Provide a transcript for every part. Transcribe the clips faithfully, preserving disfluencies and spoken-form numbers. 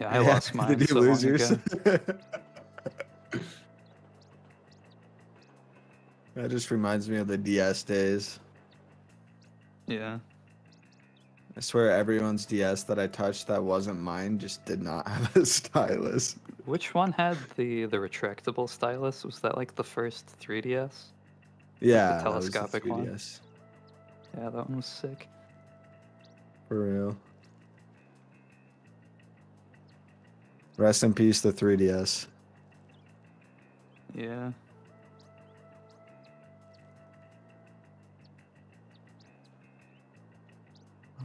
Yeah, I lost mine. Did you so lose yours? That just reminds me of the D S days. Yeah. I swear everyone's D S that I touched that wasn't mine just did not have a stylus. Which one had the, the retractable stylus? Was that like the first three D S? Yeah, like the telescopic that was the three D S. One. Yeah, that one was sick. For real. Rest in peace, the three D S. Yeah.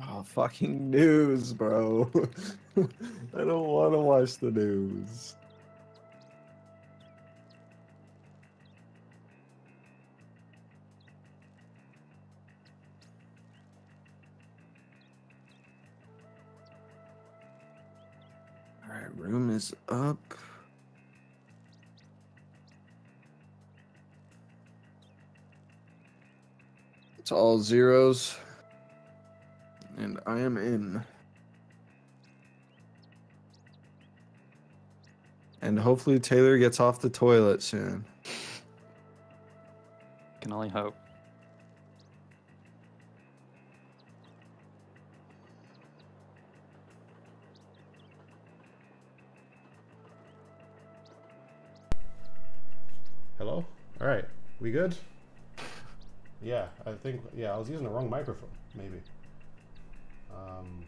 Oh, fucking news, bro. I don't want to watch the news. All right, room is up. It's all zeros. And I am in. And hopefully Taylor gets off the toilet soon. Can only hope. Hello? All right. We good? Yeah, I think, yeah, I was using the wrong microphone, maybe. Um,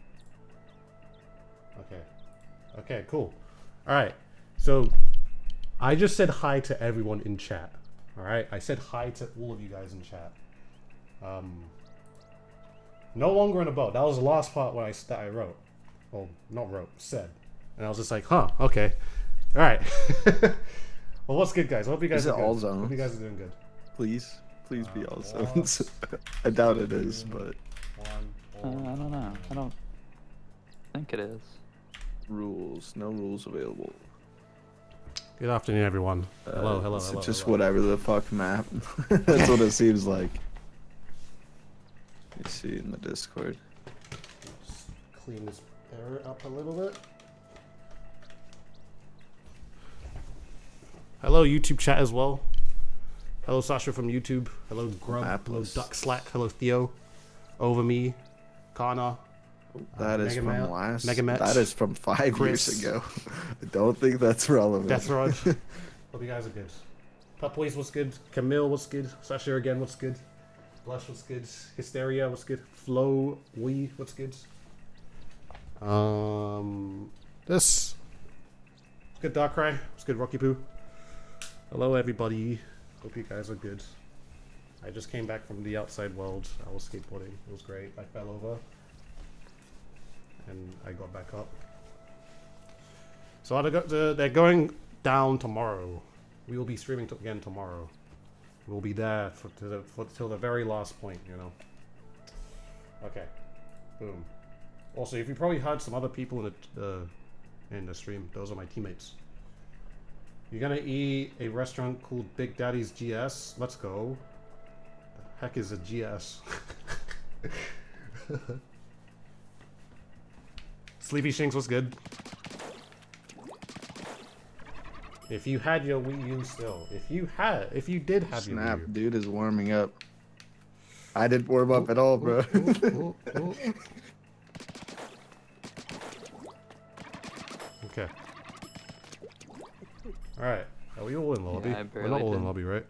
okay. Okay, cool. Alright, so I just said hi to everyone in chat. Alright, I said hi to all of you guys in chat. Um, no longer in a boat. That was the last part when I, that I wrote. Well, not wrote, said. And I was just like, huh, okay. Alright. Well, what's good, guys? I hope you guys are good. All zones? Hope you guys are doing good. Please, please uh, be all zones. I doubt it is, but... One. Uh, I don't know. I don't think it is. Rules. No rules available. Good afternoon, everyone. Uh, hello, hello, hello. Just hello. Whatever the fuck map. That's what it seems like. You see in the Discord. Just clean this error up a little bit. Hello, YouTube chat as well. Hello, Sasha from YouTube. Hello, Grub. Mapless. Hello, Duck Slack. Hello, Theo. Over me. Kana. That uh, is Mega from Ma last. Megamet. That is from five Chris. years ago. I don't think that's relevant. That's right. Hope you guys are good. Pupways, what's good? Camille, what's good? Sasha again, what's good? Blush, what's good? Hysteria, what's good? Flow, Wii, what's good? Um, this. What's good, Darkrai? What's good, Rocky Poo? Hello, everybody. Hope you guys are good. I just came back from the outside world. I was skateboarding. It was great. I fell over. And I got back up. So I got to, they're going down tomorrow. We will be streaming to, again tomorrow. We'll be there for, to the, for till the very last point, you know. Okay. Boom. Also, if you probably heard some other people in the, uh, in the stream, those are my teammates. You're going to eat a restaurant called Big Daddy's G S. Let's go. Heck is a G S. Sleepy Shinx, what's good? If you had your Wii U still. If you had, if you did have Snap, your Wii U. Snap, dude is warming up. I didn't warm up ooh, at all, ooh, bro. Ooh, ooh, ooh. Okay. Alright. Are we all in lobby? Yeah, We're not all did. in lobby, right?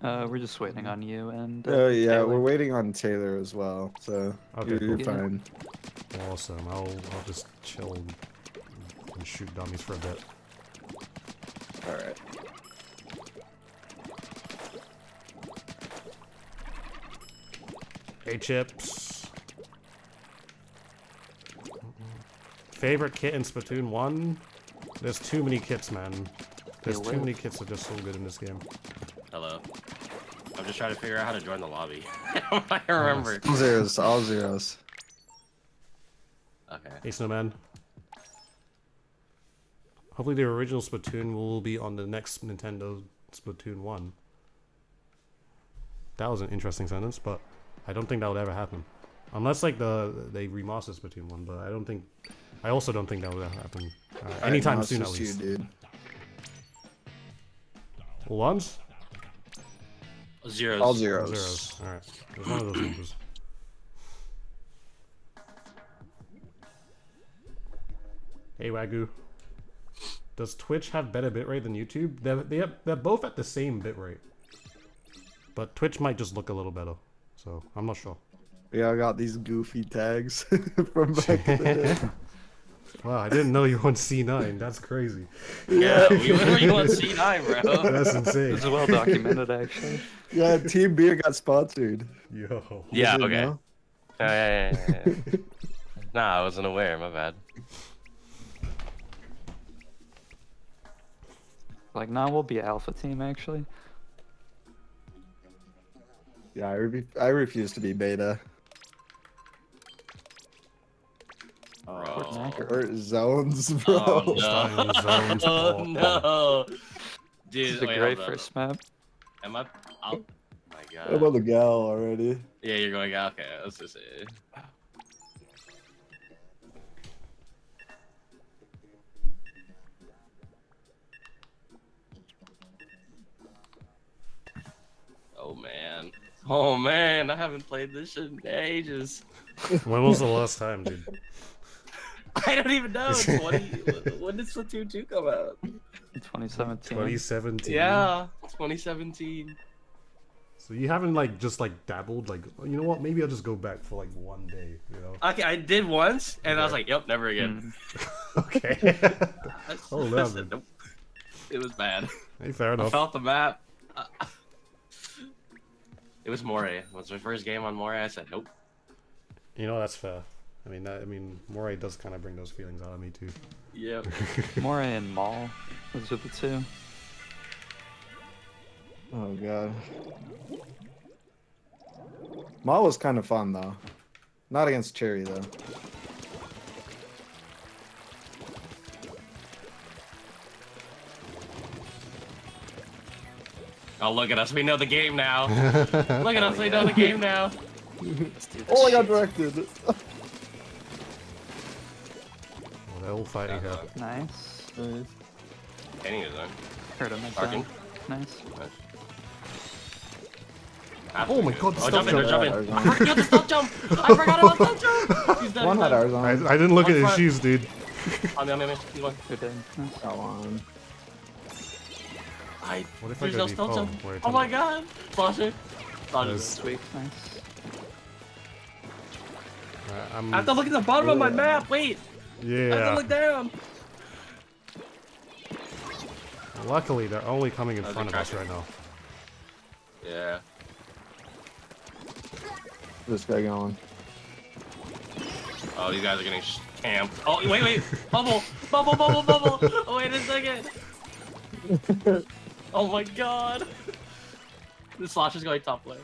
Uh, we're just waiting on you and. Oh uh, uh, yeah, Taylor. We're waiting on Taylor as well. So okay, you're, you're cool. fine. Awesome. I'll I'll just chill and shoot dummies for a bit. All right. Hey Chips. Favorite kit in Splatoon one? There's too many kits, man. There's too many kits that are just so good in this game. Hello. I'm just trying to figure out how to join the lobby. I remember. All zeros, all zeros. Okay. Hey, Snowman. Hopefully the original Splatoon will be on the next Nintendo Splatoon one. That was an interesting sentence, but I don't think that would ever happen. Unless, like, the they remastered Splatoon one, but I don't think I also don't think that will happen uh, anytime soon, at least. You, dude. Lunge? Zeros. All zeros. Zeros. All right. There's one of those numbers. Hey, Wagyu. Does Twitch have better bitrate than YouTube? They're, they have, they're both at the same bitrate. But Twitch might just look a little better. So, I'm not sure. Yeah, I got these goofy tags from back in the day. Wow, I didn't know you were on C nine. That's crazy. Yeah, we were on C nine, bro. That's insane. This is well documented, actually. Yeah, Team Beer got sponsored. Yo. Yeah, okay. Uh, yeah, yeah, yeah, yeah. Nah, I wasn't aware. My bad. Like, nah, we'll be Alpha Team, actually. Yeah, I, re I refuse to be Beta. Oh. Or zones, bro. Oh, no. Zones, bro. Oh, no. Dude, this is a wait, great first map. Am I? Oh my god. I'm on the gal already. Yeah, you're going gal. Okay, let's just see. Oh man. Oh man, I haven't played this shit in ages. When was the last time, dude? I don't even know. twenty When did Splatoon two come out? twenty seventeen. twenty seventeen. Yeah, twenty seventeen. So you haven't like just like dabbled like, you know what? Maybe I'll just go back for like one day, you know. Okay, I did once, and okay. I was like, yep, never again. Mm. Okay. Oh no, man. Nope. It was bad. Hey, fair enough. I felt the map. Uh, it was Moray. It was my first game on Moray. I said, nope. You know, that's fair. I mean, that, I mean, Moray does kind of bring those feelings out of me too. Yep. Moray and Maul, those are the two. Oh god. Maul was kind of fun though. Not against Cherry though. Oh look at us, we know the game now. Look at oh, us, yeah. we know the game now. Oh, I got directed. All fighting yeah, up. Nice. Nice. Any of them. Heard him. Nice. Nice. Oh my god, the oh, jump in, jump in. I forgot the stop jump! I forgot about the jump! He's dead. One had ours on. I, I didn't look one at front. His shoes, dude. On me, on me, on me. He's one. Good thing. Go on. I... What if I go deep? Oh, oh my god! Slosher. Slosher. Sweet. Nice. Uh, I'm... I have to look at the bottom yeah. of my map, wait! Yeah. I have to look down. Luckily, they're only coming in oh, front of us right now. Yeah. This guy going. Oh, these guys are getting camped. Oh, wait, wait. Bubble. Bubble, bubble, bubble. Oh, wait a second. Oh, my God. This Slash is going top left.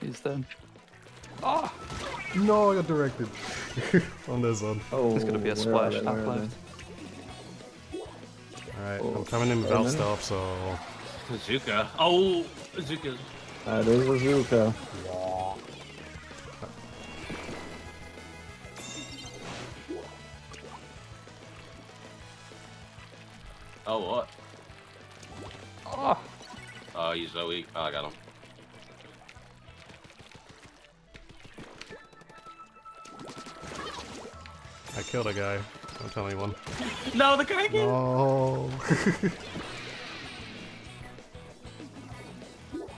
He's done. Oh. No, I got directed. On this one. Oh, there's gonna be a splash up left. Alright, oh, I'm coming in without stuff, so... Zuka. Oh! Zuka. That is a Zuka. Yeah. Oh, what? Oh, oh he's so weak. Oh, I got him. I killed a guy. Don't tell anyone. No, the Kraken! No.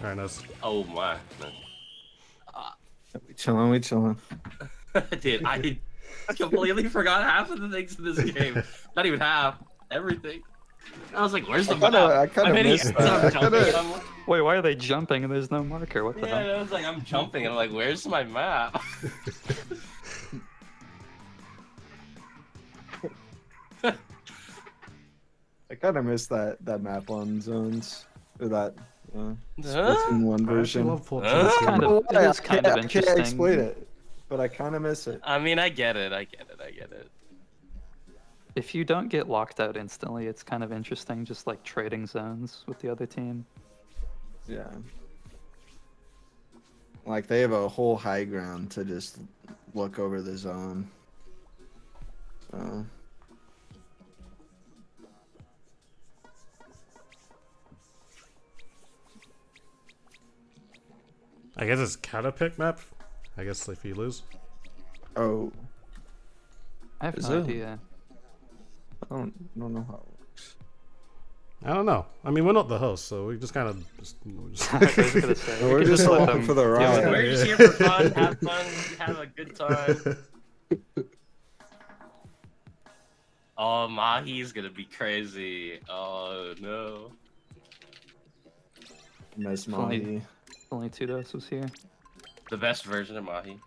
Alright, nice. Oh my. Uh, we chillin', we chillin'. Dude, I completely forgot half of the things in this game. Not even half. Everything. I was like, where's the map? I kinda missed that. I Wait, why are they jumping and there's no marker? What the yeah, hell? Yeah, I was like, I'm jumping and I'm like, where's my map? I kind of miss that that map on zones, or that uh, Splatoon one version. I it's kind of, it is kind of interesting. I can't explain it, but I kind of miss it. I mean, I get it, I get it, I get it. If you don't get locked out instantly, it's kind of interesting, just like trading zones with the other team. Yeah. Like they have a whole high ground to just look over the zone. Uh, I guess it's Catapic map. I guess if you lose. Oh. I have Is no it? idea. I don't, I don't know how it works. I don't know. I mean, we're not the host, so we just kind of. Just, just we're we just along them... for the ride. Yeah, we're yeah. just here for fun, have fun, have a good time. Oh, Mahi's gonna be crazy. Oh no. Nice Mahi. Only, only two doses was here. The best version of Mahi.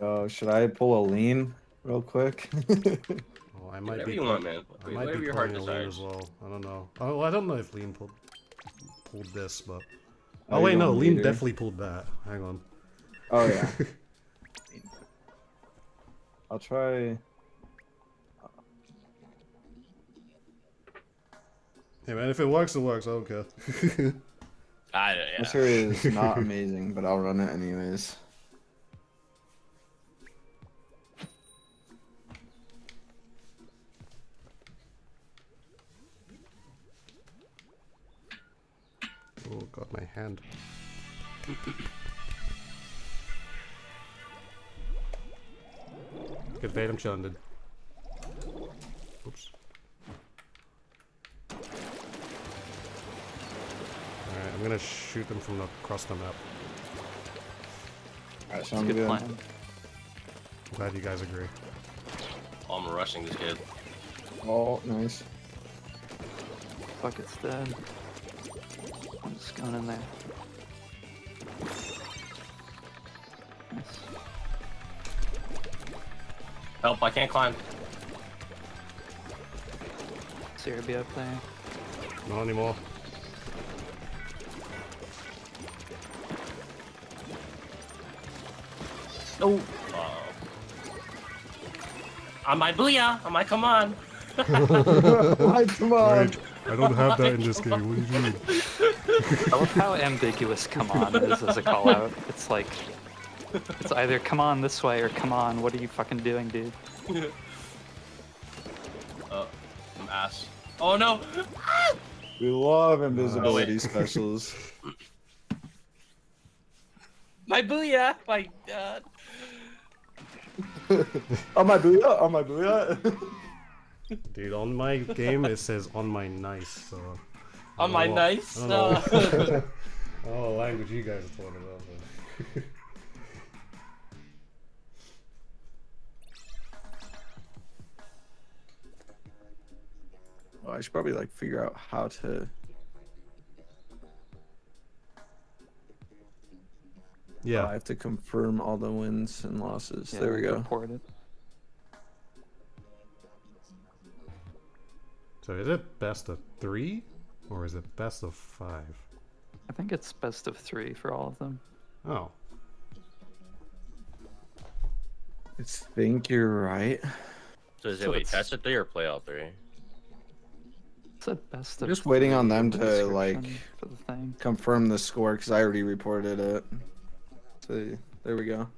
Oh, should I pull a lean real quick? Oh, I might Whatever be, you want, man. I might Whatever be your heart a lean as well. I don't know. Oh, I don't know if lean pulled pulled this, but oh, oh wait, no, lean either. definitely pulled that. Hang on. Oh yeah. I'll try. Hey man, if it works, it works. I don't care. I don't, yeah. This area is not amazing, but I'll run it anyways. Oh god, my hand. Good bait, I'm chilling, dude. Oops. Alright, I'm gonna shoot them from the, across the map. Alright, sounds good. Plan. I'm glad you guys agree. Oh, I'm rushing this kid. Oh, nice. Fuck, it's dead. I'm just going in there. Nice. Help, I can't climb. Zero be up there. Not anymore. Oh! Uh, I might booyah! I might come on! I come on! Wait, I don't have that in this game, what do you mean? I love how ambiguous come on is as a call out. It's like, it's either come on this way or come on, what are you fucking doing, dude? Oh, I'm ass. Oh no! We love invisibility oh, specials. My booyah! My god! On my booyah! On my booyah! Dude, on my game it says on my nice, so... On my what, nice? I don't know what, I don't know what language you guys are talking about, but... Well, I should probably, like, figure out how to... Yeah, oh, I have to confirm all the wins and losses. Yeah, there we go. It. So is it best of three or is it best of five? I think it's best of three for all of them. Oh. I think you're right. So is so it wait, best of three or playout three? It's a best of. Just three waiting on them to like for the thing. confirm the score because I already reported it. So, there we go.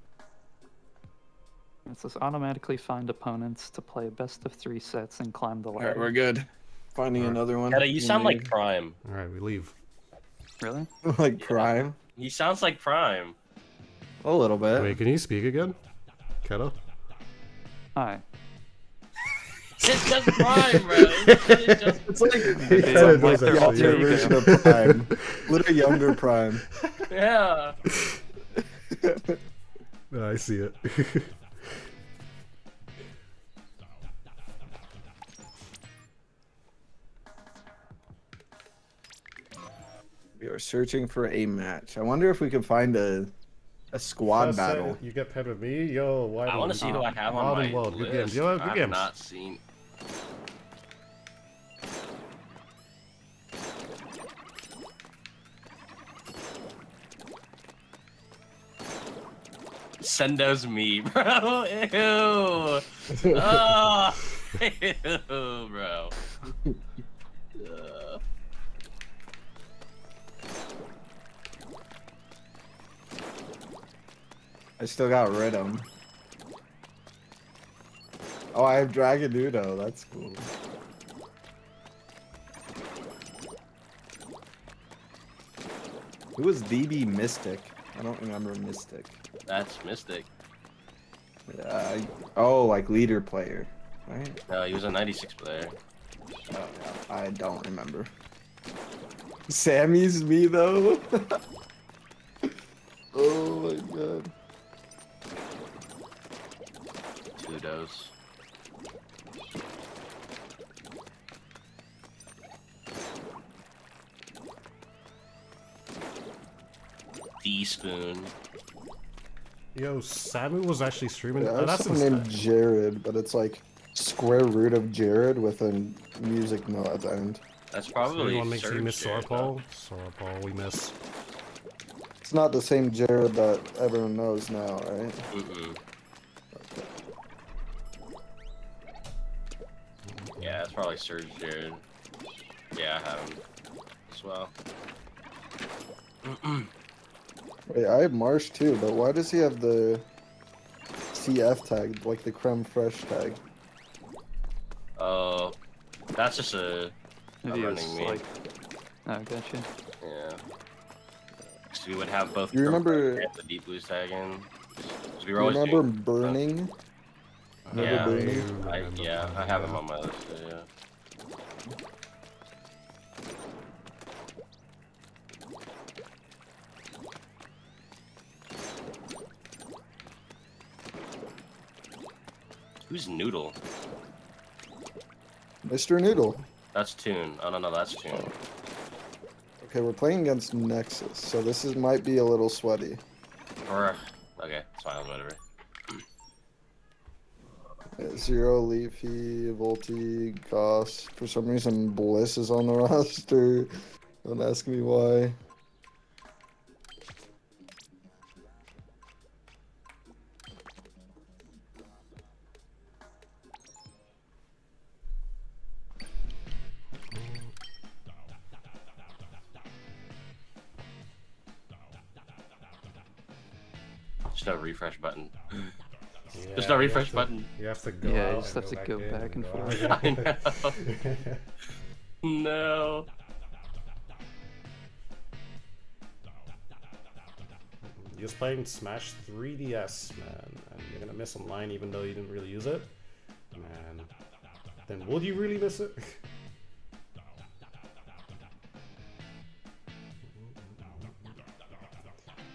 It says automatically find opponents to play best of three sets and climb the ladder. Alright, we're good. Finding right. another one. Keta, you sound leave. like Prime. Alright, we leave. Really? Like yeah. Prime? He sounds like Prime. A little bit. Wait, can you speak again? Keta? Hi. It's just Prime, bro. It's, just... it's like, yeah, it's like the alter version of Prime. A little younger Prime. Yeah. I see it. We are searching for a match. I wonder if we can find a a squad battle. You get paired with me, yo. Why I want to see who I have on my world. list. Good games. Yo, good I've games. not seen. Sendo's me, bro. Ew. Oh, ew, bro. Uh. I still got rid of him. Oh, I have Dragon Uno. That's cool. Who was D B Mystic? I don't remember Mystic. That's Mystic. Uh, oh, like leader player, right? No, he was a ninety-six player. Oh, I don't remember. Sammy's me though. Oh my god. Tudos. Teaspoon. Yo, Samu was actually streaming. Yeah, oh, that's the name Jared, but it's like square root of Jared with a music note at the end. That's probably. So make sure you miss Sorapol. Sorapol, we miss. It's not the same Jared that everyone knows now, right? Mm-hmm. Okay. Yeah, it's probably Surge Jared. Yeah, I have him as well. Wait, I have Marsh too, but why does he have the C F tag, like the creme fraiche tag? Oh, uh, that's just a running meme. Like... Oh, gotcha. Yeah. Because we would have both. You remember and the deep blues tag in. We were you remember doing... burning? Uh, yeah, burning? I, yeah, I have him on my list. So yeah. Who's Noodle? Mister Noodle. That's Toon. Oh no, no, that's Toon. Oh. Okay, we're playing against Nexus, so this is might be a little sweaty. Or, okay, it's fine, whatever. Yeah, Zero, Leafy, Volty, Goss. For some reason, Bliss is on the roster. Don't ask me why. Refresh button. Yeah, there's no refresh you button. To, you have to go. Yeah, you just have to go back and forth. I know. No. You're playing Smash three D S, man, and you're gonna miss online even though you didn't really use it, man. Then would you really miss it?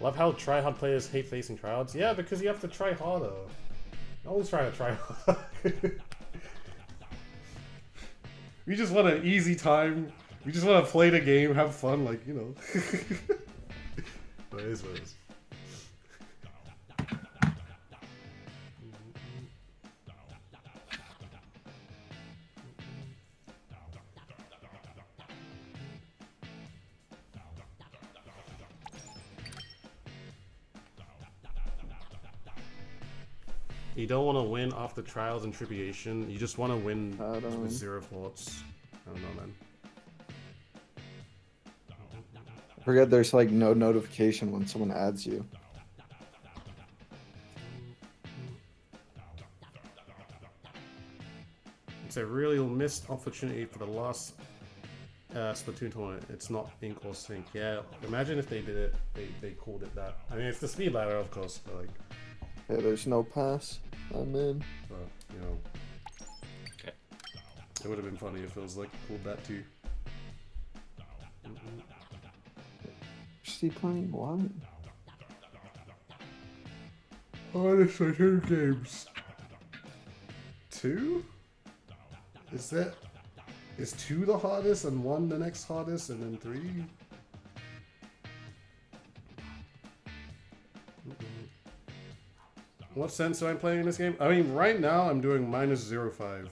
Love how tryhard players hate facing tryhards. Yeah, because you have to try harder. No one's trying to try harder. We just want an easy time. We just want to play the game, have fun, like, you know. But it is what it is. You don't want to win after trials and tribulation. You just want to win with zero thoughts. I don't know, man. I forget there's like no notification when someone adds you. It's a really missed opportunity for the last uh, Splatoon tournament. It's not ink or sync. Yeah, imagine if they did it. They, they called it that. I mean, it's the speed ladder, of course, but like... Yeah, there's no pass. I'm in. Well, you know. Okay. It would have been funny if it was like pulled that too. Mm-mm. Is he playing what? Honestly, two games. Two? Is that? Is two the hardest and one the next hardest and then three? What sense am I playing in this game? I mean, right now I'm doing minus zero five.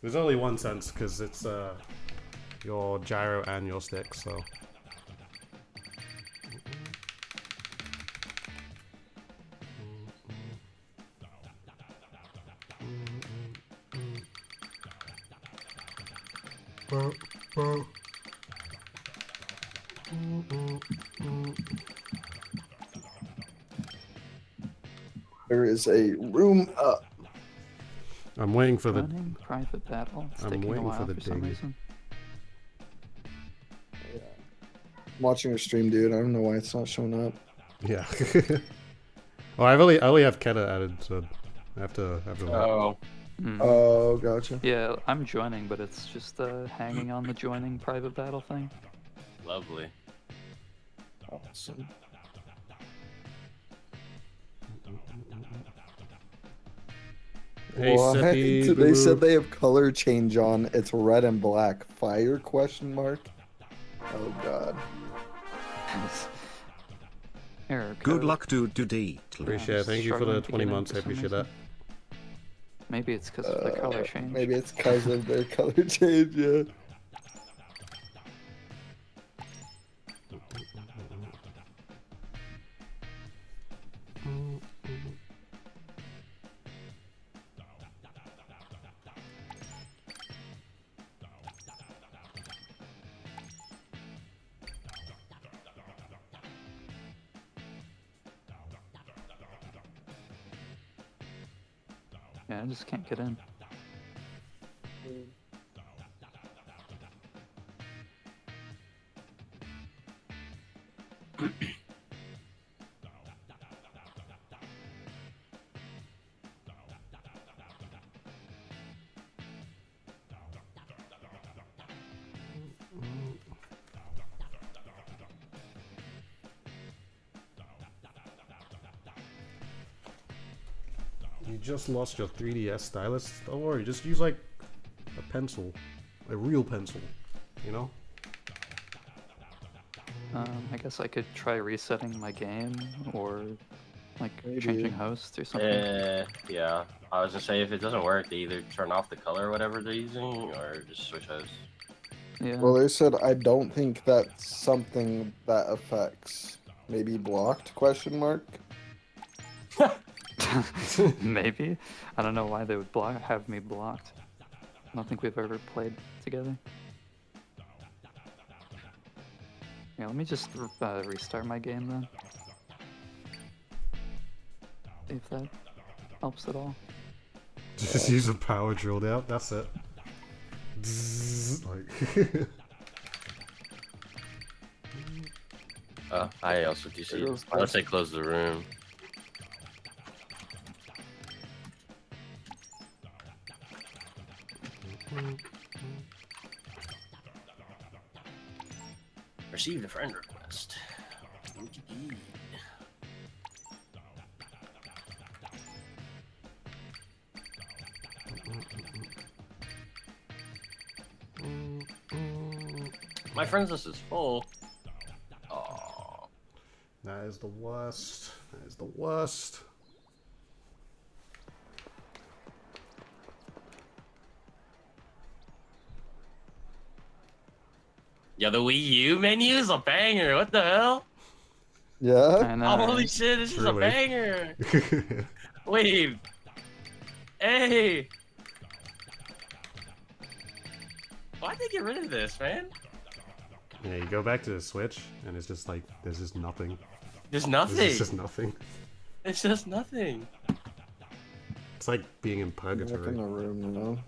There's only one sense because it's uh, your gyro and your stick, so. There is a room up. I'm waiting for the running private battle. It's I'm waiting for the for some reason. Yeah. I'm watching your stream, dude. I don't know why it's not showing up. Yeah. Oh, I've only I only have Keta added, so I have to I have to. Oh. Mm. Oh, gotcha. Yeah, I'm joining, but it's just uh, hanging on the joining private battle thing. Lovely. Awesome. Hey, Sethi, boo-boo. They said they have color change on. It's red and black. Fire? Question mark. Oh God. Error code. Good luck, dude. Do D. Appreciate it. Thank you for the twenty months. I appreciate that. Maybe it's because of the uh, color change. Maybe it's because of their color change. Yeah. Yeah, I just can't get in. Mm. Just lost your three D S stylus. Don't worry, just use like a pencil, a real pencil, you know. Um, I guess I could try resetting my game or like maybe changing hosts or something. Yeah, yeah. I was gonna say if it doesn't work, they either turn off the color or whatever they're using, or just switch hosts. Yeah. Well, they said I don't think that's something that affects. Maybe blocked? Question mark. Maybe. I don't know why they would block have me blocked. I don't think we've ever played together. Yeah, let me just uh, restart my game then. If that helps at all. Just use a power drill out. That's it. Bzzz, like. uh, I also do see. I would say close the room. Received a friend request. My friends list is full. Oh, that is the worst. That is the worst. Yeah, the Wii U menu is a banger. What the hell? Yeah. Know, oh, holy shit, this truly is a banger. Wait. Hey. Why'd they get rid of this, man? Yeah, you go back to the Switch, and it's just like, there's just nothing. There's nothing. There's just nothing. It's just nothing. It's like being in purgatory. Back in the room, you know?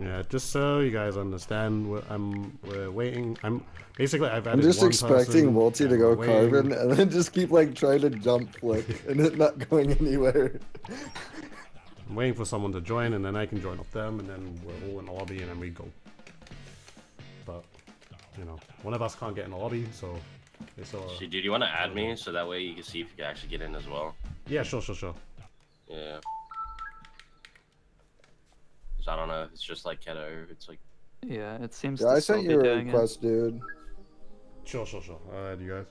Yeah, just so you guys understand, we're, I'm we're waiting. I'm basically I've added. I'm just one expecting Multi to go carbon and then just keep like trying to jump flick and it not going anywhere. I'm waiting for someone to join and then I can join up them and then we're all in the lobby and then we go. But you know, one of us can't get in the lobby, so it's all. Dude, do you want to add me so that way you can see if you can actually get in as well? Yeah, sure, sure, sure. Yeah. I don't know. It's just like Keta. It's like. Yeah, it seems. Yeah, to I sent you a request, it. dude. Sure, sure, sure. All right, you guys.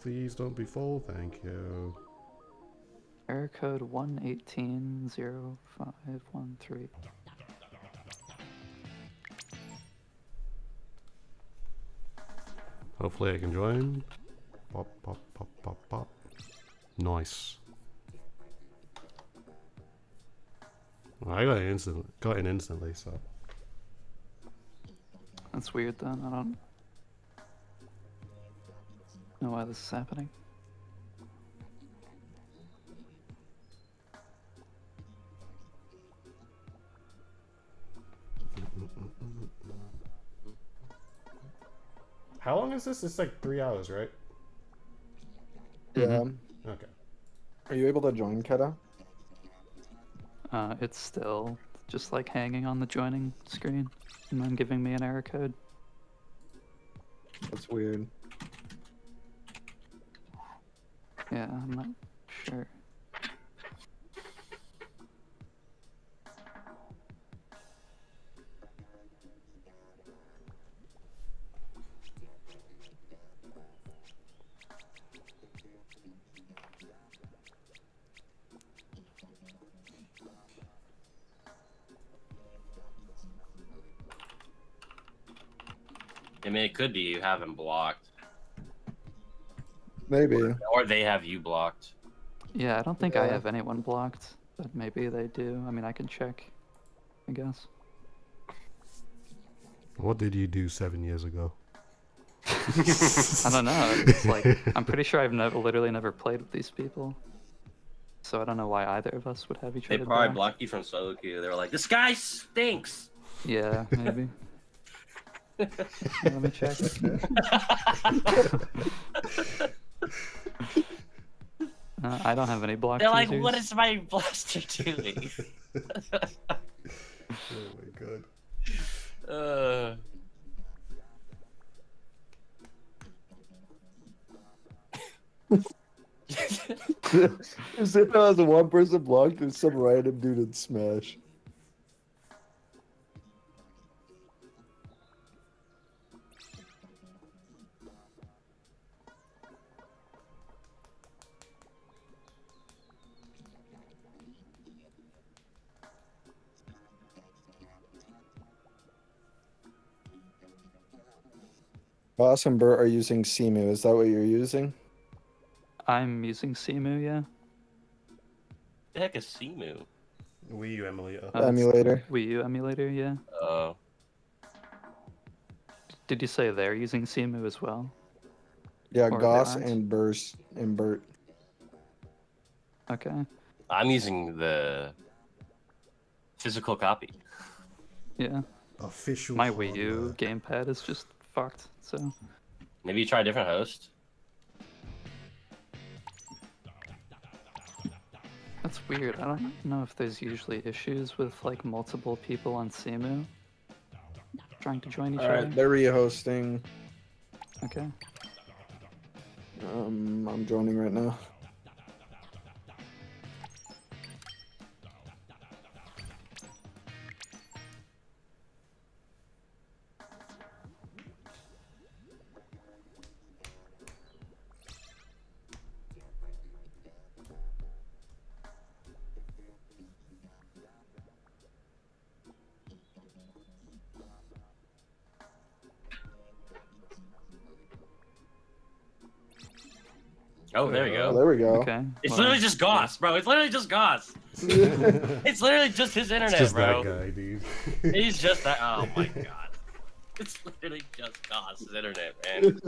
Please don't be full. Thank you. Error code one eighteen zero five one three. Hopefully I can join. Pop, pop, pop, pop, pop. Nice. Well, I got in instantly, got in instantly, so. That's weird then, I don't know why this is happening. How long is this? It's like three hours, right? Yeah. Mm-hmm. Okay. Are you able to join, Keta? Uh, it's still just like hanging on the joining screen and then giving me an error code. That's weird. Yeah, I'm not sure. I mean, it could be you have him blocked. Maybe. Or, or they have you blocked. Yeah, I don't think yeah. I have anyone blocked, but maybe they do. I mean, I can check, I guess. What did you do seven years ago? I don't know. It's like, I'm pretty sure I've never, literally never played with these people. So I don't know why either of us would have each other. They probably back. blocked you from solo queue. They were like, this guy stinks! Yeah, maybe. Let me check. uh, I don't have any block. They're users. Like, what is my blaster doing? Oh my god. Uh... As if there was one person blocked, there's some random dude in Smash. Boss and Bert are using C M U. Is that what you're using? I'm using C M U, yeah. The heck is C M U? Wii U emulator. Oh, emulator. Wii U emulator, yeah. Oh. Did you say they're using C M U as well? Yeah, or Goss and Burst and Bert. Okay. I'm using the physical copy. Yeah. Official. My Wii U gamepad is just fucked, so maybe you try a different host. That's weird. I don't know if there's usually issues with like multiple people on C M U trying to join each other. Alright, they're rehosting. Okay. Um, I'm joining right now. Oh, there we go. Oh, there we go. Okay. It's well, literally just Goss, bro. It's literally just Goss. It's literally just his internet, it's just bro. That guy, dude. He's just that. Oh my god. It's literally just Goss's internet, man.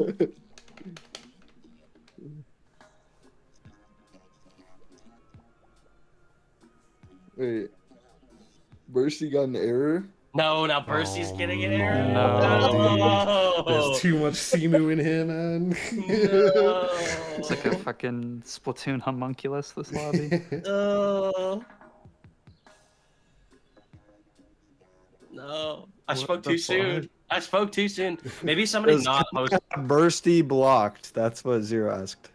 Wait. Bursty got an error? No, now Bursty's oh, getting an error. No, no. Dude. There's too much C M U in here, man. No. It's like a fucking Splatoon homunculus, this lobby. No. No. I what spoke too fuck? soon. I spoke too soon. Maybe somebody not hosted. Bursty blocked. That's what Zero asked.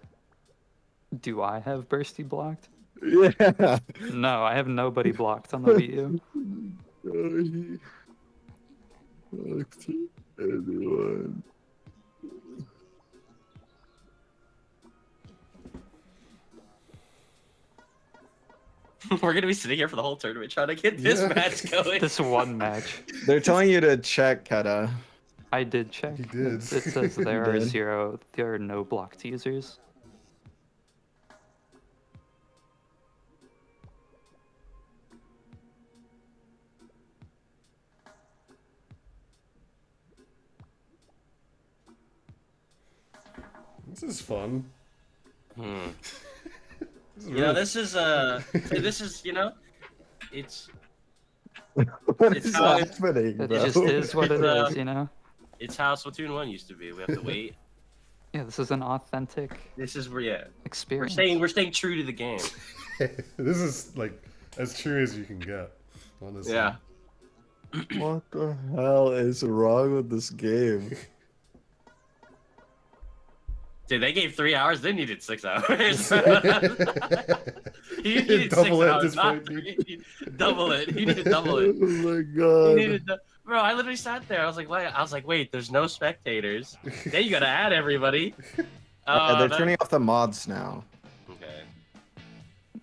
Do I have Bursty blocked? Yeah. No, I have nobody blocked on the Wii U. Oh, he blocked everyone. We're gonna be sitting here for the whole tournament trying to get this yeah. match going. This one match. They're telling you to check, Keta. I did check. He did. It says there are zero, there are no blocked users. This is fun. Hmm. This is you really... know, this is uh, this is you know, it's. What it's is how happening? It, it just is what it um, is, you know. It's how Splatoon one used to be. We have to wait. Yeah, this is an authentic. This is where yeah. Experience. We're staying. We're staying true to the game. This is like as true as you can get. Honestly. Yeah. What the hell is wrong with this game? Dude, they gave three hours. They needed six hours. You needed double six it hours, not three. Double it. You need to double it. Oh my god. You to, bro, I literally sat there. I was like, wait. I was like, wait. There's no spectators. Then you gotta add everybody. Uh, okay, they're that... turning off the mods now. Okay.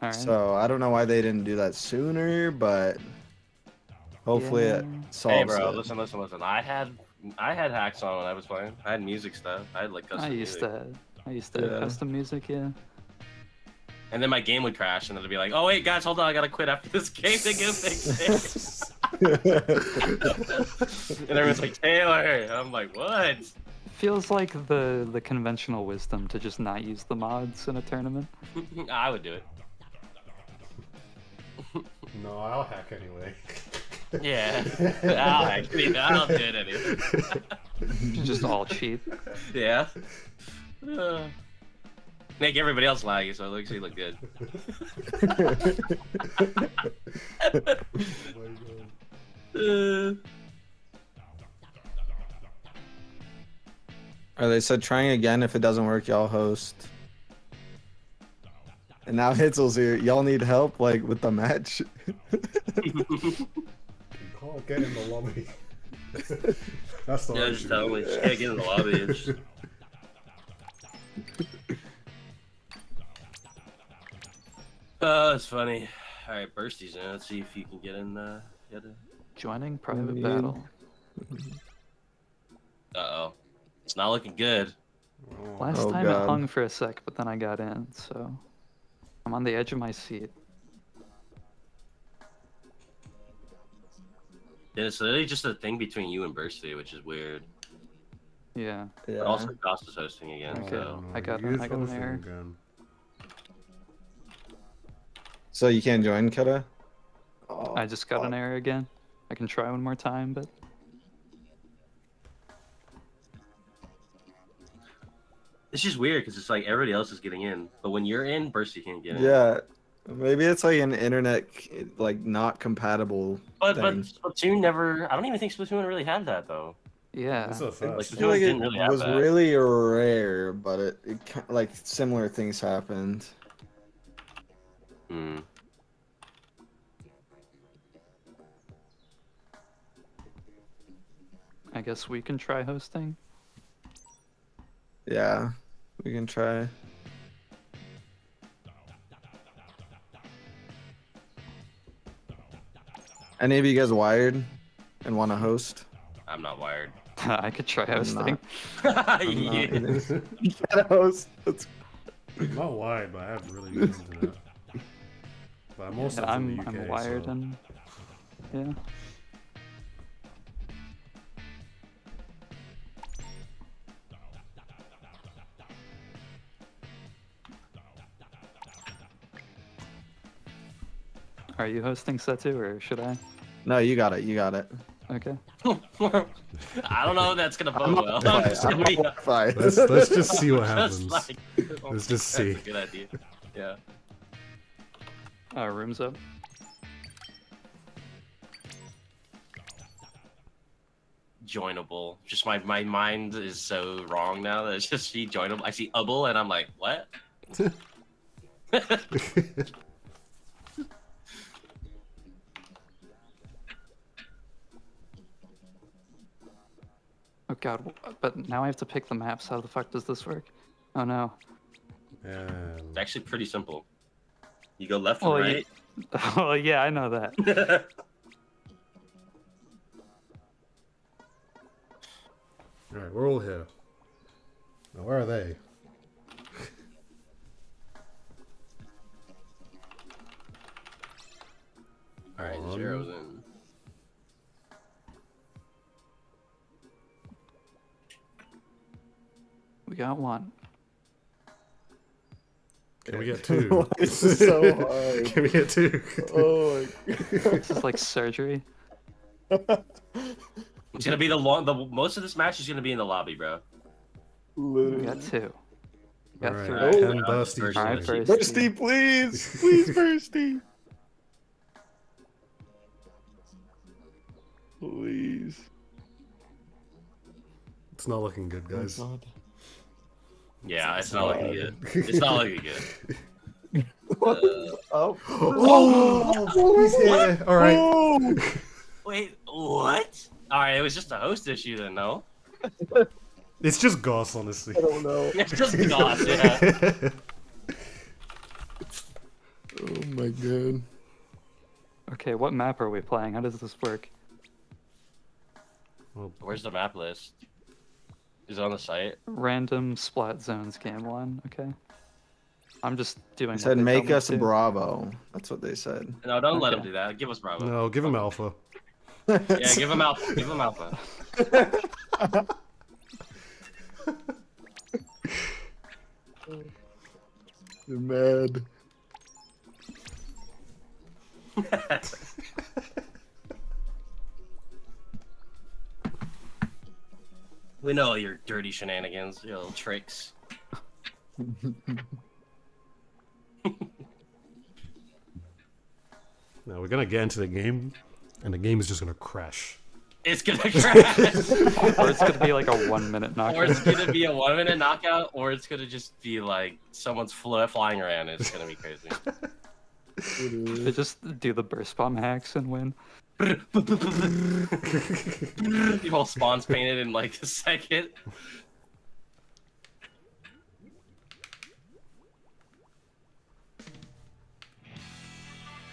All right. So I don't know why they didn't do that sooner, but hopefully yeah. it solves. Hey, bro. It. Listen, listen, listen. I had. I had hacks on when I was playing. I had music stuff. I had like custom I used music. to, I used to yeah. custom music, yeah. And then my game would crash, and it'd be like, "Oh wait, guys, hold on, I gotta quit after this game to go fix it." And everyone's like, "Taylor," I'm like, "What?" Feels like the the conventional wisdom to just not use the mods in a tournament. I would do it. No, I'll hack anyway. Yeah, I'll actually, I'll do it anyway. Just all cheap. Yeah. Uh, make everybody else laggy so it looks you look good. Oh uh, oh, they said trying again. If it doesn't work, y'all host. And now Hitzel's here. Y'all need help, like with the match. Oh, get in the lobby. That's the yeah, just totally. Just can't get in the lobby. Just... Oh, that's funny. All right, Bursty's in. Let's see if you can get in. Uh, get in. Joining private in. battle. Uh oh, it's not looking good. Last oh, time God. it hung for a sec, but then I got in, so I'm on the edge of my seat. Yeah, it's literally just a thing between you and Bursty, which is weird. Yeah. yeah. But also, Goss is hosting again, okay. so... I got him, I got him there. Again. So you can't join, Keta? Oh, I just got oh. an error again. I can try one more time, but... It's just weird, because it's like everybody else is getting in, but when you're in, Bursty can't get in. Yeah. Maybe it's like an internet, like not compatible. But thing. but Splatoon never. I don't even think Splatoon really had that though. Yeah, so like, Splatoon like didn't it really was have really that. rare, but it, it like similar things happened. Hmm. I guess we can try hosting. Yeah, we can try. Any of you guys wired and want to host? I'm not wired. I could try hosting. I'm not wired, but I have really good internet. But I'm also yeah, from I'm, the U K, I'm wired so... and yeah. Are you hosting Setu, or should I? No, you got it. You got it. Okay. I don't know if that's gonna bode well. I'm just gonna be... let's, let's just see what happens. Just like, oh, let's just see. That's a good idea. Yeah. Our uh, room's up. Joinable. Just my my mind is so wrong now that it's just see joinable. I see Ubble and I'm like, what? Oh god, but now I have to pick the maps. How the fuck does this work? Oh no. Yeah. It's actually pretty simple. You go left well, and right. You... Oh yeah, I know that. Alright, we're all here. Now, where are they? Alright, um, Zero's in. We got one. Can we get two? This is so hard. Can we get two? Oh my god. This is like surgery. It's gonna be the long. The most of this match is gonna be in the lobby, bro. Literally. We got two. We got right. three. Right. Ten oh, Bursty. Bursty. Bursty, please, please, Bursty. Please. It's not looking good, guys. Oh, yeah, it's not looking good. It's not looking good. What? Uh, oh. Oh, he's here. All right. Oh. Wait, what? All right, it was just a host issue then, no? It's just Goss, honestly. I don't know. It's just Goss, yeah. Oh my god. Okay, what map are we playing? How does this work? Where's the map list? Is it on the site? Random Splat Zones game one, okay. I'm just doing. They said they make us do. Bravo. That's what they said. No, don't okay. let them do that. Give us Bravo. No, give them Alpha. Yeah, give them Alpha. Give them Alpha. You're mad. We know all your dirty shenanigans, your little tricks. No, we're gonna get into the game, and the game is just gonna crash. It's gonna crash! Or it's gonna be like a one-minute knockout. Or it's gonna be a one-minute knockout, or it's gonna just be like someone's fly flying around. It's gonna be crazy. They just do the burst bomb hacks and win. The whole spawn's painted in like a second.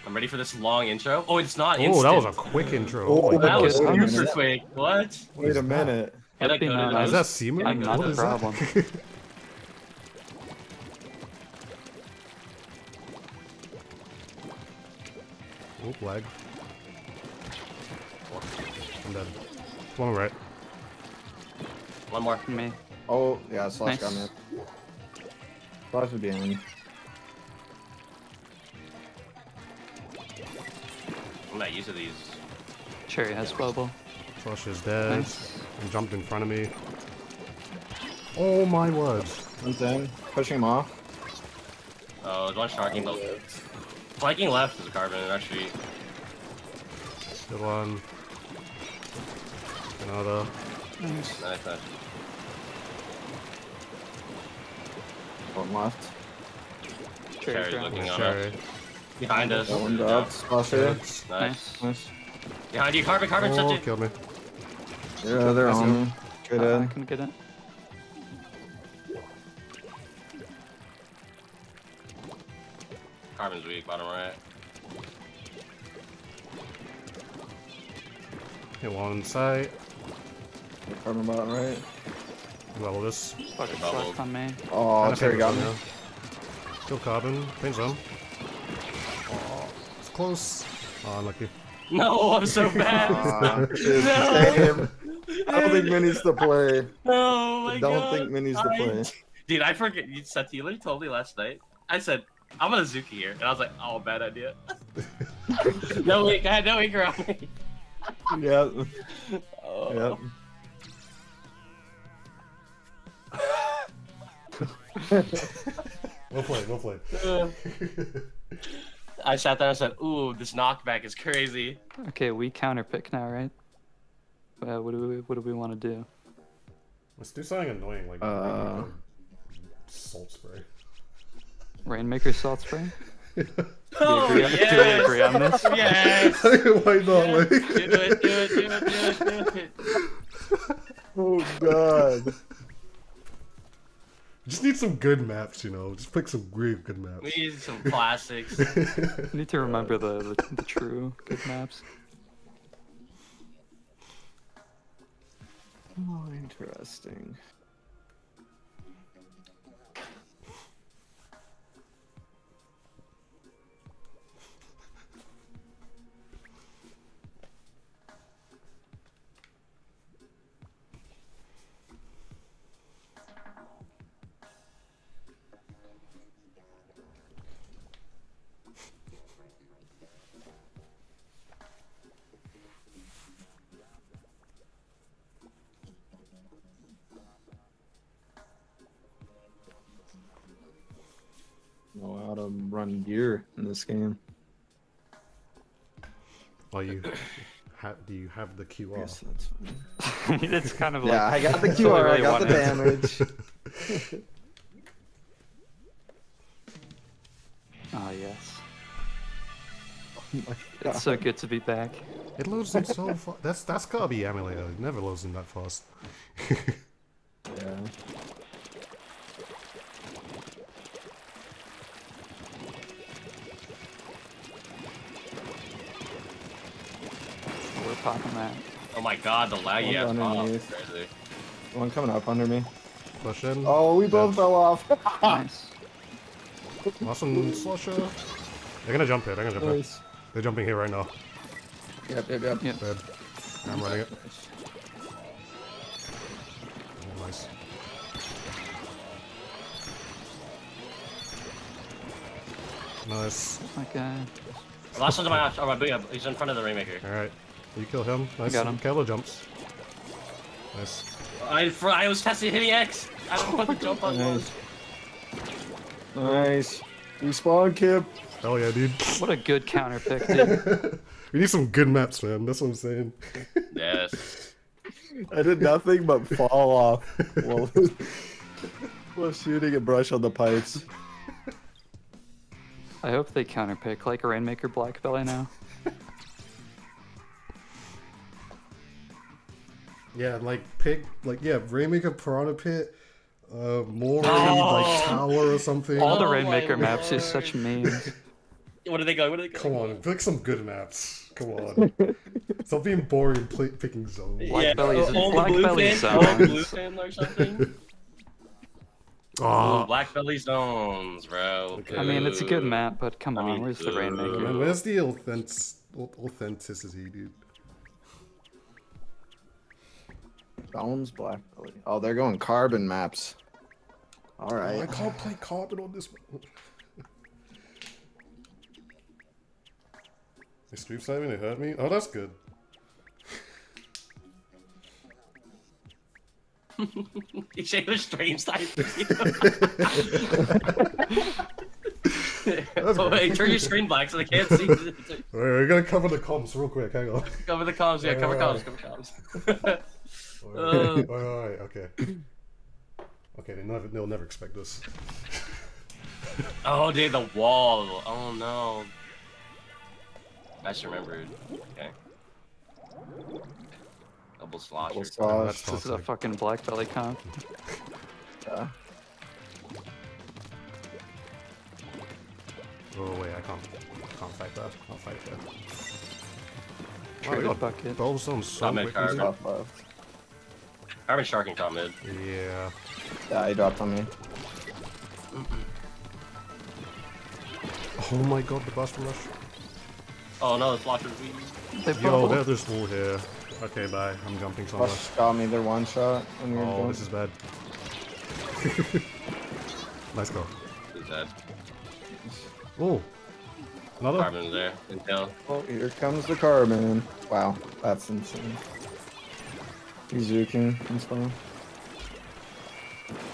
I'm ready for this long intro. Oh, it's not instant. Oh, that was a quick intro. Oh, oh, that was super quick. What? Wait a minute. Can I go to those? Is that C M U? I'm not the problem. Oh, lag. I'm dead. One more right. One more. Me. Oh, yeah, Slosh nice. Got me. Slosh would be in. I'm not used to these. Cherry has bubble. Slosh is dead. Nice. And jumped in front of me. Oh my word. I'm dead. Pushing him off. Oh, there's one sharking oh, left. Flanking left is a carbon, actually. Good one. Another. Nice. Nice, nice. One left. Cherry's Cherry. looking on Cherry. us. Behind us. That one's up. Slosher. Nice. Nice. Nice. Behind you, Carbon. Carbon, touch oh, it. Killed me. Yeah, they're on me. Good uh, in. I can get in. Carbon's weak, bottom right. Hit one in sight. Carbon bottom right. Level this. Fucking bubble. On me. Oh, Terry got me. Now. Still Carbon. Pain zone. Oh, it's close. Oh, unlucky. No, I'm so bad. Uh, no. I don't think Minnie's the play. No, I don't God. think Minnie's the play. I... Dude, I forget. You said Taylor told me last night. I said, I'm gonna Zuka here. And I was like, oh, bad idea. No wink. I had no wink around me. Yeah. Oh. Yep. We'll play. We'll play. Uh, I sat there and said, "Ooh, this knockback is crazy." Okay, we counterpick now, right? Uh, what do we What do we want to do? Let's do something annoying like uh... Saltspray. Rainmaker Saltspray. Oh, do, you agree, yes. do we agree on this? Yes! Why not, like? Do it, do it, do it, do it, do it. Oh, God. Just need some good maps, you know? Just pick some really good maps. We need some classics. We need to remember the, the, the true good maps. Come on. Interesting. Run gear in this game. Are you? How, do you have the Q R? Yes, that's funny. It's kind of like yeah. I got the Q R. Really I got wanted. the damage. Ah yes. Oh my God. It's so good to be back. It loads him so fast. That's that's gotta be emulator. It never loads him that fast. Yeah. That. Oh my God, the laggy ass pop is crazy. One coming up under me. Push in. Oh, we both yeah. fell off. Nice. Awesome, Slosher. They're gonna jump here, they're gonna jump nice. here. They're jumping here right now. Yep, yep, yep. yep. Dead. I'm running it. Oh, nice. Nice. Oh my God. The last one's on my, oh, my boot up. He's in front of the Rainmaker. Alright. You kill him. Nice. I got him. Kelp jumps. Nice. I, for, I was testing hitting X. I don't want to jump on those. Nice. Respawn, Kip. Hell yeah, dude. What a good counter pick, dude. We need some good maps, man. That's what I'm saying. Yes. I did nothing but fall off while, while shooting a brush on the pipes. I hope they counter pick like a Rainmaker Blackbelly now. Yeah, like pick, like yeah, Rainmaker Piranha Pit, uh, Moray, oh! like Tower or something. All the Rainmaker oh maps Lord. is such memes. What do they go? What do they go? Come on, pick some good maps. Come on. Stop being boring and play, picking zones. Yeah, Blackbelly zones. All Bluefin or something. Oh. Blackbelly zones, bro. Okay. I mean, it's a good map, but come on, I mean, where's the Rainmaker? Man, where's the authentic authenticity, dude? Bones, Blackbelly. Oh, they're going carbon maps. All right. Oh, I can't play carbon on this one. They stream sniping, they hurt me. Oh, that's good. You say the stream sniping. Oh, hey, turn your screen black so they can't see. Alright, we're gonna cover the comms real quick. Hang on. Cover the comms, yeah. All cover right. comms. Cover comms. Alright, uh, alright, okay. Okay, they never, they'll never expect this. Oh, dude, the wall. Oh, no. I should remember. Okay. Double slosh. Double slosh. This toxic. is a fucking Blackbelly comp. Yeah. Oh, wait, I can't, I can't fight that. I can't fight that. Traded oh, bucket. Bulbs on so much. Carbon Shark can come mid. Yeah. Yeah, he dropped on me. Oh my God, the Buster Rush. Oh no, the Slosher's weak. Yo, there, there's more here. Okay, bye. I'm jumping so much. Buster got me, they're one shot. And oh, going. this is bad. Nice go. He's dead. Oh. Another? Carbon there. Intel. Oh, here comes the Carbon. Wow, that's insane. Zuka and stuff.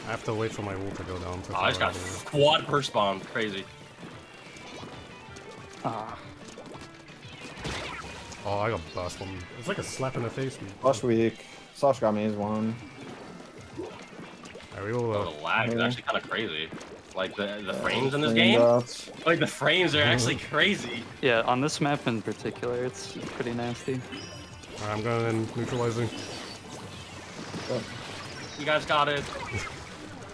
I have to wait for my ult to go down. To oh, I just got squad per spawn. Crazy. Ah. Oh, I got blast one. It's like a slap in the face. Last week, Slash got me as one. Alright, we will. Uh, oh, the lag is actually kind of crazy. Like the the yeah, frames in this game. Dots. Like the frames are actually crazy. Yeah, on this map in particular, it's pretty nasty. Alright, I'm going in neutralizing. You guys got it.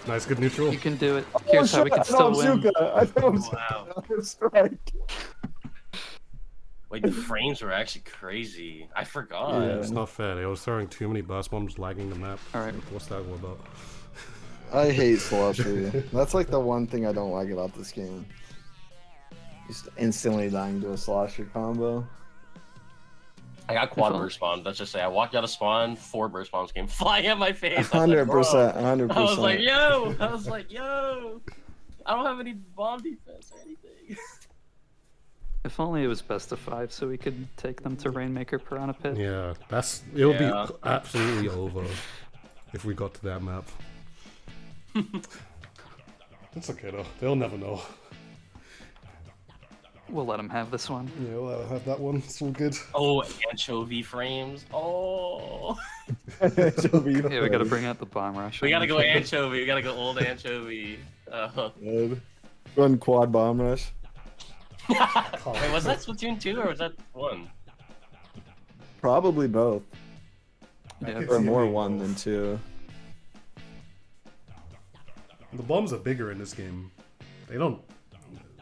Nice, good neutral. You can do it. Here's oh, how we can I still win. Zuka. I know I'm Wow. Strike. Like, the frames were actually crazy. I forgot. Yeah, it's not fair. I was throwing too many burst bombs, lagging the map. All right. What's that all about? I hate Slosher. That's like the one thing I don't like about this game. Just instantly dying to a Slosher combo. I got quad burst bombs. Let's just say I walked out of spawn, four burst bombs came flying at my face. Hundred percent, hundred percent. I was like, yo, I was like, yo, I don't have any bomb defense or anything. If only it was best of five, so we could take them to Rainmaker Piranha Pit. Yeah, that's it would yeah. be absolutely over if we got to that map. It's okay though; they'll never know. We'll let him have this one. Yeah, we'll let him have that one. It's all good. Oh, anchovy frames. Oh. Anchovy. Yeah, we gotta bring out the bomb rush. We gotta go anchovy. We gotta go old anchovy. Uh, Run quad bomb rush. Wait, was that Splatoon two or was that one? Probably both. Yeah, or more one than two. The bombs are bigger in this game. They don't.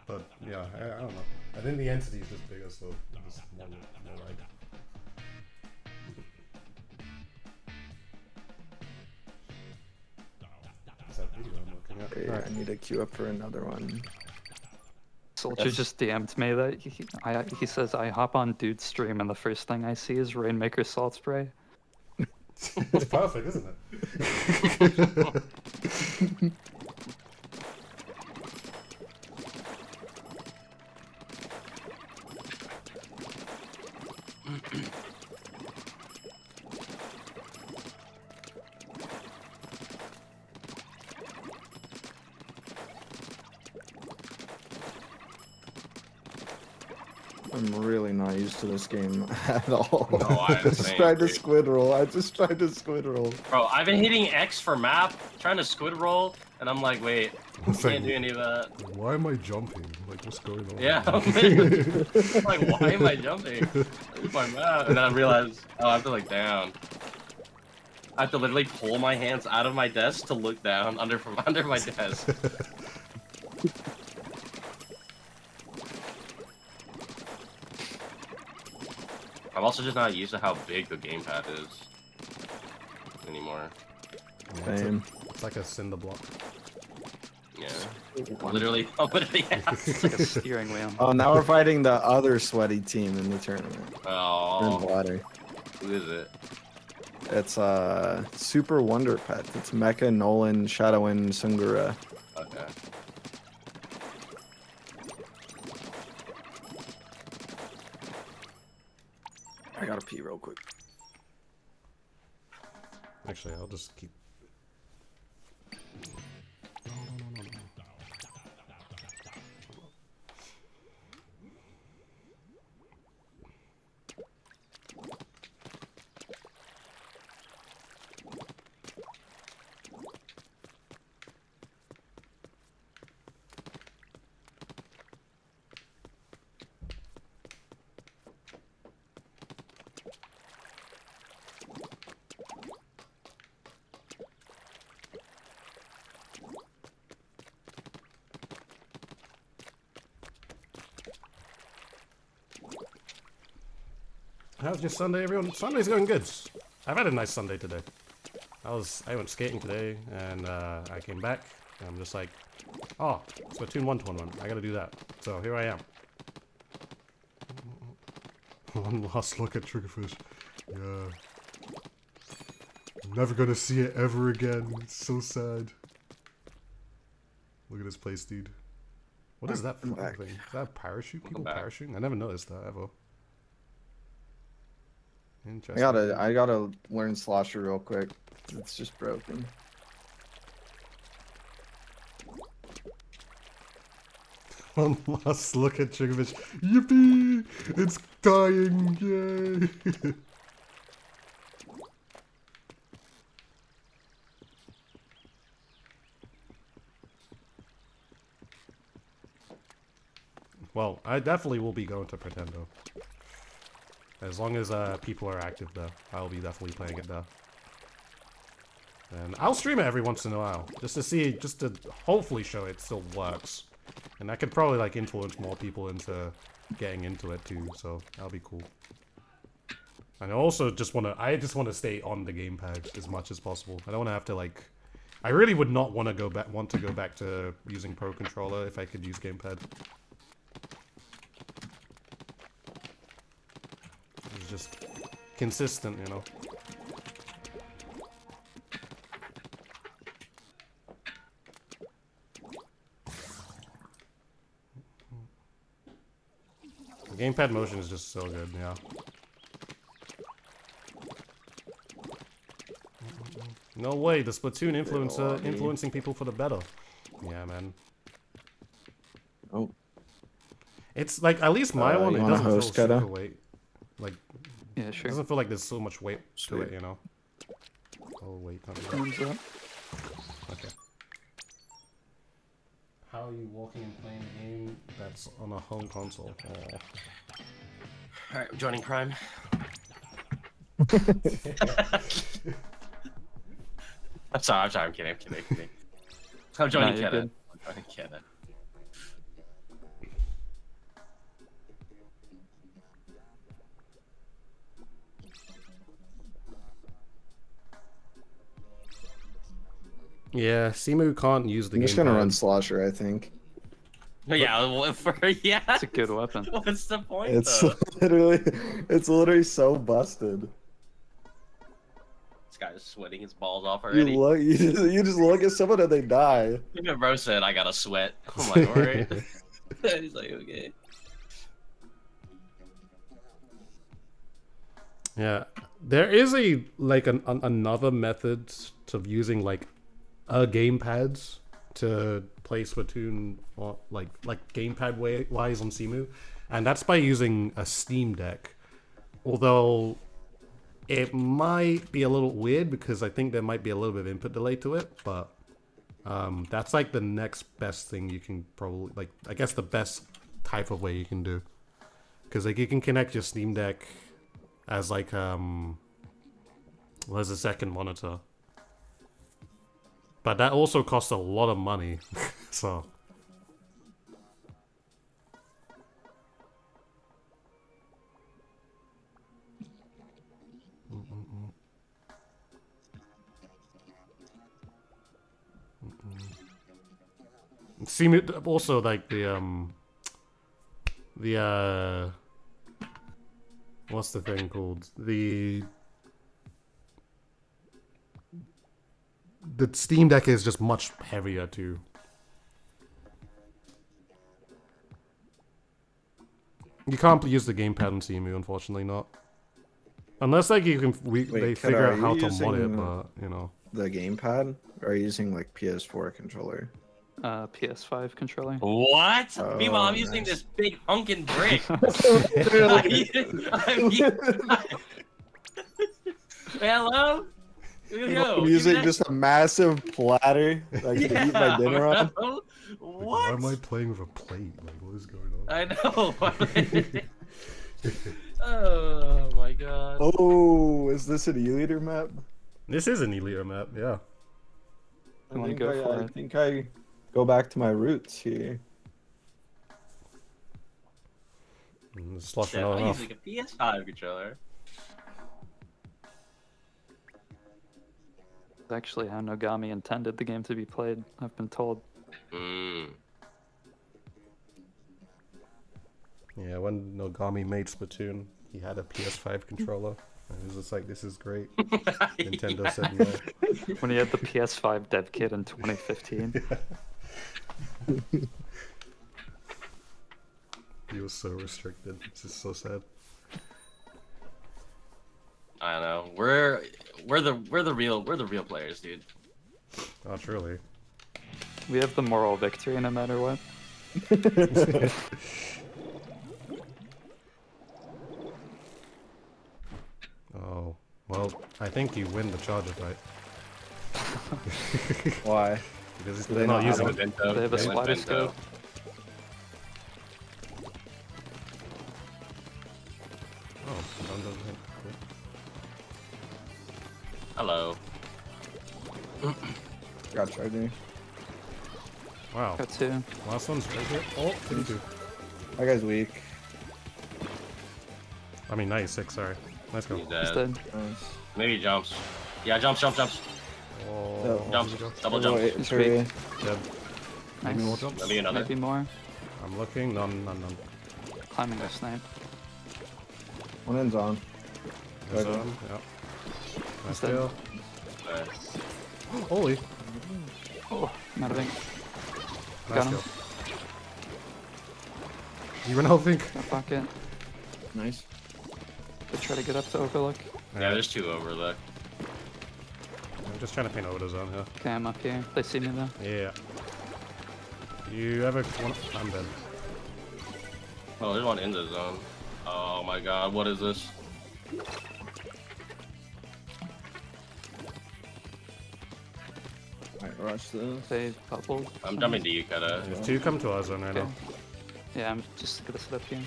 But yeah, I, I don't know. I think the entity is just bigger, so it's more, more like. Is that video I'm looking at? Hey, right. I need to queue up for another one. Soldier yes. just D M'd me that he, I, he says I hop on dude's stream and the first thing I see is Rainmaker Saltspray. It's perfect, isn't it? I'm really not used to this game at all. No, I just saying, tried dude. to squid roll. I just tried to squid roll. Bro, I've been hitting X for map, trying to squid roll, and I'm like, wait, I can't like, do any of that. Why am I jumping? Like, what's going on? Yeah, I'm like, why am I jumping? Where's my map? And then I realized, oh, I have to look down. I have to literally pull my hands out of my desk to look down under from under my desk. I'm also just not used to how big the gamepad is anymore. Same. It's like a cinder block. Yeah. Literally. Oh, literally yeah. It's like a steering wheel. Oh, now we're fighting the other sweaty team in the tournament. Oh. In water. Who is it? It's uh Super Wonder Pet. It's Mecha, Nolan, Shadowin, Sungura. Okay. I gotta pee real quick. Actually, I'll just keep. No, no, no, no, no. How's your Sunday, everyone? Sunday's going good. I've had a nice Sunday today. I was I went skating today, and uh, I came back, and I'm just like, oh, Splatoon one tournament. I gotta do that. So here I am. One last look at Triggerfish. Yeah. I'm never gonna see it ever again. It's so sad. Look at this place, dude. What is that fucking thing? Is that a parachute? People parachuting? I never noticed that ever. I gotta, I gotta learn Slosher real quick. It's just broken. One last look at Triggerfish. Yippee! It's dying! Yay! Well, I definitely will be going to Pretendo. As long as uh, people are active though, I'll be definitely playing it though. And I'll stream it every once in a while, just to see, just to hopefully show it still works. And I could probably like influence more people into getting into it too, so that'll be cool. And I also just want to, I just want to stay on the gamepad as much as possible. I don't want to have to like, I really would not want to go back, want to go back to using Pro Controller if I could use gamepad. It's just consistent, you know. The gamepad motion is just so good, yeah. No way, the Splatoon influencer influencing people for the better. Yeah, man. Oh. It's like, at least my uh, one, it doesn't feel super weight. Like, yeah, sure. It doesn't feel like there's so much weight Sweet. to it, you know? Oh, wait. Okay. How are you walking and playing a game that's on a home console? Oh. Alright, I'm joining Prime. I'm sorry, I'm sorry, I'm kidding, I'm kidding, I'm kidding. I'm joining no, Keta. I'm joining Keta. Yeah, C M U can't use the game. I'm just gonna run Slosher, I think. But yeah, well, for, yeah. It's a good weapon. What's the point, it's though? Literally, it's literally so busted. This guy is sweating his balls off already. You, look, you, just, you just look at someone and they die. Even bro said, I gotta sweat. I'm like, alright. He's like, okay. Yeah, there is a, like, an, an, another method of using, like, Uh, gamepads to play Splatoon, or like like gamepad way wise on C M U, and that's by using a Steam Deck. Although it might be a little weird because I think there might be a little bit of input delay to it, but um, that's like the next best thing you can probably like. I guess the best type of way you can do, because like you can connect your Steam Deck as like um, well, as a second monitor. But that also costs a lot of money, so. Mm -mm -mm. Mm -mm. C M U also like the um the uh what's the thing called? The The Steam Deck is just much heavier too. You can't use the gamepad on C M U, unfortunately, not. Unless like you can, we, Wait, they figure out how to mod it, but you know. The gamepad? Or are you using like P S four controller? Uh, P S five controller. What? Oh, meanwhile, I'm nice. using this big hunkin' brick. Hello. Yo, I'm using just a massive platter that I can yeah, eat my dinner on. Like, why am I playing with a plate? Like, what is going on? I know. Oh my god. Oh, is this an E-Leader map? This is an E-Leader map, yeah. I, I, think, go I, for I it. think I go back to my roots here. I'm sloshing yeah, I'm using a P S five controller. Actually how Nogami intended the game to be played, I've been told. Mm. Yeah, when Nogami made Splatoon, he had a P S five controller, and he was just like, this is great. Nintendo said no. When he had the P S five dev kit in twenty fifteen. Yeah. He was so restricted, this is so sad. I don't know. We're we're the we're the real we're the real players, dude. Oh, truly. We have the moral victory no matter what. Oh well, I think you win the Charger fight. Why? Because they're, they're not using it. Bento. They have a splatter scope. Hello. Got Charger. Wow. Got two. Last one's right here. Oh, thirty-two. That guy's weak. I mean, ninety-six, sorry. Nice go. He's dead. He's dead. Nice. Maybe he jumps. Yeah, jumps, jumps, jumps. Oh. Jumps, jumps. Double jump. He's weak. Dead. Nice. Maybe more jumps. Maybe another. Maybe more. I'm looking. None, none, none. Climbing a snipe. One end's on. Right on. on. Yep. Nice kill. Nice. Holy. Oh, not a thing. Nice Got him. Kill. You run out of think. No, fuck it. Nice. They try to get up to overlook. Yeah, yeah, there's two overlook. I'm just trying to paint Oda's on here. Okay, I'm up here. They see me though. Yeah. You ever want? I'm dead. Oh, there's one in the zone. Oh my god, what is this? Alright, rush this. They bubbled. I'm jumping to you, Keta. There's two come to our zone right okay. now. Yeah, I'm just gonna slip here.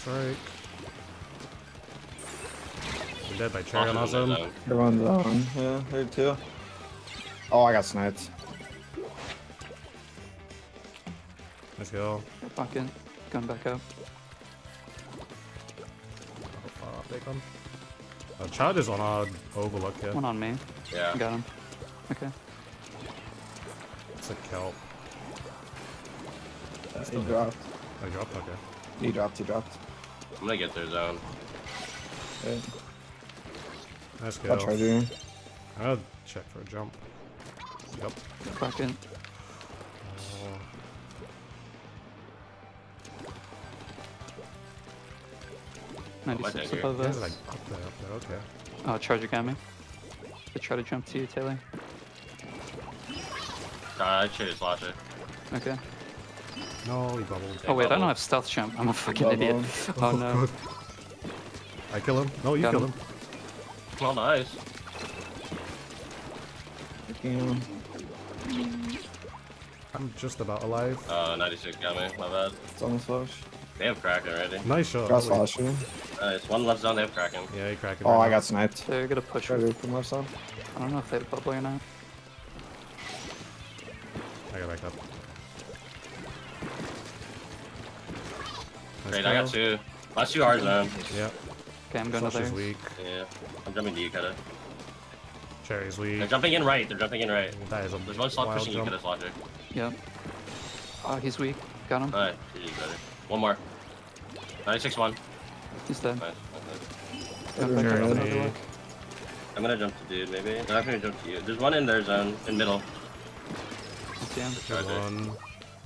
Strike. We're dead by Cherry on our zone. Everyone's on. Yeah, there too. Oh, I got sniped. Let's go. Fucking come back up. How far up they come? Oh, Charger's on our overlook here. One on me. Yeah. Got him. Okay. It's a Kelp. Uh, he dropped. Oh, he dropped? Okay. He dropped, he dropped. I'm gonna get their zone. Okay. Nice kill. I'll try doing. I'll check for a jump. Yep. Fucking. Oh. ninety-six above us. Like up there, up there, okay. Oh, Charger got me. I try to jump to you, Taylor. Nah, I should slash it. Okay. No, he bubbled. Oh, wait, I don't have stealth jump. I'm a fucking idiot. Oh, no. I kill him. No, you got kill him. Well, nice. I'm just about alive. Uh, ninety-six got me. My bad. It's on the slosh. They have Kraken already. Nice shot. Got Slosher. Nice. One left zone, they have Kraken. Yeah, they Kraken. Oh, right I now. got sniped. They're gonna push right from left zone. I don't know if they have Bubbler or not. I got back up. Nice Great, kill. I got two. Last two are zone. Yeah. Okay, I'm going to there. Weak. Yeah. I'm jumping to you, Keta. Cherry's weak. They're jumping in right. They're jumping in right. That is a There's one slot pushing jump. you, Keta's logic. Yep. Oh, he's weak. Got him. Alright, he's better. One more. ninety-six one. He's dead. Nice. I'm, gonna I'm gonna jump to dude, maybe. No, I'm gonna jump to you. There's one in their zone, in middle. One.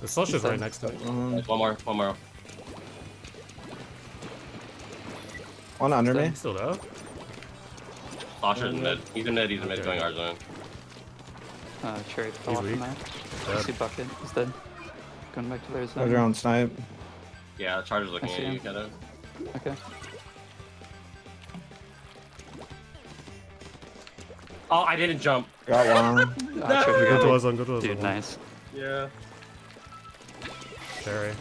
The Slosher's right next to it. Nice. One more, one more. One under me. Still there. Slosher's in mid. He's in mid, he's in mid, going our zone. Uh, Cherry fell off the map. I see Bucket. He's dead. Going back to their zone. They're on snipe. Yeah, the Charger's looking at you, Keta. Okay. Oh, I didn't jump. Got one. no. I tried to go to us on, go to us Dude, on. nice. Yeah. Cherry.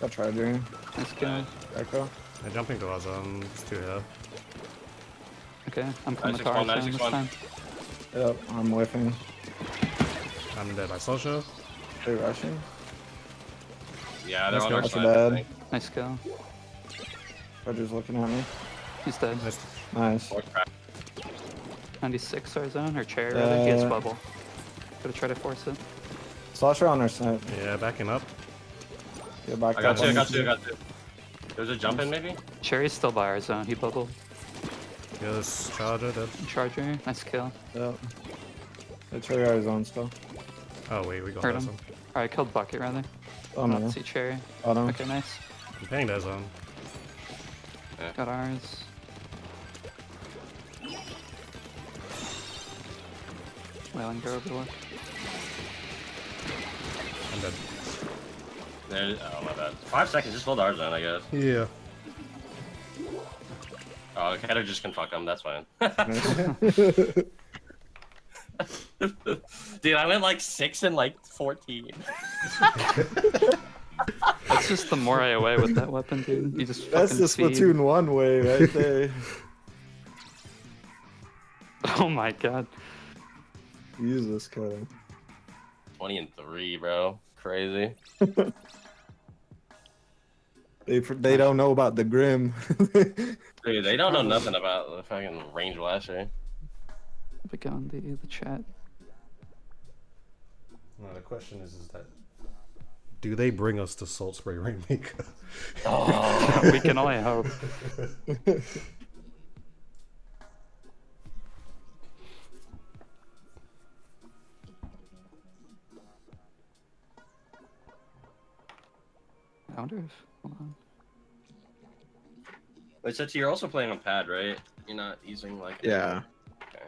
Got Charger. Nice guy. Echo. They're jumping to us on. It's too high. Okay, I'm coming to our zone this time. Yep, I'm whiffing. I'm dead by Slosher. They're rushing. Yeah, they're nice on our side. Nice kill. Roger's looking at me. He's dead. Nice. nice. ninety-six our zone, or Cherry rather. Uh, he has bubble. Gotta try to force it. Slosher on our side. Yeah, backing up. Yeah, back I got up. you, I got you, I got you. There's a jump in maybe? Cherry's still by our zone, he bubbled. Yes, Charger dead. Charger, nice kill. Yep. Yeah, Cherry our zone still. Oh wait, we got Hurt that him. zone. Alright, killed Bucket rather. Oh no. Let's see Cherry. Oh no. Okay, nice. I'm paying that zone. Yeah. Got ours. Wailing, go overlook. I'm dead. There, oh my bad. Five seconds, just hold ours then, I guess. Yeah. Oh, Keta just can fuck them, that's fine. Dude, I went like six and like fourteen. That's just the Moray away with that weapon, dude. You just That's the Splatoon feed. one way right there. Oh my god. Use this, Keta. twenty and three, bro. Crazy. They they don't know about the Grim. Dude, they don't know nothing about the fucking Range Blaster. But go on the, the chat. Now the question is, is that do they bring us to Saltspray Rainmaker? Oh, we can only hope. I wonder if. Hold on. Wait, so you're also playing on pad, right? You're not using like. Yeah. Okay.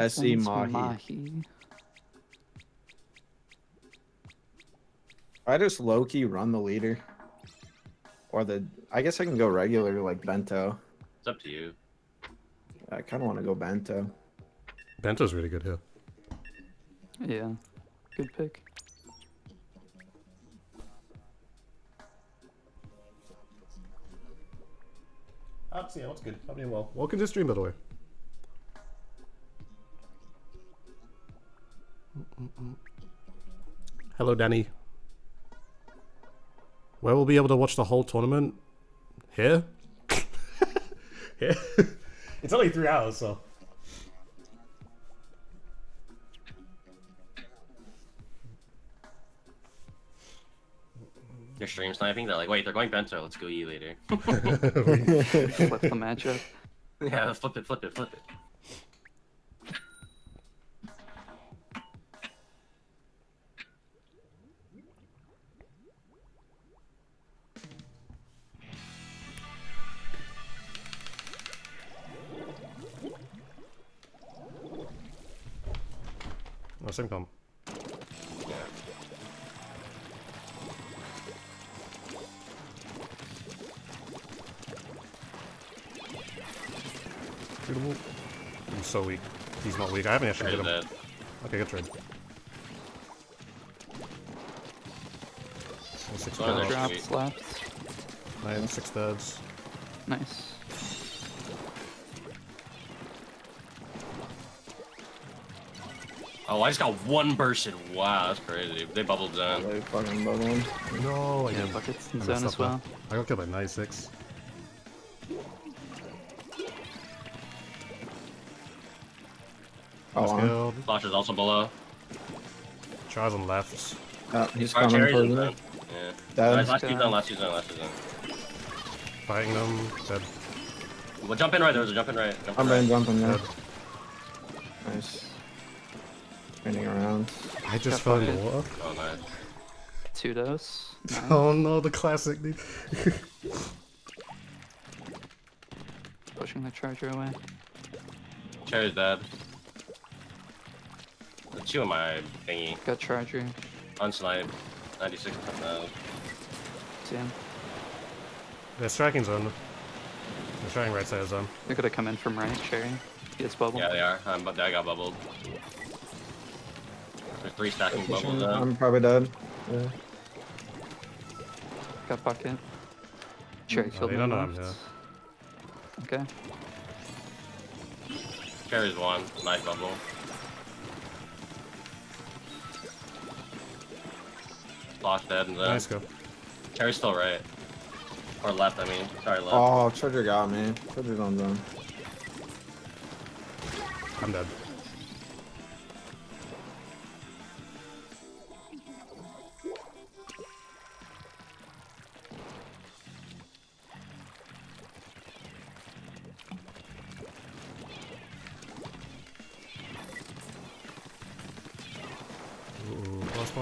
I see Mahi. Mahi. I just low key run the leader, or the. I guess I can go regular like Bento. It's up to you. I kind of want to go Bento. Bento's really good here. Yeah, good pick. Ah, so yeah, what's good? I'm doing well. Welcome to the stream, by the way. Mm-mm-mm. Hello, Danny. Where we'll be able to watch the whole tournament? Here? Here? It's only three hours, so. They're stream sniping. They're like, wait, they're going Bento. Let's go E later. Flip the matchup. Yeah, flip it, flip it, flip it. Oh, same comp. Yeah. Shootable. I'm so weak. He's not weak. I haven't actually hit him. That. Okay, good trade. Six oh, drops left. Nine, six thirds. Nice. Oh, I just got one burst in. Wow, that's crazy. They bubbled down. They fucking bubbled. No, I yeah, didn't. Buckets in zone as well. I got killed by ninety-six. Oh, Slosher's also below. Char's on left. Uh, he's Our coming for them. Yeah. That's last two zone, last two zone, last two zone. Fighting them, dead. Well, jump in right, there was a jump in right. Jump I'm right. in, jumping right. Yeah. Nice. Around. I just fell in water. Oh, nice. Two dose. Nice. Oh no, the classic dude. Pushing the Charger away. Charger's dead. The two of my thingy. Got Charger. Unsnipe. ninety-six. Damn. They're striking zone. They're striking right side of zone. They're gonna come in from right, Cherry. He gets bubbled. Yeah, they are. Um, but I got bubbled. There's three stacking bubbles now. I'm probably dead. Yeah. Got bucket. Cherry killed me left. Okay. Cherry's one. Nice bubble. Lost dead and then. Nice go. Cherry's still right. Or left, I mean. Sorry, left. Oh, Charger got me. Charger's on zone. I'm dead.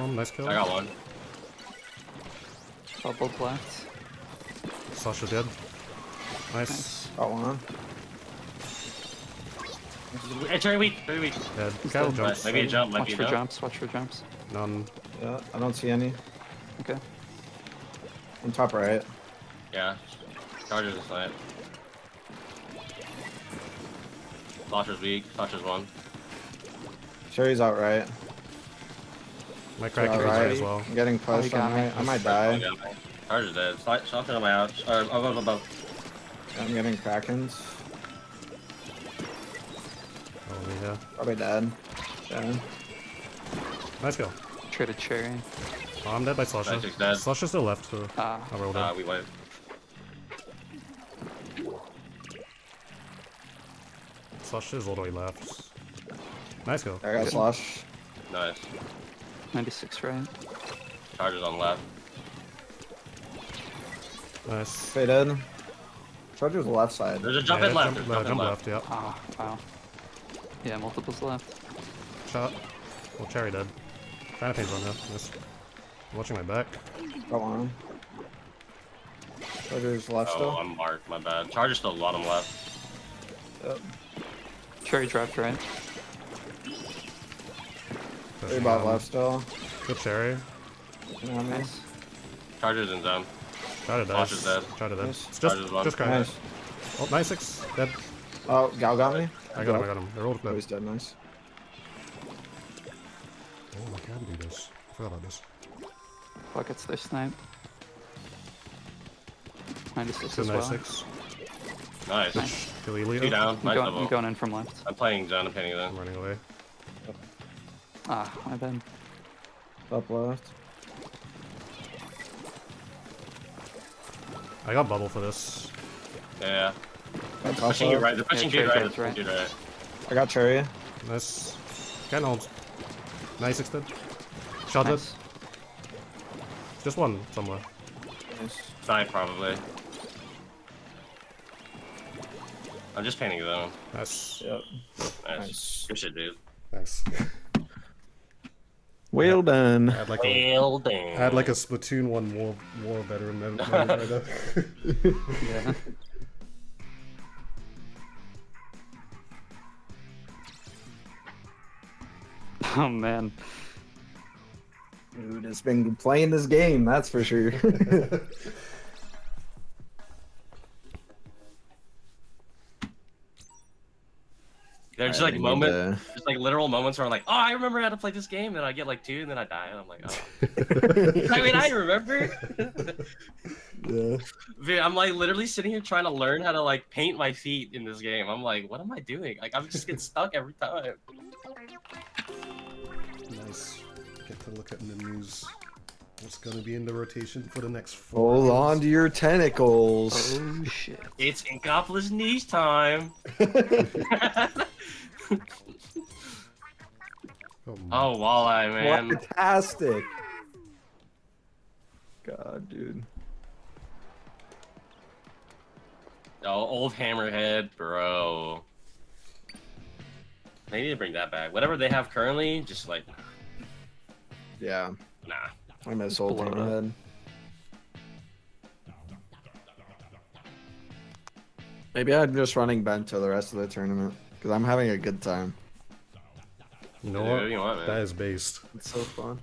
Nice kill. I got one. Bubble left. Slosher dead. Nice. nice. Got one. Hey, Cherry weak. Cherry weak. Dead. Cattle jumps. Maybe a jump. Watch Maybe for jump. jumps. Watch for jumps. None. Yeah, I don't see any. Okay. On top right. Yeah. Charger's aside. Slosher's weak. Slosher's one. Cherry's out right. My Kraken's right as well. I'm getting pushed. Oh, on me. I might die. Charger's dead. Slosher on my outs. Or, above, above. I'm getting Krakens. Oh, yeah. Probably dead. Dead. Nice kill. Traded Cherry. Oh, I'm dead by Slosher. Slosher's still left, so uh, I rolled uh, we wiped. Slosher's all the way left. Nice kill. I got Slosh. Nice. ninety-six right. Charger's on left. Nice. Faded. Charger's left side. There's a jump yeah, in left. Jump, uh, jump left. left, yeah. Oh, wow. Yeah, multiples left. Shot. Well, Cherry dead. Trying to page on now. Yes. Watching my back. Go on. Charger's left oh, still. Oh, I'm marked. My bad. Charger's still bottom left. Yep. Cherry dropped right. Three bot left still. Good Cherry. Nice. Charger's in zone. Try to dash. Try to dash. Nice. It's just, just crack. Nice. Oh, nice six. Dead. Oh, Gal got me. I got him, I got him. They're all dead. Oh, he's dead, nice. Oh, I can do this. I forgot about this. Fuck, it's their snipe. ninety-six as well. ninety-six. Nice. Nice. Two down. Nice double. I'm going in from left. I'm playing down and pinning it in. I'm running away. Ah, my bad. Up left. I got bubble for this. Yeah. They're pushing you right. They're pushing you right. They're pushing you right. I got Cherry. Nice. Can hold. Nice extend. Shot nice. It. Just one somewhere. Nice. Side probably. I'm just painting though. Nice. Yep. Nice. nice. Good shit, dude. Thanks. Well done. I had like, well a, I had like a Splatoon one war, war veteran moment right now. Yeah. Oh man. Dude has been playing this game, that's for sure. There's just like moments, to... just like literal moments where I'm like, oh, I remember how to play this game, and I get like two, and then I die, and I'm like, oh. I mean, I remember. Yeah. Dude, I'm like literally sitting here trying to learn how to like paint my feet in this game. I'm like, what am I doing? Like, I'm just getting stuck every time. Nice. Get to look at in the news. What's gonna be in the rotation for the next four Hold rounds. On to your tentacles. Oh shit. It's Inkopolis knees time. Oh, oh walleye, man. Fantastic. God, dude. Oh, old hammerhead, bro. They need to bring that back. Whatever they have currently, just like. Yeah. Nah. I miss old hammerhead. Maybe I'm just running Bento the rest of the tournament. Because I'm having a good time. You know what? You want, that is based. It's so fun.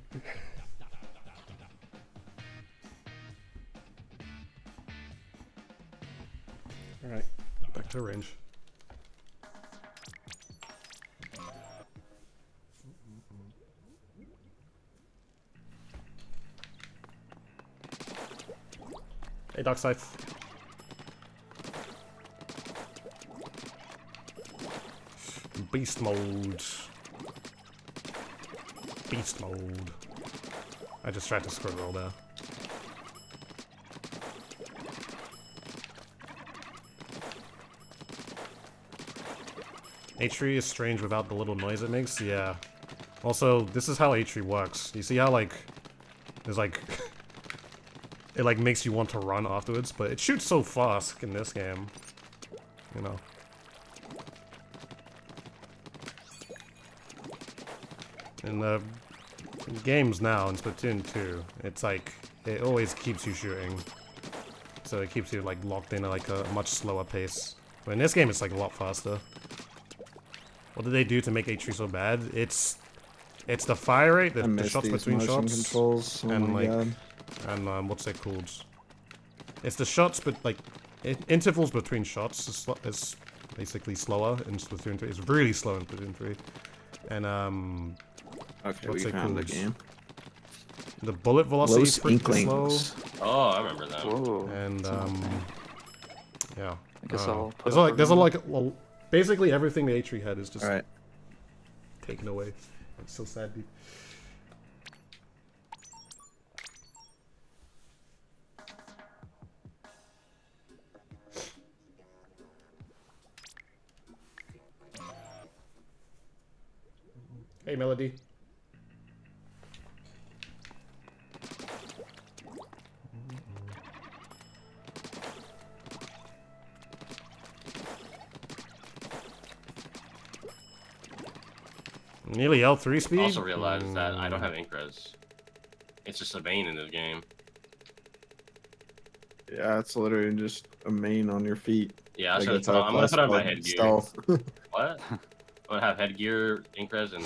Alright, back to range. Hey, Doc Scythe. Beast mode. Beast mode. I just tried to squirt roll there. Atri is strange without the little noise it makes, yeah. Also, this is how Atri works. You see how, like, there's like... It like makes you want to run afterwards, but it shoots so fast in this game, you know. In the games now, in Splatoon two, it's like, it always keeps you shooting. So it keeps you like locked in at like a much slower pace. But in this game, it's like a lot faster. What did they do to make Atri so bad? It's it's the fire rate, the, the shots between shots, controls. Oh and like... God. And um, what's it called? It's the shots, but like it, intervals between shots is, is basically slower in Splatoon three. It's really slow in Splatoon three. And um, okay, what's we it found called? The game. The bullet velocity Los is pretty Inklings. Slow. Oh, I remember that. Whoa. And um, yeah, I guess oh. I'll put there's like There's a, like, well, basically everything the Atri had is just right. taken away. It's so sad, dude. Hey, Melody. Nearly L three speed? I also realized mm. that I don't have ink res. It's just a main in this game. Yeah, it's literally just a main on your feet. Yeah, like so it's I'm gonna put on my headgear. What? I'm gonna have headgear, ink res, and...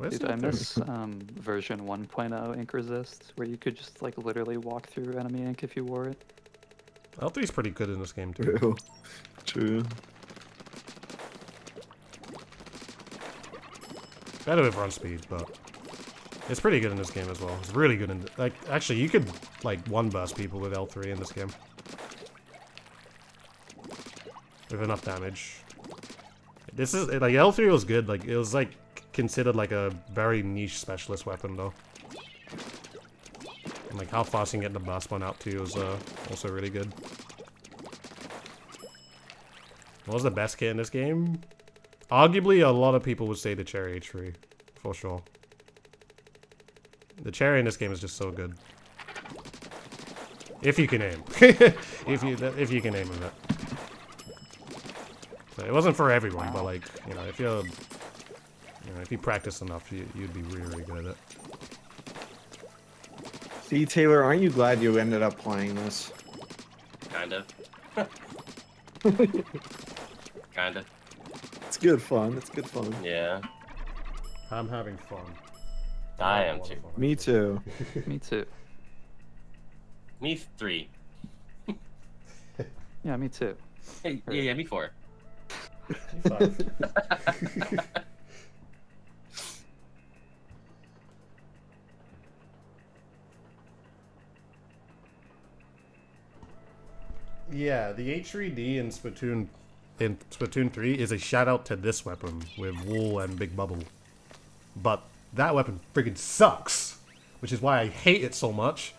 Dude, I miss um, version one point oh ink resist, where you could just like literally walk through enemy ink if you wore it. L three is pretty good in this game, too. True. True. Better with run speeds, but it's pretty good in this game as well. It's really good in like actually you could like one burst people with L three in this game with enough damage. This is like L three was good. Like it was like considered like a very niche specialist weapon though. And like how fast you can get the burst one out too is uh, also really good. What was the best kit in this game? Arguably, a lot of people would say the Cherry tree, for sure. The Cherry in this game is just so good. If you can aim, if wow. you if you can aim with it. So it wasn't for everyone, wow. but like you know, if you're, you know, if you practice enough, you, you'd be really, really good at it. See, Taylor, aren't you glad you ended up playing this? Kind of. kind of. It's good fun. It's good fun. Yeah. I'm having fun. I, I am too. Fun. Me too. Me too. Me three. Yeah, me too. Hey, yeah, yeah, me four. Me five. Yeah, the H three D in Splatoon. In Splatoon three is a shout out to this weapon with wool and big bubble, but that weapon friggin' sucks, which is why I hate it so much,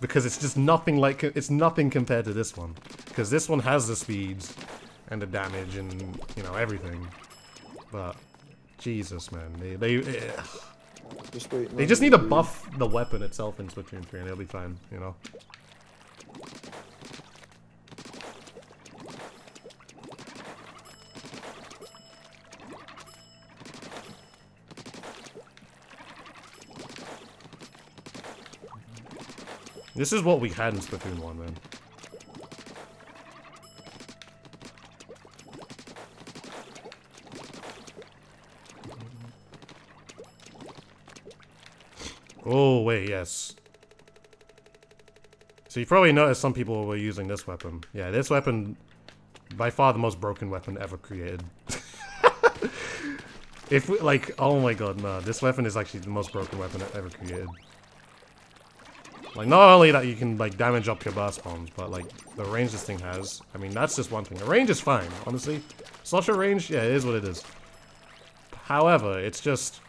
because it's just nothing like it's nothing compared to this one, because this one has the speeds and the damage and you know everything, but Jesus man, they they ugh. Just wait, they just need to buff the weapon itself in Splatoon three and it'll be fine, you know. This is what we had in Splatoon one, man. Oh, wait, yes. So you probably noticed some people were using this weapon. Yeah, this weapon, by far the most broken weapon ever created. If we, like, oh my god, no. This weapon is actually the most broken weapon ever created. Like, not only that you can, like, damage up your burst bombs, but, like, the range this thing has. I mean, that's just one thing. The range is fine, honestly. Slosher range, yeah, it is what it is. However, it's just...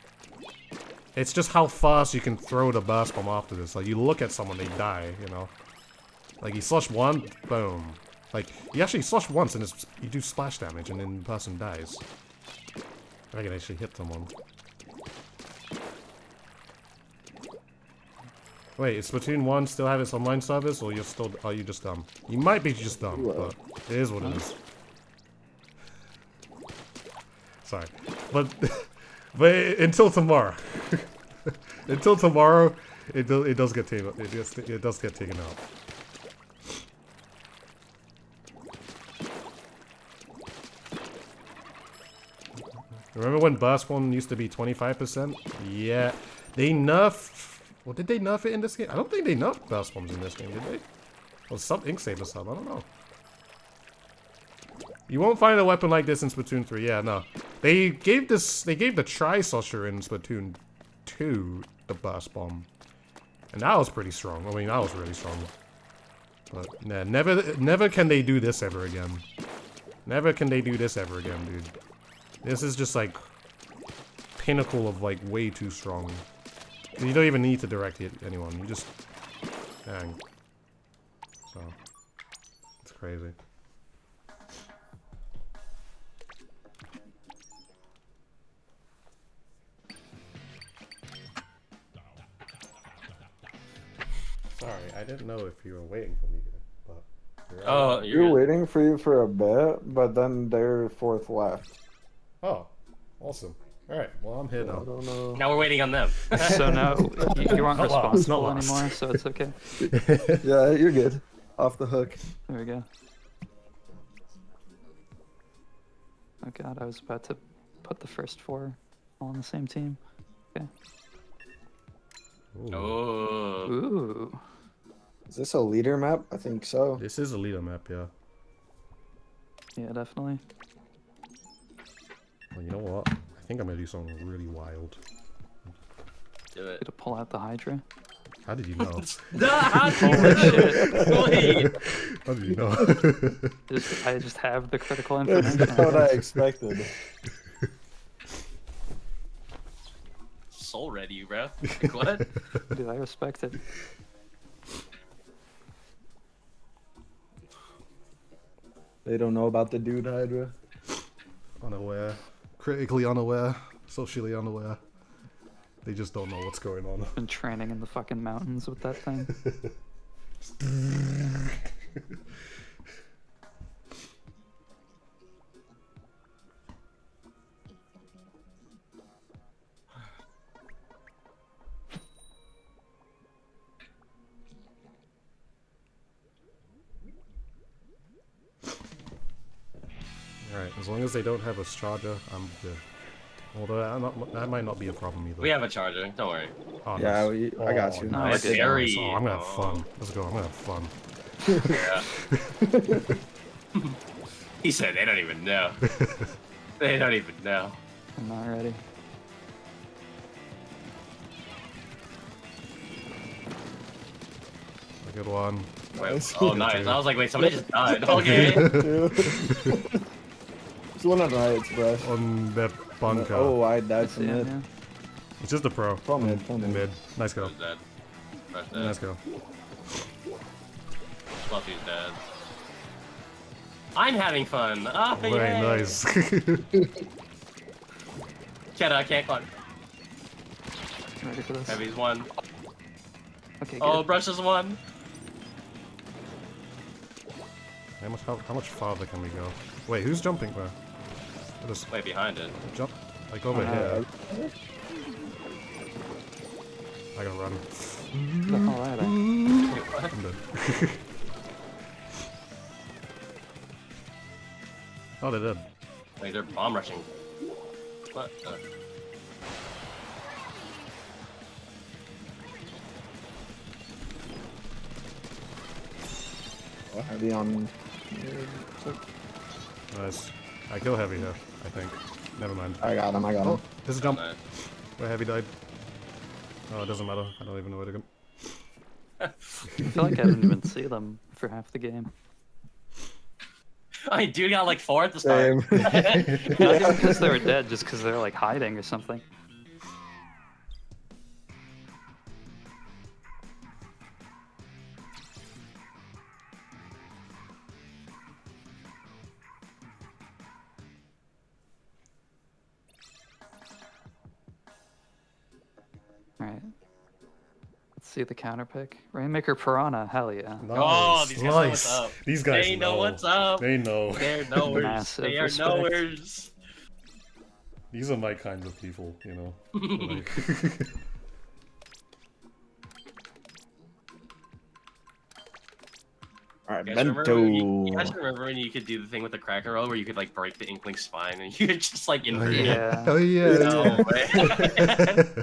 It's just how fast you can throw the burst bomb after this. Like, you look at someone, they die, you know? Like, you slosh one, boom. Like, you actually slosh once and it's, you do splash damage and then the person dies. I can actually hit someone. Wait, is Splatoon one still have its online service, or you're still are you just dumb? You might be just dumb, but it is what it is. Sorry, but but until tomorrow, until tomorrow, it do, it does get taken it just it does get taken out. Remember when Burst One used to be twenty-five percent? Yeah, they nerfed. Well, did they nerf it in this game? I don't think they nerfed burst bombs in this game, did they? Or some ink saver sub, I don't know. You won't find a weapon like this in Splatoon three, yeah, no. They gave this, they gave the Tri-Slosher in Splatoon two the burst bomb. And that was pretty strong, I mean, that was really strong. But yeah, never, never can they do this ever again. Never can they do this ever again, dude. This is just like pinnacle of like way too strong. You don't even need to direct hit anyone. You just dang. So it's crazy. Sorry, I didn't know if you were waiting for me to, but you're oh, right. You're waiting for you for a bit, but then they're fourth left. Oh, awesome. All right, well, I'm here now. I don't know. Now we're waiting on them. So now you, you aren't not responsible lost. anymore, so it's okay. Yeah, you're good. Off the hook. There we go. Oh god, I was about to put the first four all on the same team. Okay. Ooh. Oh. Ooh. Is this a leader map? I think so. This is a leader map, yeah. Yeah, definitely. Well, you know what? I think I'm gonna do something really wild. Do it. Gonna pull out the Hydra. How did you know? The Hydra! Shit. How did you know? just, I just have the critical information. That's what I expected. Soul ready, bro. Like, what? Dude, I respect it. They don't know about the dude Hydra. Unaware. Critically unaware. Socially unaware. They just don't know what's going on. Been training in the fucking mountains with that thing. Alright, as long as they don't have a Charger, I'm good. Although, I'm not, that might not be a problem either. We have a Charger, don't worry. Oh, yeah, nice. we, I got oh, you. Nice. Nice. Nice. Oh, I'm gonna have fun. Let's go, I'm gonna have fun. Yeah. He said they don't even know. They don't even know. I'm not ready. A good one. Nice. Wait, oh, nice. I was like, wait, somebody just died. Okay. One on riots, bro. On that bunker. Oh, I died from it. Yeah. It's just a pro. From mid, from mid. mid. Nice go. Dead. Dead. Nice go. Fluffy's dead. I'm having fun. Oh, very yay. nice. Keta, I can't climb. Ready for this? Heavy's one. Okay. Good. Oh, Brush is one. How much? How, how much farther can we go? Wait, who's jumping where? Just way behind it. Jump, like over uh, here. I gotta run. No, all right, I... I'm dead. Oh, they're dead. Wait, they're bomb rushing. What? Uh... What? Heavy on. Nice. I kill Heavy here, I think. Never mind. I got him, I got him. Oh, there's a jump. Oh, no. Where Heavy died. Oh, it doesn't matter. I don't even know where to go. I feel like I didn't even see them for half the game. I do got like four at the start. Not just because they were dead, just because they were like hiding or something. See the counter pick. Rainmaker Piranha, hell yeah. Nice. Oh, these guys nice. know what's up. These guys they know. know what's up. They know. They're knowers. They are respect. knowers. These are my kinds of people, you know. Like... Alright, Bento. You, you guys remember when you could do the thing with the Kraken roll where you could like break the Inkling's spine and you could just like invert it? Yeah. Oh, yeah. No way.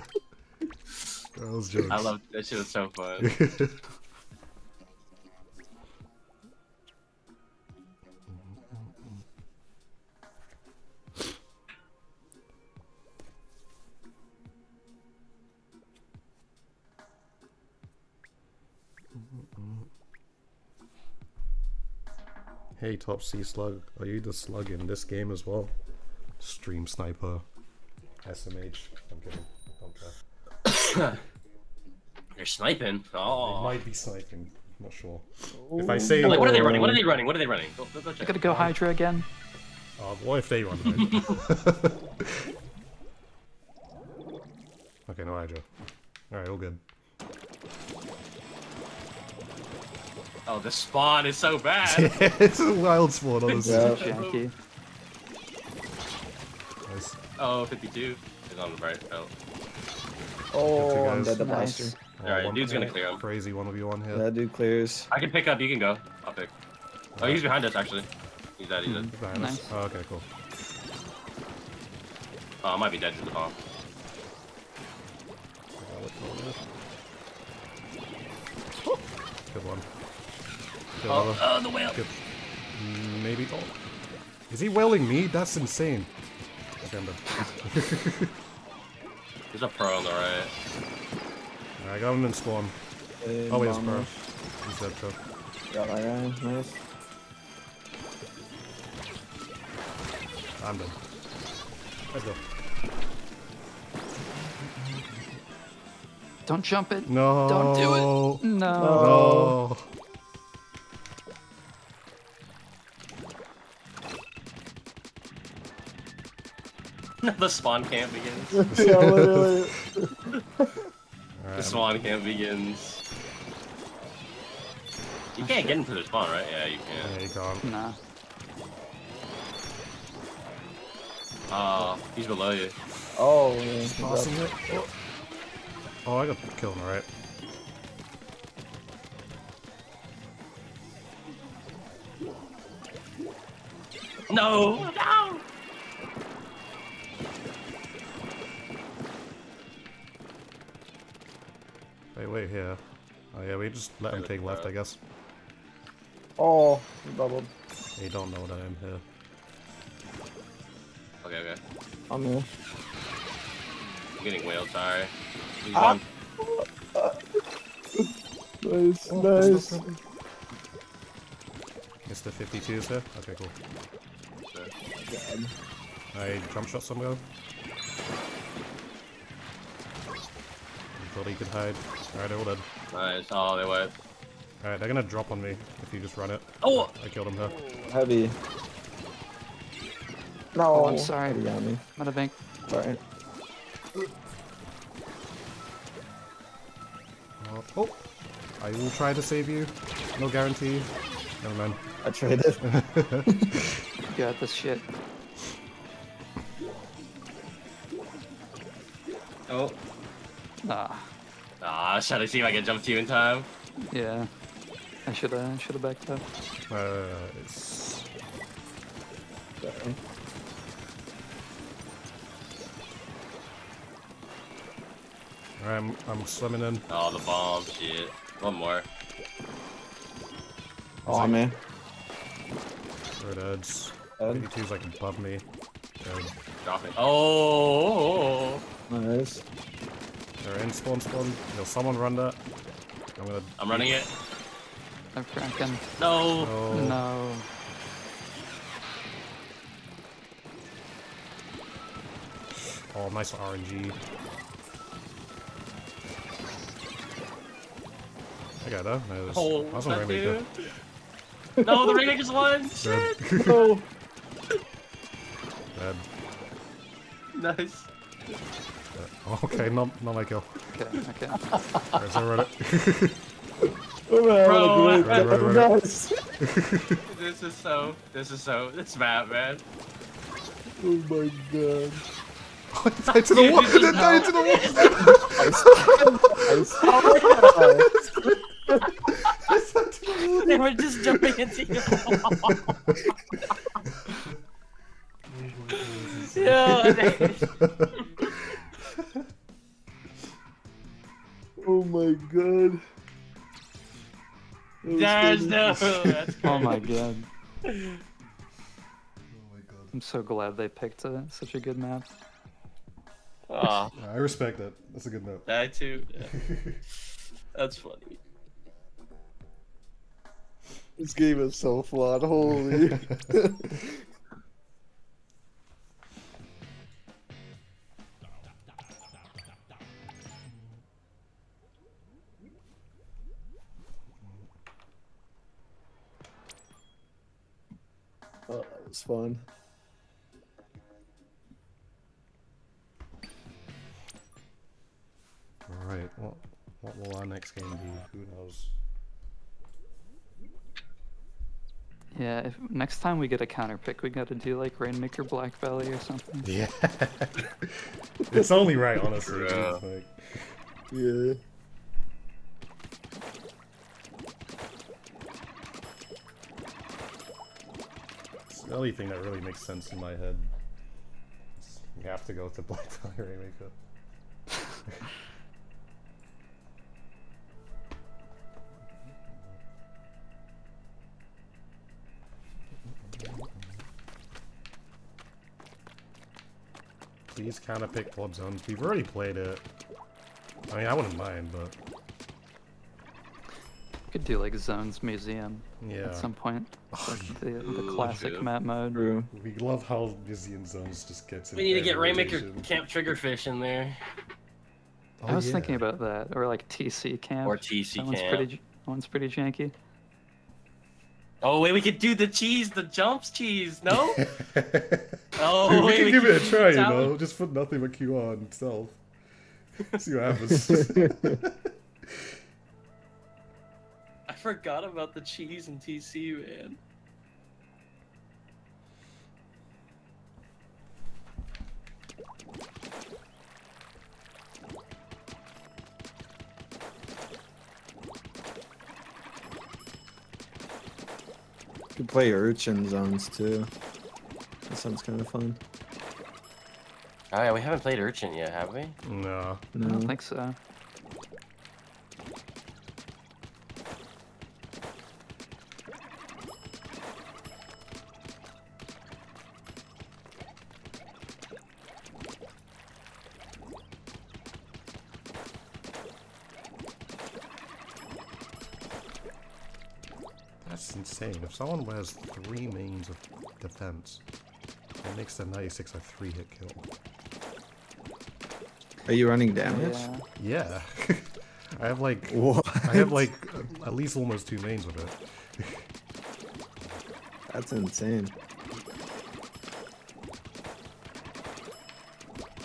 Those jokes. I love that shit, was so fun. Hey, Top C Slug, are you the slug in this game as well? Stream Sniper. S M H. I'm kidding. Don't care. You're sniping? Oh. They might be sniping. I'm not sure. Ooh. If I say... Like, what are they running? What are they running? What are they running? Go, go, go check. I gotta go Hydra again. Uh, what if they run Hydra? Okay, no Hydra. Alright, all good. Oh, the spawn is so bad! Yeah, it's a wild spawn, honestly. Yeah. Nice. Oh, fifty-two. He's on the right belt. Oh, I'm dead to Blaster. Nice. Oh, alright, dude's gonna clear him. Crazy one v one here. That dude clears. I can pick up, you can go. I'll pick. Oh, right. He's behind us, actually. He's dead, he's dead. He's behind nice. us. Oh, okay, cool. Oh, I might be dead to the bomb. Good one. Good oh, oh, the whale. Good. Maybe. Oh. Is he whaling me? That's insane. There's a pro on the right. I got him in spawn. Hey, oh wait, it's pro. He's dead, pro. Got my guy. Nice. I'm done. Let's go. Don't jump it. No. Don't do it. No. No. The spawn camp begins. Yeah, literally. Right, the spawn I'm... camp begins. You can't get into the spawn, right? Yeah, you can. Yeah, you can't. Nah. Oh, he's below you. Oh, man. He's passing it. Oh. oh, I got to kill him, alright. No! No! Wait, wait here. Oh yeah, we just let him take left, I guess. Oh, he bubbled. They don't know that I'm here. Okay, okay. I'm here. I'm getting whaled, sorry. He's ah. uh, nice, oh, nice. Mister fifty-two is here? Okay, cool. Sure. I jump shot some guy. He could hide. Alright, they're all dead. Nice. Oh, they were. Alright, they're gonna drop on me if you just run it. Oh! I killed him here. Heavy. No! Oh, I'm sorry. He got me. I'm out of bank. Alright. Oh. oh! I will try to save you. No guarantee. Never mind. I tried it. You got this shit. Oh. Ah. Ah, should I see if I can jump to you in time? Yeah. I should have, I should have backed up. Uh, it's... Sorry. Alright, I'm, I'm swimming in. Oh, the bomb, shit. One more. Oh, like... man. Red Eds. eighty-two's like above me. Dead. Drop it. Oh! Nice. They're in spawn spawn. Will someone run that? I'm gonna. I'm running it. I'm Kraken. No. No. No. Oh, nice R N G. I got that. No, oh, that's not Rainmaker. No, the Rainmaker's won. Shit. No. Dead. Nice. Okay, not, not my kill. Okay, okay. Alright, so run it. Bro, run it. This is so, this is so, it's bad, man. Oh my god. I died to the wall! I died to the wall! I died to the wall! They were just jumping into you. Yeah. Oh my god. There's no. That's oh my god. Oh my god. I'm so glad they picked a, such a good map. Oh. I respect that. That's a good map. I too. Yeah. That's funny. This game is so flawed, holy. Oh, that was fun. Alright, what, what will our next game be? Who knows? Yeah, if next time we get a counter pick, we gotta do like Rainmaker, Blackbelly, or something. Yeah. It's only right, honestly. Yeah. Like, yeah. It's the only thing that really makes sense in my head. You have to go to Blackbelly, Rainmaker. Please counter pick Club Zones. We've already played it. I mean, I wouldn't mind, but could do like Zones Museum. Yeah. At some point, oh, the, the classic yeah. map mode. True. We love how Museum Zones just gets. We need to get Rainmaker Camp Triggerfish in there. Oh, I was yeah. thinking about that, or like T C Camp. Or T C that Camp. One's pretty, that one's pretty janky. Oh wait, we could do the cheese, the jumps cheese, no? Oh dude, we wait, can we give can it a try, you know? With... Just put nothing but Q on itself. See what happens. I forgot about the cheese and T C, man. You could play Urchin Zones too. That sounds kind of fun. Oh yeah, we haven't played Urchin yet, have we? No. No. I don't think so. If someone wears three means of defense, it makes the ninety-six a three-hit kill. Are you running damage? Yeah. yeah. I have like what? I have like at least almost two mains with it. That's insane.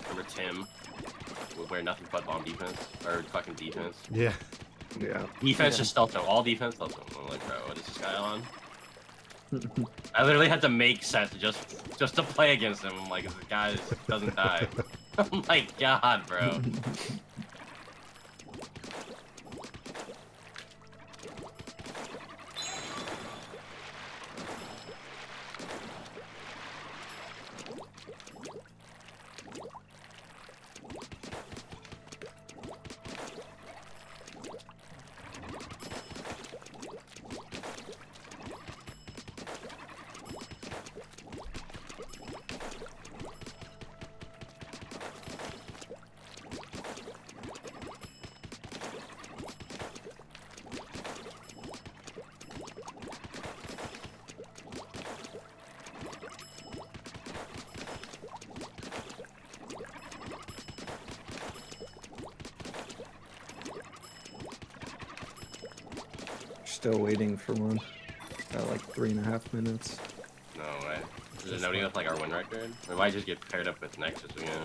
Remember Tim would wear nothing but bomb defense or fucking defense. Yeah. Yeah. Defense yeah. just stealth though. All defense stealth though. I'm like, bro, what is this guy on? I literally had to make sets just just to play against him. I'm like, this guy doesn't die. Oh my god, bro. Still waiting for one. Got like three and a half minutes. No way. Is there nobody with like our win record? We might just get paired up with Nexus again.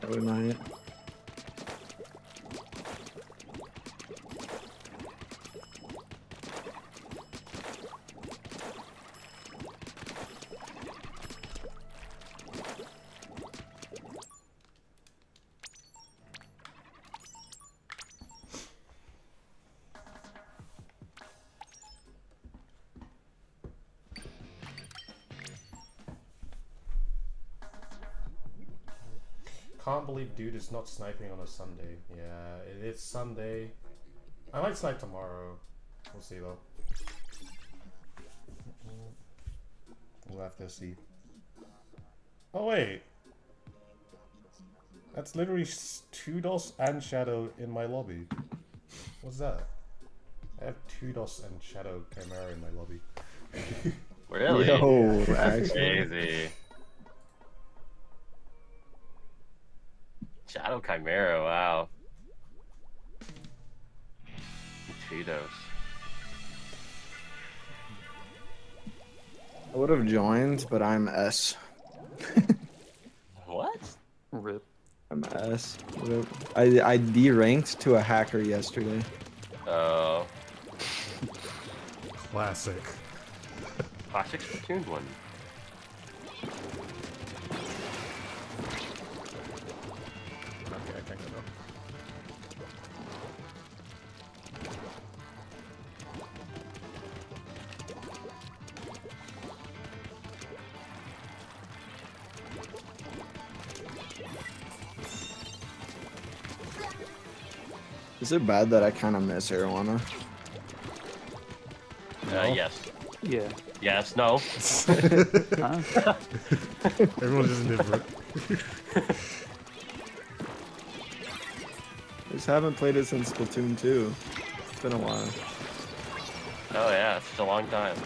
That would mind. Dude, it's not sniping on a Sunday. Yeah, it is Sunday. I might snipe tomorrow. We'll see though. We'll have to see. Oh wait, that's literally two DOS and Shadow in my lobby. What's that? I have Tudos and Shadow Chimera in my lobby. Really? Yo, that's crazy. Shadow Chimera, wow. Tudos. I would have joined, but I'm S. What? Rip. I'm S. Rip. I, I deranked to a hacker yesterday. Oh. Classic. Classic Splatoon one. Okay, I can't go down. Is it bad that I kind of miss Arowana? No. Uh, yes. Yeah. Yes, no. Everyone's just different. Just haven't played it since Splatoon two. It's been a while. Oh yeah, it's a long time.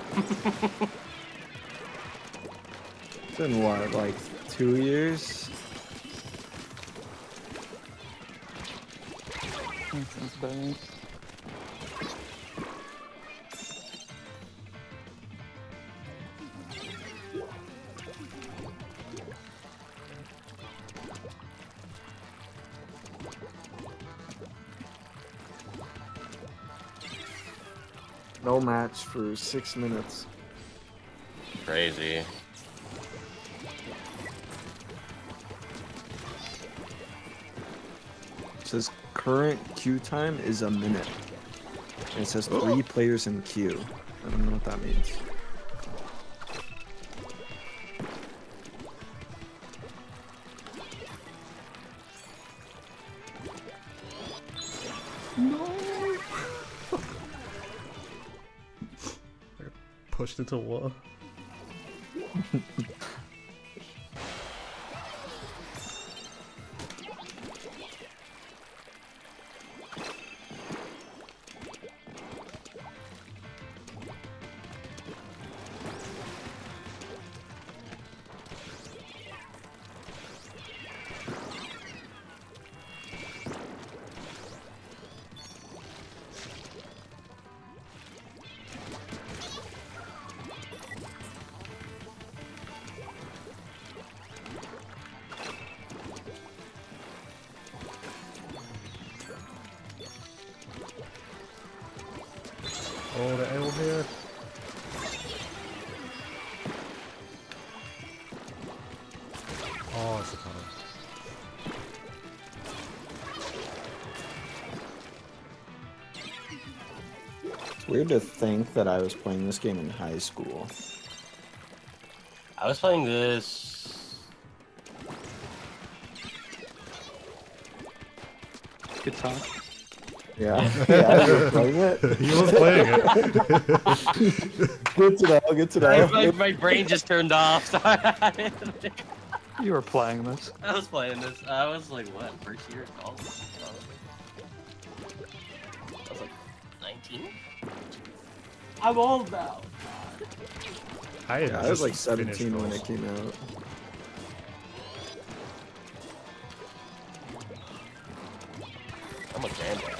It's been what, like two years? No match for six minutes. Crazy. It says current queue time is a minute. And it says oh. three players in queue. I don't know what that means. No. I got pushed into water. Oh, the ale here. Oh, it's a tunnel. It's weird to think that I was playing this game in high school. I was playing this... Good time. Yeah, yeah, you were playing it. He was playing it. Good to know, good to know. My, my brain just turned off. So I didn't think... You were playing this. I was playing this. I was like, what, first year at college? I was like, nineteen? I'm old now. I, yeah, I was like seventeen when it came out. I'm a gambler.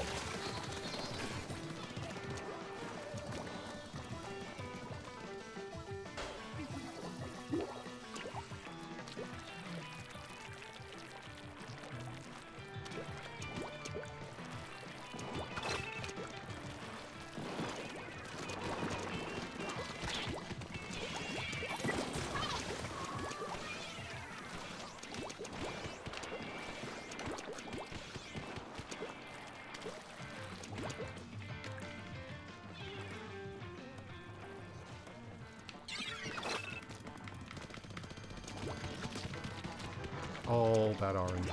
Oh, that R N G.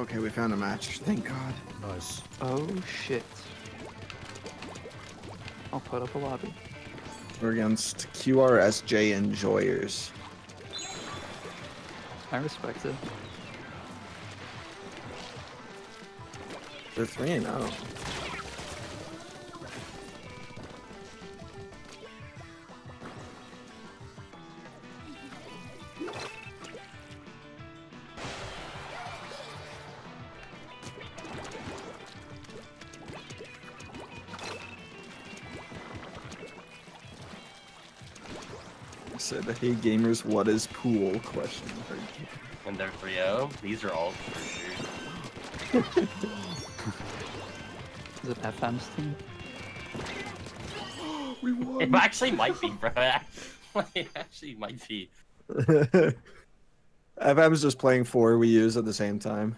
Okay, we found a match. Thank God. Nice. Oh, shit. I'll put up a lobby. We're against Q R S J enjoyers. I respect it. They're three and oh. said, "Hey gamers, what is pool?" question. And they're three oh. These are all for sure. Is it F M Steam? We won. It actually might be, bro. It actually might be. F M's just playing four Wii U's at the same time.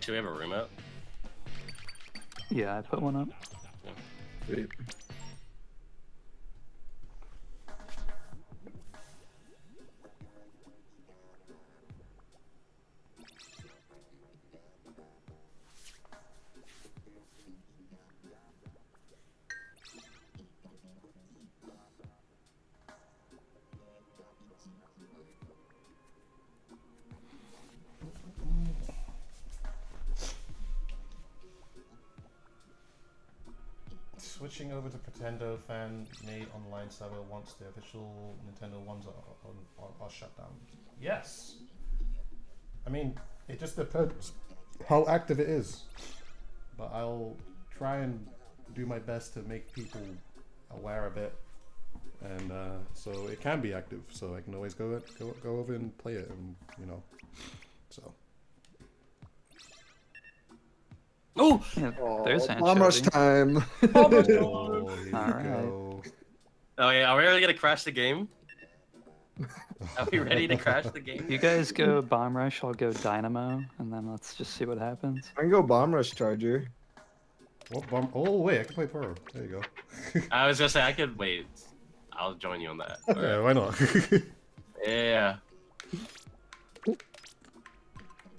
Should we have a room up? Yeah, I put one up. Yeah. Sweet. Switching over to Nintendo fan-made online server once the official Nintendo ones are, are, are, are shut down. Yes! I mean, it just depends how active it is. But I'll try and do my best to make people aware of it. And uh, so it can be active, so I can always go, go, go over and play it, and you know, so. Ooh. Yeah, there's oh, how much time? Oh, much time. Oh, right. Oh yeah, are we really gonna crash the game? Are we ready to crash the game? You guys go Bomb Rush, I'll go Dynamo, and then let's just see what happens. I can go Bomb Rush Charger. What bomb? Oh wait, I can play Poro. There you go. I was gonna say I could wait. I'll join you on that. Right. Yeah, why not? Yeah.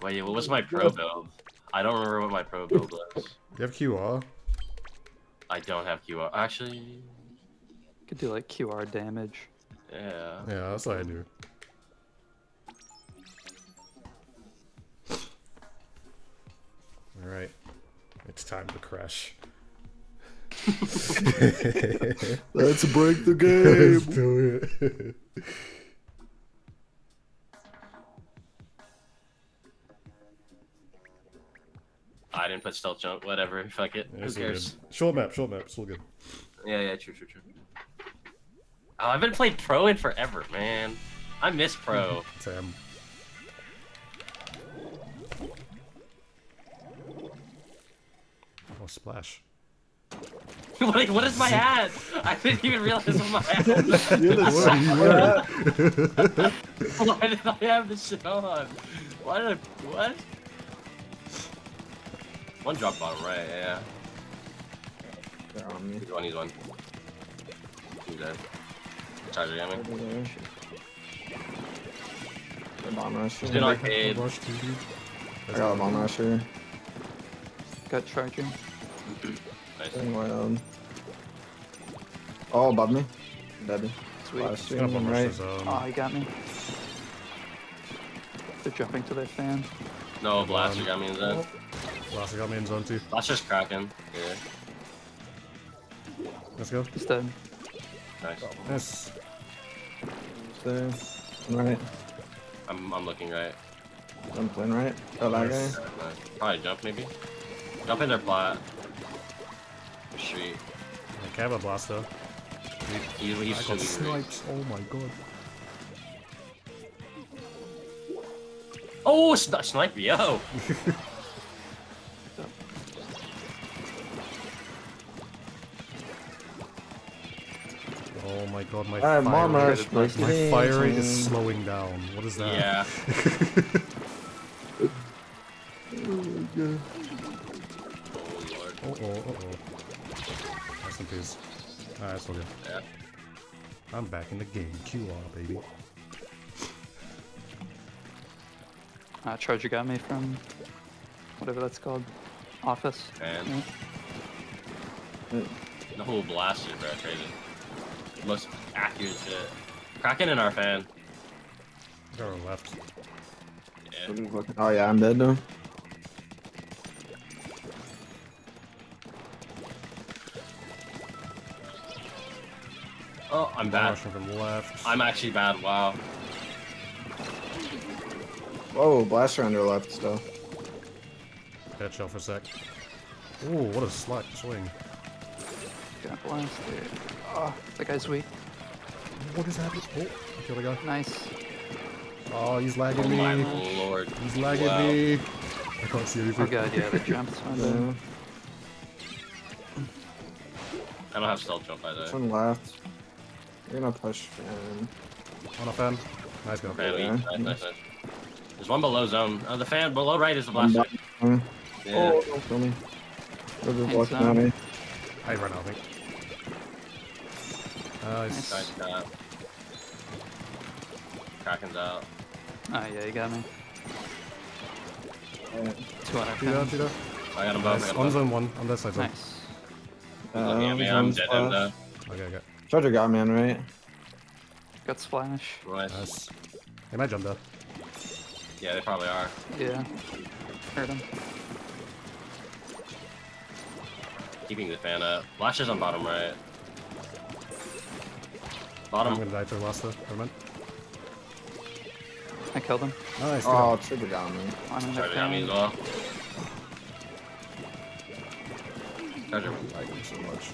Wait, what was my pro build? I don't remember what my pro build was. You have Q R? I don't have Q R. Actually, you could do like Q R damage. Yeah. Yeah, that's what I do. Alright. It's time to crash. Let's break the game! Let's do it. I didn't put stealth jump, whatever, fuck it. Yeah, who cares? Short map, short map, it's all good. Yeah, yeah, true, true, true. Oh, I've been playing pro in forever, man. I miss pro. Damn. Oh, splash. Wait, what is my hat? I didn't even realize this was my hat. You're the one. Why did I have this shit on? Why did I, what? One drop bottom right, yeah. They're on me. One, he's one. He's dead. Charger jamming. The bomb rush. He's in arcade. I got a bomb rush here. Got charger. Nice. Wild. Oh, above me. Dead. Sweet. Sweet. Right. Oh, he got me. They're jumping to their fan. No, Blaster got me in that. Blaster got me in zone two. Blaster's cracking. Yeah. Let's go. He's dead. Nice. Yes. There. I'm right. I'm, I'm looking right. I'm playing right. Oh, that nice. Guy. Nice. Probably jump, maybe. Jump in their plat. Shoot. I can't have a blast, though. He, he, he's I got snipes. Oh my god. Oh, sn snipe, yo! Oh my god, my right, fire, rate, my, my fire rate is slowing down. What is that? Yeah. Oh, yeah. Oh lord. Uh oh, uh oh. Rest in peace. Alright, that's all good. Yeah. I'm back in the game. Q R, baby. uh, Charger got me from whatever that's called, office. And yeah. The whole Blaster, bro, crazy. Most accurate shit. Kraken in our fan. Go left. Yeah. Oh yeah, I'm dead now. Oh, I'm bad. From left. I'm actually bad. Wow. Whoa, Blaster on their left still. Dead shell for a sec. Ooh, what a slack swing. Got Blaster. Oh, that guy's weak. What is happening? Oh, I killed a guy. Nice. Oh, he's lagging oh, me. My lord. He's lagging wow. me. I can't see anything. Oh god, yeah, the jump's fine. Yeah. I don't have stealth jump either. One left. You're gonna push fan. On a fan. Nice gonna push fan. Nice, nice, nice. There's one below zone. Oh, the fan below right is the Blaster. Yeah. Oh, don't kill me. They're just walking on me. I run out of me. Nice. Nice shot. Kraken's out. Oh yeah, you got me. Yeah. Two on our two down, two down. I got him both. Nice. On zone one. On that side. Nice. Uh, looking at me. I'm dead end though. Okay, okay. Charger got man, right? Got splash. Nice. Nice. They might jump up. Yeah, they probably are. Yeah. Heard him. Keeping the fan up. Lashes on bottom right. Bottom. I'm gonna die to Blaster. Never mind. I killed him. Nice. Oh, Trigger down me. Charger down me as well. Charger, I like him so much.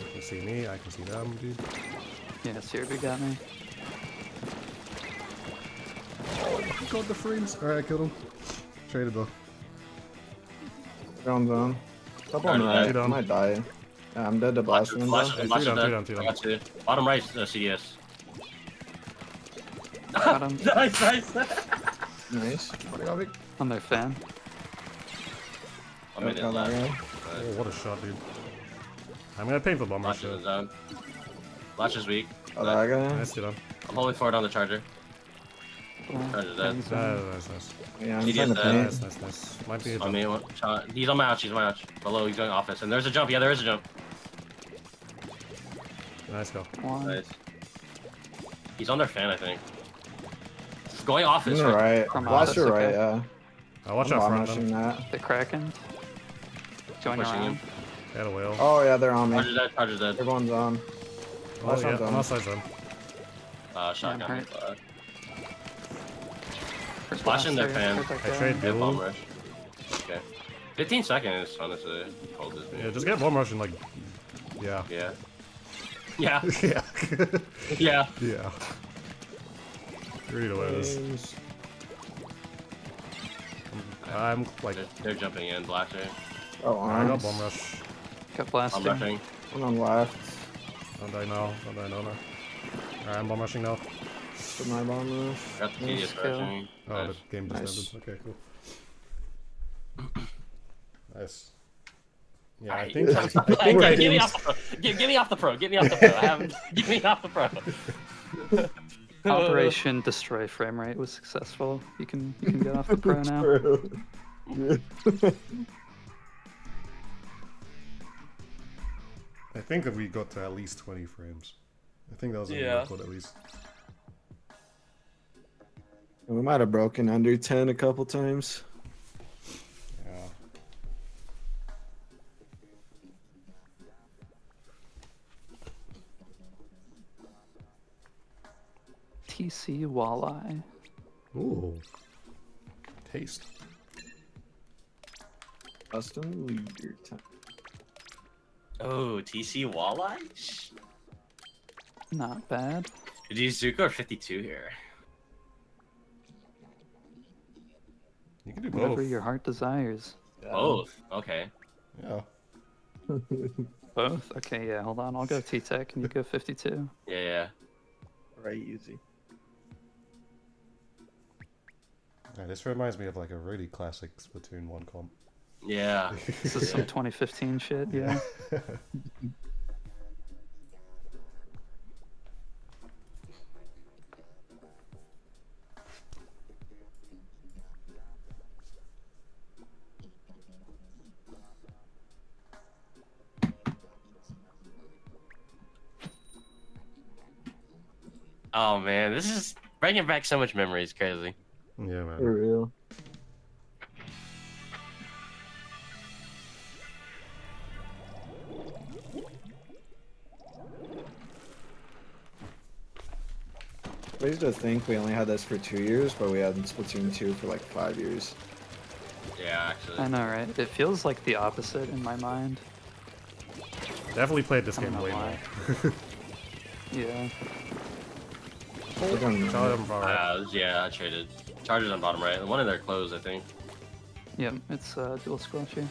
You can see me. I can see them, dude. Yeah, Cherry got me. I got the frames. Alright, I killed him. Traded though. Down zone. Top on right. I might die. Yeah, I'm dead to Blast him. Bottom right, uh, C D S. Bottom. Nice, nice. Nice. On their fan. I'm in it left. Oh, what a shot, dude. I'm gonna pay for Bomb Rush. Lash is weak. Oh, that guy. Nice, dude. I'm holding forward on the Charger. Charger's dead. Nice, nice, nice. Yeah, I'm trying to play. Nice, nice, nice. Might be a jump. I mean, uh, he's on my ouch, he's on my ouch. Below, he's going office. And there's a jump, yeah, there is a jump. Nice go. One. Nice. He's on their fan, I think. He's going office. You're right. Last you're right, yeah. I watch out front, then. That. The Kraken. Join pushing around. Him. They had a whale. Oh, yeah, they're on me. Charger's dead, Charger's dead. Everyone's on. Oh, oh yeah, on outside zone. Uh, shotgun. Yeah, Splash in their fan. I trade Bill. Bomb Rush. Okay. fifteen seconds, honestly. Hold this man. Yeah, just get Bomb Rush and like... Yeah. Yeah. Yeah. Yeah. Yeah. Yeah. Three to lose. I'm like... They're, they're jumping in, Blaster. Oh, I got Bomb Rush. Got Blaster. I'm rushing. One on left. Don't die now. Don't die now. No. Alright, I'm Bomb Rushing now. Put my bomb off. Got the nice version. Oh, nice. The game just nice. Ended. Okay, cool. Nice. Yeah, I, I think I, I think I get, me off the, get, get me off the pro. Get me off the pro. I haven't. Get me off the pro. Operation Destroy Frame Rate was successful. You can you can get off the pro now. I think that we got to at least twenty frames. I think that was a yeah. record at least. We might have broken under ten a couple times. Yeah. T C walleye. Ooh. Taste. Custom leader time. Oh, T C walleye? Not bad. Did you Zuka or fifty-two here? You can do both. Whatever your heart desires. Yeah. Both? Okay. Yeah. Both? Okay, yeah, hold on. I'll go T-Tech and you go fifty-two. Yeah, yeah. Right, easy. Yeah, this reminds me of like a really classic Splatoon one comp. Yeah. This is some twenty fifteen shit, yeah. Yeah. Oh man, this is bringing back so much memories. Crazy. Yeah, man. For real. Crazy to think we only had this for two years, but we had Splatoon two for like five years. Yeah, actually. I know, right? It feels like the opposite in my mind. Definitely played this game way more. Yeah. Hold on. Charger's on bottom right. Yeah, I traded. Charger's on bottom right. One of their clothes, I think. Yep, it's uh, dual squelchy.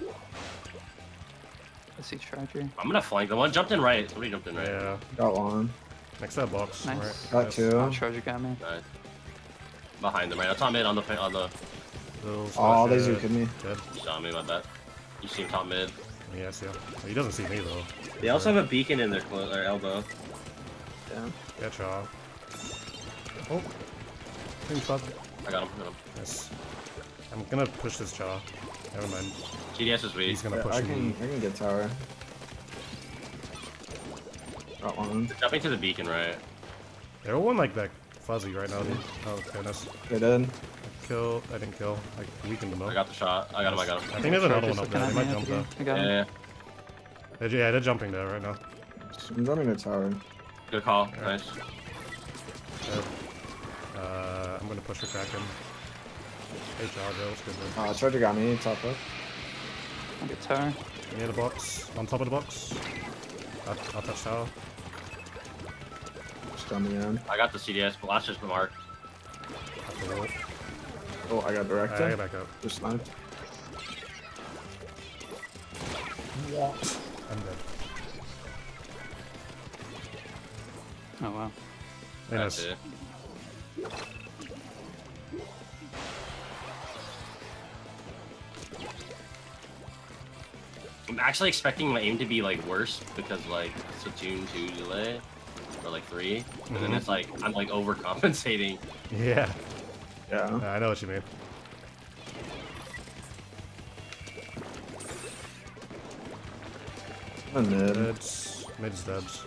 I see Charger. I'm gonna flank the one. Jumped in right. Somebody jumped in right. Yeah. Got one. Next to that box. Nice. Right. Got yes. two. Oh, Charger got me. Nice. Behind them right. I top mid on the on the. Those oh, they zooted me. Dead. You saw me, my bad. You seen top mid. Yeah, I see him. He doesn't see me though. They yeah. also have a beacon in their, their elbow. Yeah. Yeah, try. Oh. I got him. I got him. Nice. I'm gonna push this jaw. Never mind. G D S is weak. He's gonna yeah, push I can, him. I can get tower. Got one. They're jumping to the beacon, right? They're all one like that fuzzy right now, dude. Oh, goodness. They did. Kill. I didn't kill. I weakened them up. I got the shot. I got him. I got him. I think there's another one up there. They might jump though. I got him. Yeah, yeah. Yeah, they're jumping there right now. I'm running a tower. Good call. Right. Nice. Yeah. Uh, I'm gonna push the Kraken. Hey, Charger. What's good, man? Ah, uh, Charger got me. Top up. I get tower. Near the box. On top of the box. I'll, I'll touch tower. Just on the end. I got the C D S. Blaster's been marked. Oh, I got directed. I got back up. Just sniped. Yeah. I'm dead. Oh, wow. That's it. I'm actually expecting my aim to be, like, worse because, like, Splatoon two delay, or, like, three, and mm-hmm. then it's, like, I'm, like, overcompensating. Yeah. Yeah. Uh, I know what you mean. And then it's mid's dubs.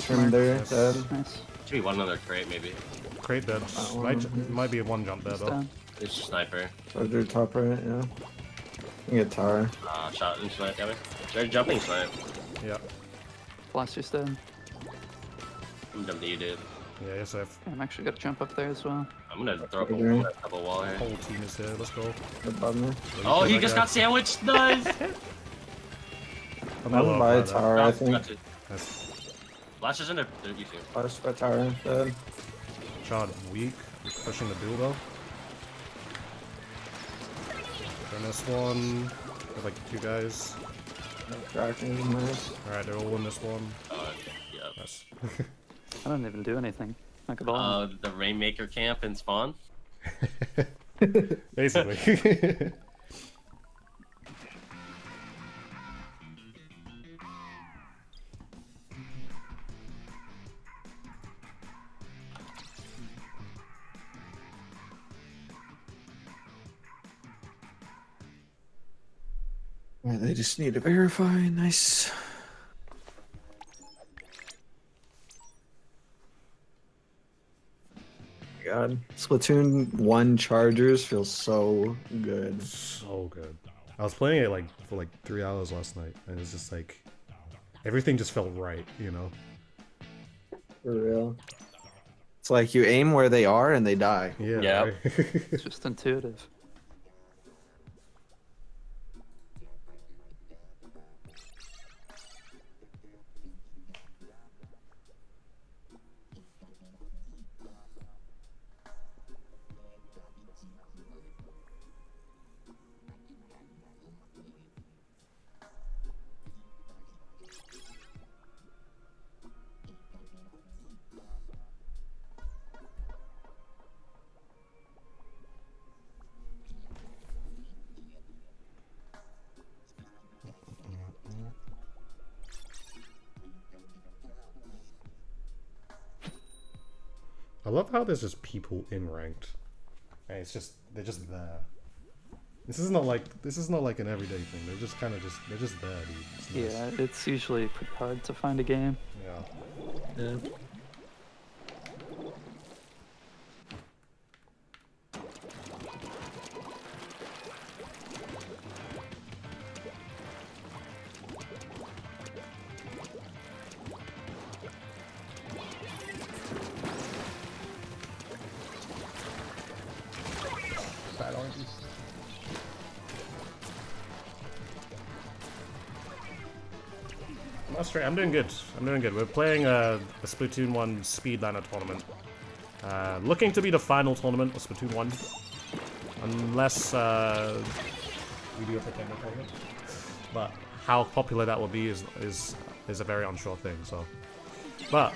Trim there. Yes. Nice. Should be one other crate maybe. Crate dubs. Might might be one jump there though. It's a sniper. Under top right, yeah. You get tower. Ah, uh, shot and snipe coming. They're jumping snipe. Yeah. Blaster's dead. I'm jumping you, dude. Yeah, yes, I've. I'm actually gonna jump up there as well. I'm gonna throw up a wall, up a wall here. The whole team is there, let's go. Oh, he just got sandwiched! Nice! I'm gonna buy a tower, I think. Blaster's in there. Blaster's by tower, dead. Shot weak. He's pushing the duel though. Turn this one. There's like two guys. Alright, they're all in this one. Uh, yeah. Nice. I don't even do anything. Not at all. Uh, the Rainmaker camp and spawn. Basically. Well, they just need to verify. Nice. God. Splatoon one Chargers feels so good. So good. I was playing it like for like three hours last night, and it's just like everything just felt right, you know. For real. It's like you aim where they are and they die. Yeah. Yep. Right? It's just intuitive. I love how there's just people in ranked. And it's just, they're just there. This is not like this is not like an everyday thing. They're just kind of just they're just there, dude. It's nice. Yeah, it's usually pretty hard to find a game. Yeah. Yeah. I'm doing good. I'm doing good. We're playing a, a Splatoon one Speedliner tournament. Uh, looking to be the final tournament of Splatoon one. Unless uh, we do a pretender tournament. But how popular that will be is is, is a very unsure thing. So, but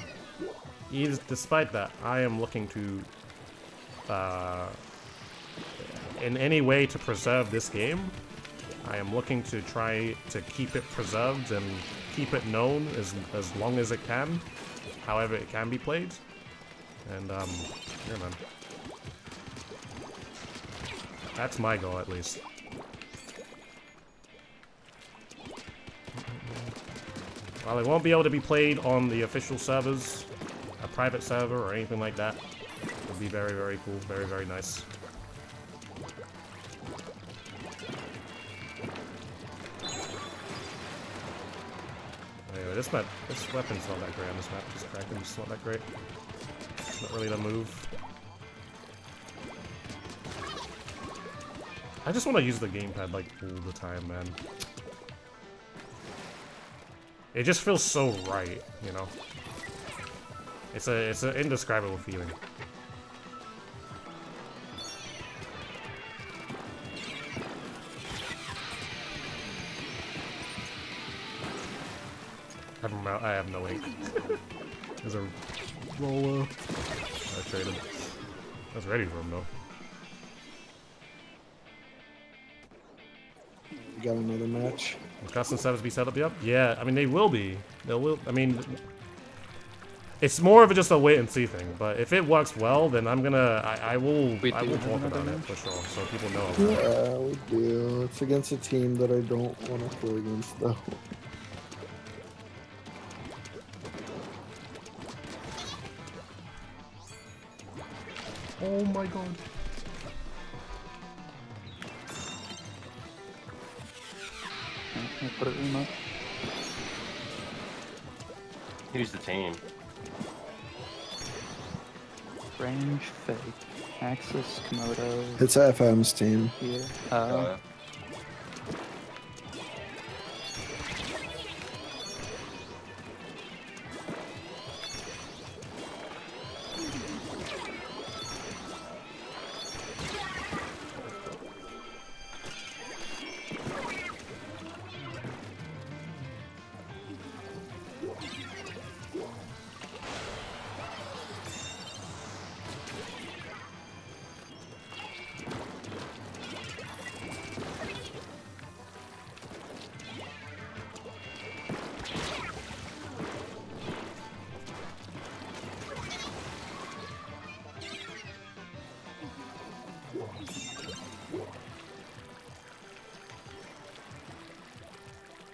even despite that, I am looking to, uh, in any way to preserve this game. I am looking to try to keep it preserved and keep it known as as long as it can, however it can be played. And um, yeah, man, that's my goal at least. While it won't be able to be played on the official servers, a private server or anything like that, it would be very, very cool, very, very nice. This map, this weapon's not that great on this map. This Kraken's not that great. It's not really the move. I just want to use the gamepad like all the time, man. It just feels so right, you know. It's a, it's an indescribable feeling. I have no ink. There's a roller. I traded him. I was ready for him though. We got another match. Will custom servers be set up? Yep. Yeah, I mean they will be. They will. I mean, it's more of a just a wait and see thing. But if it works well, then I'm gonna. I, I will. We I will talk about it for sure, so people know. Yeah, we do. It's against a team that I don't want to play against though. Oh my god. Can I put it in that? Who's the team? Range, Fake, Axis, Komodo. It's F M's team. Yeah. Uh, uh.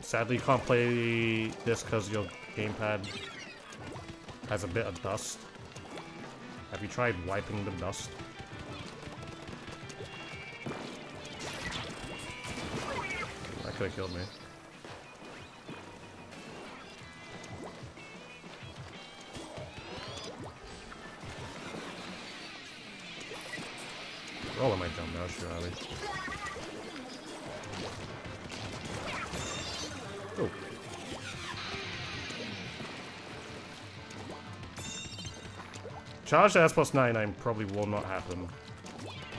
Sadly, you can't play this because your gamepad has a bit of dust. Have you tried wiping the dust? That could have killed me. Roll on my jump now, surely. Oh. Charge S plus ninety-nine probably will not happen.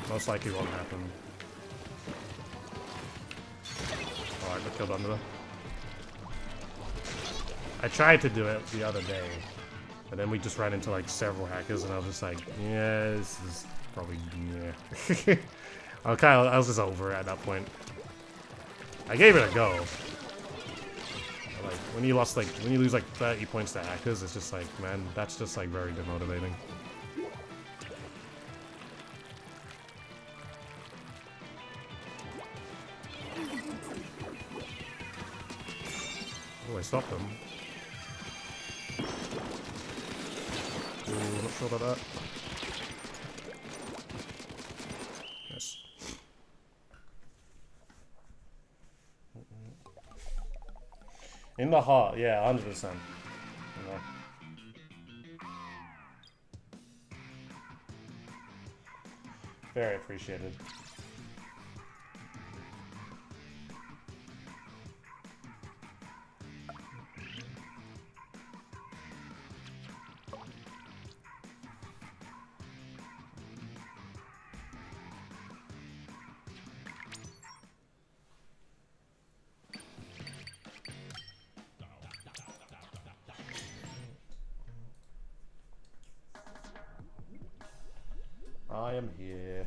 Most likely won't happen. Oh, I got killed under. I tried to do it the other day, and then we just ran into like several hackers, and I was just like, yeah, this is probably yeah. I kind of, I was just over at that point. I gave it a go. Like when you lost like when you lose like thirty points to hackers, it's just like, man, that's just like very demotivating. to stop them. Ooh, not sure about that. Yes. In the heart, yeah, one hundred percent. No. Very appreciated. I am here.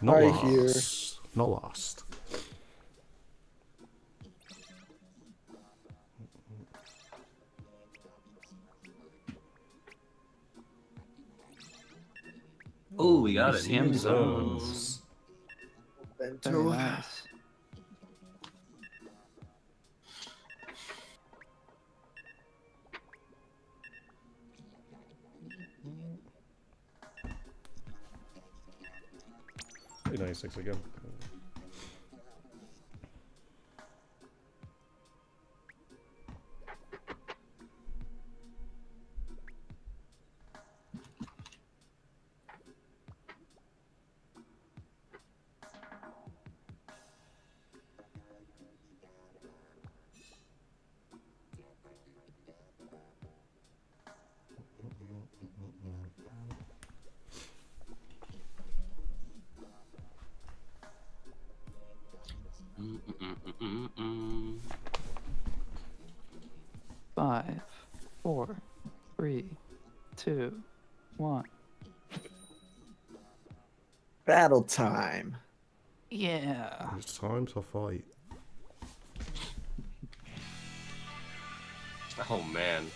Not I lost. Here. Not lost. Oh, we got it. Camp zones. Bento. Nice. ninety-six again. Five, four, three, two, one. Battle time. Yeah. It's time to fight. Oh man.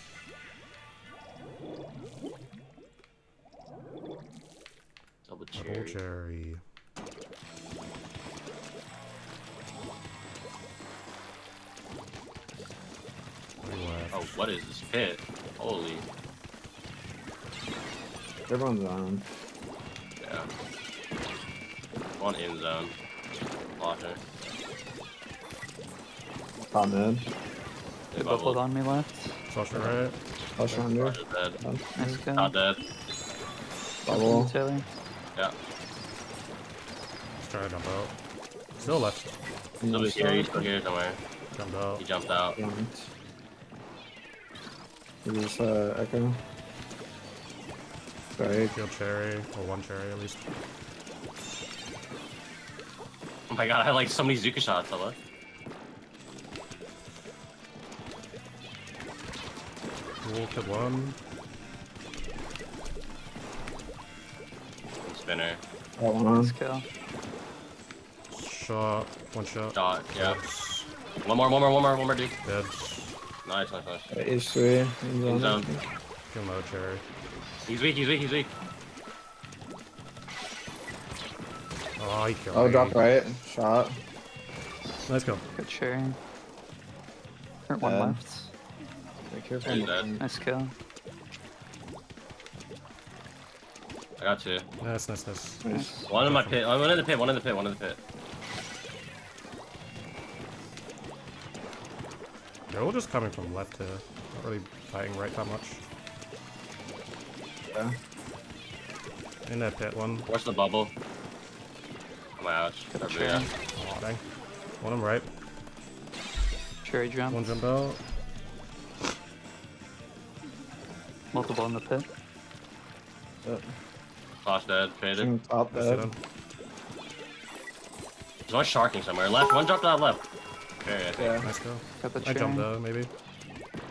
Double cherry. Double cherry. Oh, what is this pit? Holy. Everyone's on. Yeah. One in zone. Locker. I'm in. They bubbled on me left. Slosher right. Slosher on there. Nice guy. Not dead. Bubble. Taylor. Yeah. Let's try to jump out. Still left. Still he's here, he's still here somewhere. Jumped out. He jumped out. Yeah. Is this uh, Echo? Sorry. Kill Cherry, or one Cherry at least. Oh my god, I had like so many Zuka shots, I look. Cool, kill one. Spinner. That one on. Kill. Shot, one shot. Shot, yep. One more, one more, one more, one more, dude. Dead. Nice, nice, nice. It is three. He's in zone. Kill him out, Cherry. He's weak, he's weak, he's weak. Oh, he killed me. Oh, drop right. Shot. Nice kill. Good Cherry. Hurt one left. He's dead. Nice kill. I got two. Nice, nice, nice. nice. One in my pit. One in the pit, one in the pit, one in the pit. They're all just coming from left here. Not really fighting right that much. Yeah. In that pit one. Watch the bubble. I'm out. Over here. Oh, dang. One of them right. Cherry jump. One jump out. Multiple in the pit. Yep. Flash dead. Faded. Up dead. There's one sharking somewhere. Left. One dropped out left. Okay, I think. Yeah. Nice go. I jumped though, maybe.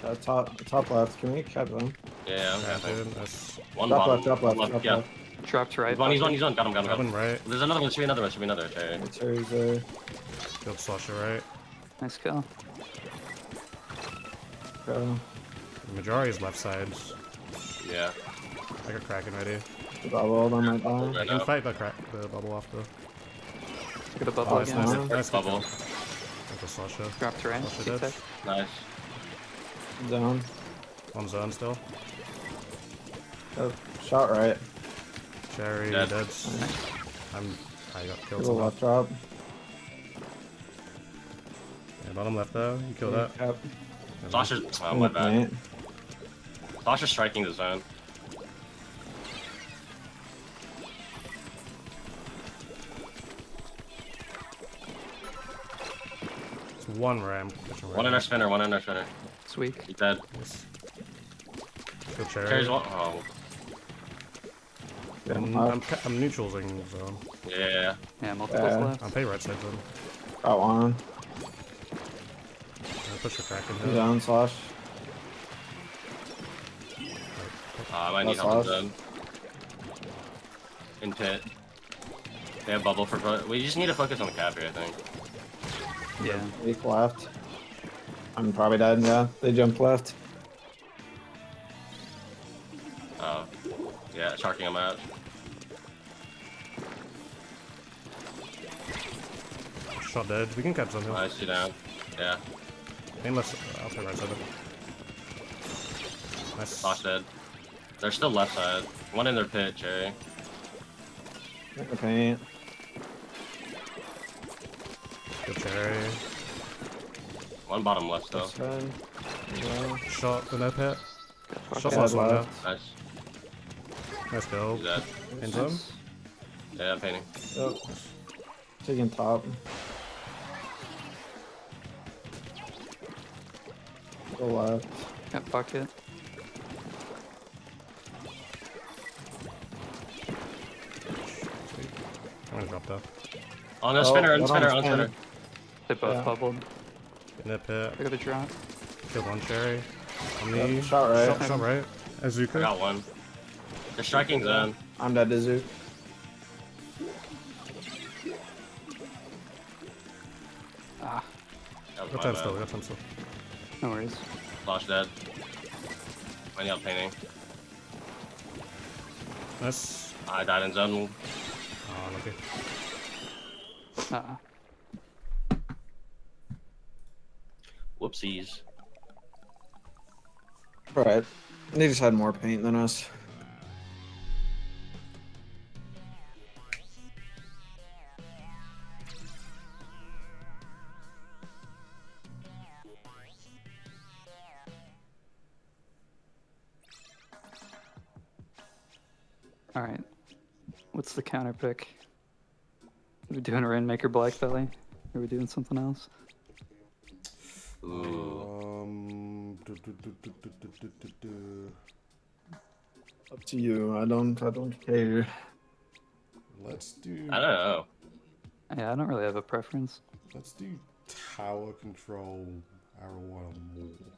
Uh, top, top left. Can we cap them? Yeah, I'm capping. One top left, top left, top left. Dropped right. He's on, he's on, he's on. Got him, got him, got him. Right. There's another one. Should be another one. Should be another. Okay. Terry's there. Killed Slosher right. Nice kill. Go. The majority is left sides. Yeah. I got Kraken ready. The bubble on my ball. I can fight the crack, the bubble off though. Get a bubble oh, again. Nice, nice, nice bubble. Slosher. Drop terrain. Slosher dead. Nice. Zone. One zone still. Oh, shot right. Cherry dead. dead. Nice. I'm. I got killed. Little left drop. Yeah, bottom left though. You kill yeah, that. Yep. Slosher's. Oh my bad. Slosher's striking the zone. One ram. One in our spinner, one in our spinner. It's weak. He's dead. Yes. Good cherry. Cherry's one. Oh. Yeah, I'm, I'm, I'm neutralizing zone. Yeah, yeah, yeah. Yeah, multiples yeah. left. I'll pay right side zone. Got one. I'll push the Kraken down. Down slash. Uh, I might need help in In pit. They have bubble for... We just need to focus on the cap here, I think. Yeah. Weak left. I'm probably dead, yeah. They jumped left. Oh. Yeah, sharking them out. Shot dead. We can catch them here. Nice, you down. Yeah. Unless, I'll take right side of it. Nice. Slosh dead. They're still left side. One in their pit, Cherry. Okay. Good cherry. One bottom left though. Yeah. Shot the no pit. Shot yeah, last one though. Nice. Nice build. He's dead. In zone? Yeah, I'm painting. Oh. Taking top. Go left. Can't fuck it. Sweet. I'm gonna drop that. Oh no, spinner, oh, on spinner, on spinner. They both yeah. bubbled. In the pit. I got a drop. Killed one cherry. On me. Yep, shot right. Shot, shot right. Azuka. I got one. They're striking zone. I'm dead to Zuka. Ah. That got time still, got time still. No worries. Flash dead. I need help painting. Nice. I died in zone. Oh, lucky. Uh-uh. Whoopsies. Right. They just had more paint than us. All right. What's the counter pick? Are we doing a Rainmaker Blackbelly? Are we doing something else? Um, do, do, do, do, do, do, do, do. Up to you. I don't. I don't care. Let's do. I don't know. Yeah, I don't really have a preference. Let's do Tower Control. Arowana more.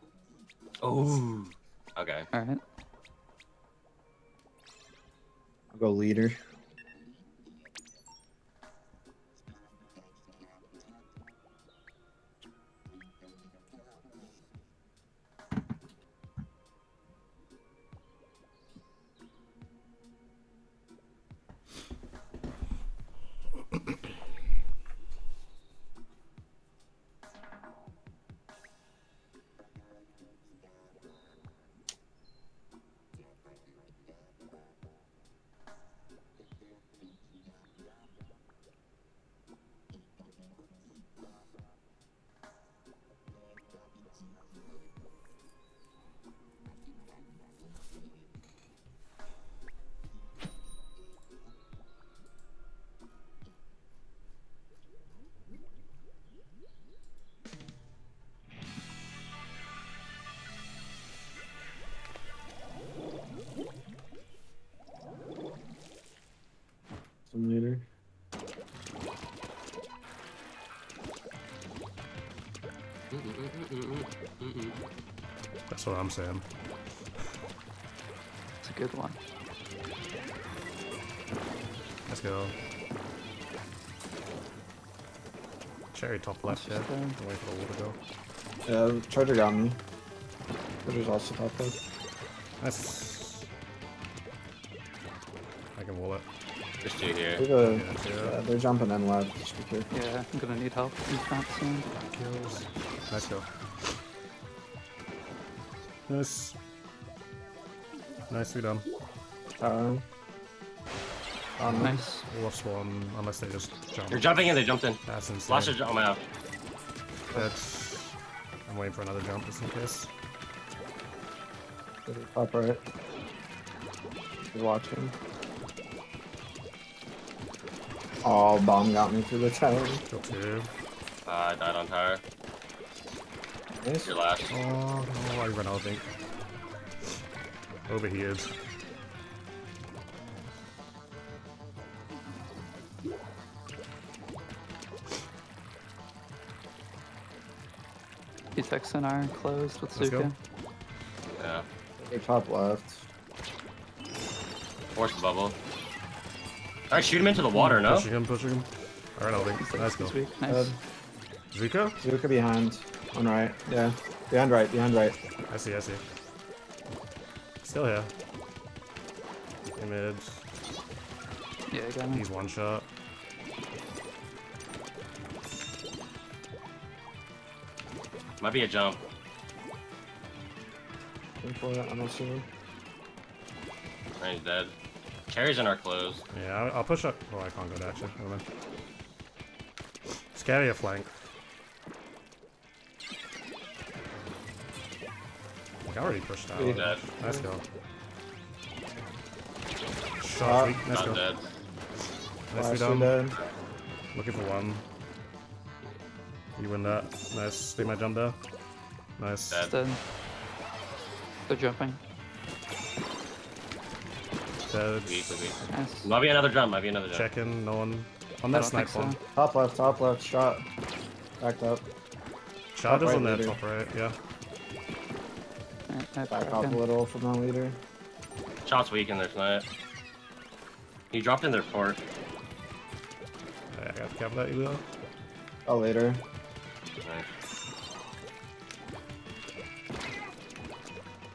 Oh. Okay. All right. I'll go leader. Later. That's what I'm saying. It's a good one. Let's go. Cherry top left, yeah. Wait for the water to go. Yeah, Charger got me. Charger's also top left. Nice. I can wall it. Just you here. There's a, yeah. Yeah, they're jumping in left. Just be careful. Yeah, I'm gonna need help in front soon. Kills. Let's go. Nice. Nicely done. Um. Um, nice. Lost one, unless they just jump. They're jumping in, they jumped in. That's insane. Lost a jump, I'm out. That's... I'm waiting for another jump, just in case. Up right. You're watching. Oh, bomb got me through the tower. Kill two. Uh, I died on tower. Nice. Your last. Oh, no, I run out, I think. Over here. He's X N R closed with Zuka. Yeah. Hey, top left. Force bubble. Alright, shoot him into the water, no? Pushing him, pushing him. Alright, I'll think. Nice go. Nice. Uh, Zuka? Zuka behind. On right. Yeah. Behind right, behind right. I see, I see. Still here. In mid. Yeah, I got him. He's one shot. Might be a jump. Going for it, I'm assuming. Rain's dead. Cherry's in our clothes. Yeah, I'll, I'll push up. Oh, I can't go to action. Never mind. Scary a flank. I already pushed out. He's dead. Let's go. Shot. Shot. Let's go. Dead. Nicely done. Dead. Looking for one. You win that. Nice. See my jump there. Nice. Dead. They're jumping. Dead. Weak, weak. Nice. Might be another jump. Might be another jump. Checking. No one. On that snipe one. So. Top left. Top left. Shot. Backed up. Shot is on that top right. Yeah. Back off a little from the leader. Shot's weak in their snipe. He dropped in their port. Right, I got to cap that, Elo. Oh, later. Right.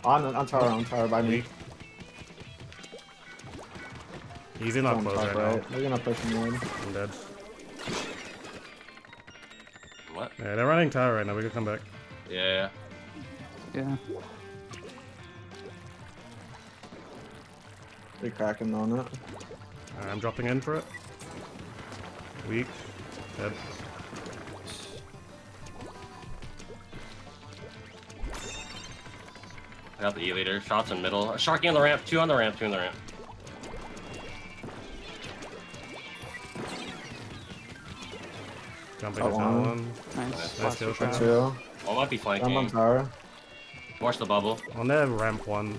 On, on tower, on tower, by me. He's in our close right now. Right. They're gonna push him in. I'm dead. What? Yeah, they're running tower right now, we could come back. Yeah, yeah. Yeah. They're cracking on it. I'm dropping in for it. Weak. Dead. I got the E-leader. Shots in middle. Sharky on the ramp. Two on the ramp. Two on the ramp. Jumping on one. one. Nice. Nice kill shot. Two. I might be flanking. I'm on tower. Watch the bubble. On that ramp one.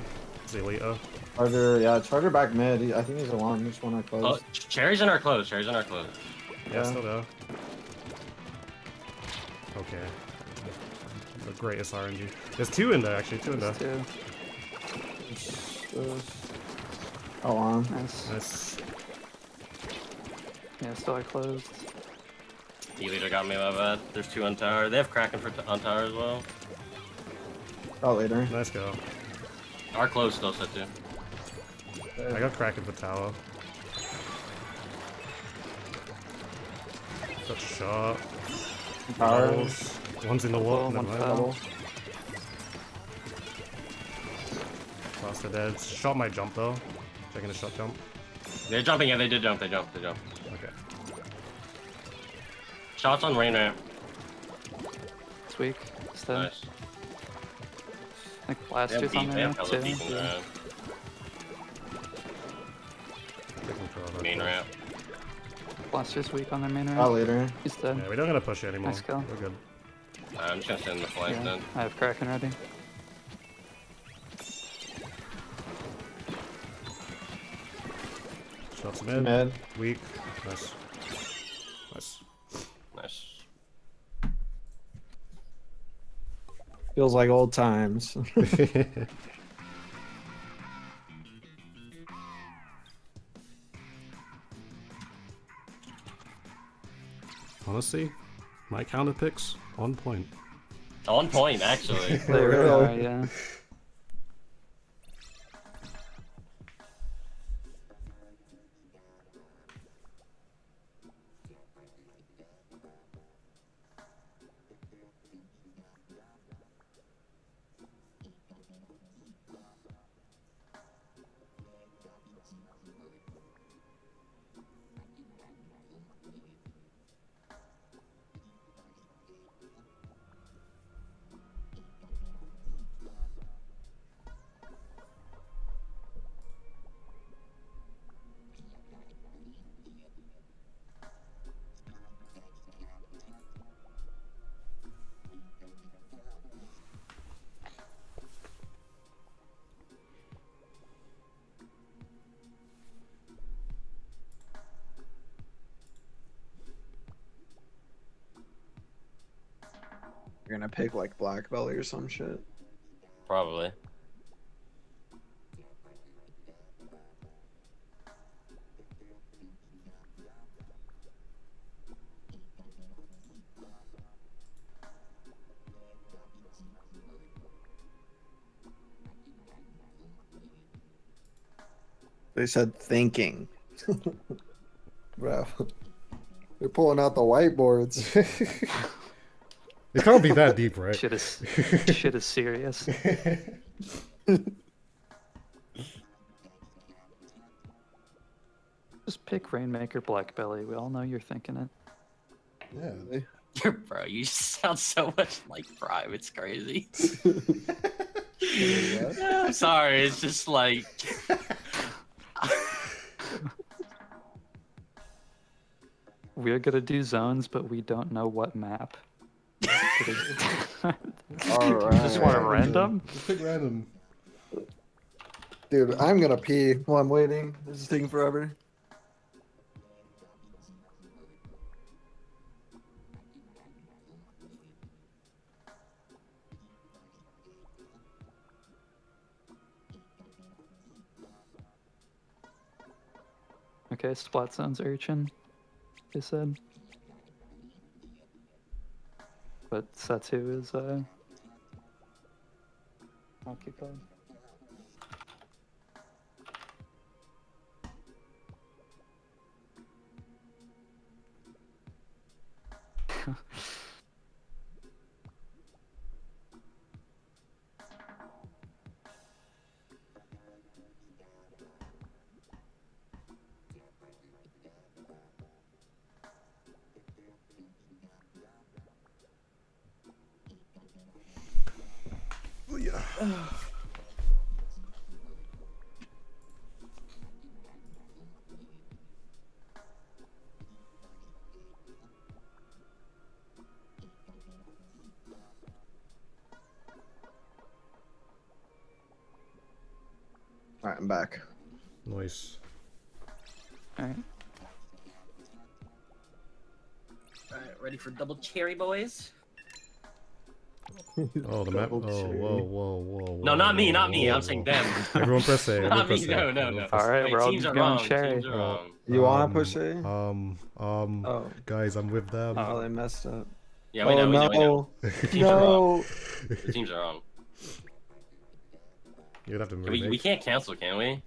Zelita. Charger, yeah. Charger back mid. He, I think he's along. He's one our clothes. Oh, ch Cherry's in our clothes. Cherry's in our clothes. Yeah, yeah. Still there. Okay. The greatest R N G. There's two in there, actually. Two in there. Two. Oh, on. Nice. Nice. Yeah, still are closed. E-leader got me, my bad. There's two on tower. They have Kraken for t on tower as well. Oh, later. Nice go. Our close still set too. I got Kraken for tower. Got shot. Towers. One's in the wall, one fell. Blaster dead. Shot my jump though. Checking the shot jump. They're jumping, yeah, they did jump, they jumped, they jumped. Okay. Shots on rain ramp. It's weak. It's dead. Nice. I think Blaster's on there too. Yeah. Main ramp. Blaster's weak on their main ramp. I'll later. He's dead. Yeah, we don't gotta push it anymore. Nice kill. We're good. Right, I'm just gonna send the flank yeah, then. I have Kraken ready. Shots mid. mid. Weak. Nice. Nice. Nice. Feels like old times. Honestly, my counter picks. On point. On point, actually. They really are, yeah. you're gonna pick like Blackbelly or some shit. Probably. They said thinking. Bro. They're pulling out the whiteboards. It can't be that deep, right? Shit is, shit is serious. Just pick Rainmaker, Blackbelly. We all know you're thinking it. Yeah. They... Bro, you sound so much like Prime. It's crazy. Yeah. I'm sorry. It's just like... We're gonna do zones, but we don't know what map. All right. Just want a random? Just pick random. Dude, I'm gonna pee while I'm waiting. This is taking forever. Okay, Splat Zones urchin. They said. But Satu is uh occupied. Alright, I'm back. Nice. Alright. Alright, ready for double cherry, boys? Oh, the map. Oh, whoa, whoa, whoa. No, not me, not me. I'm saying them. Everyone press A. Not me, no, no, no. Alright, we're all going Cherry. You wanna push A? Um, um, guys, I'm with them. Oh, they messed up. Yeah, we know, we know, we know. The teams are wrong. You'd have to move. We, we can't cancel, can we?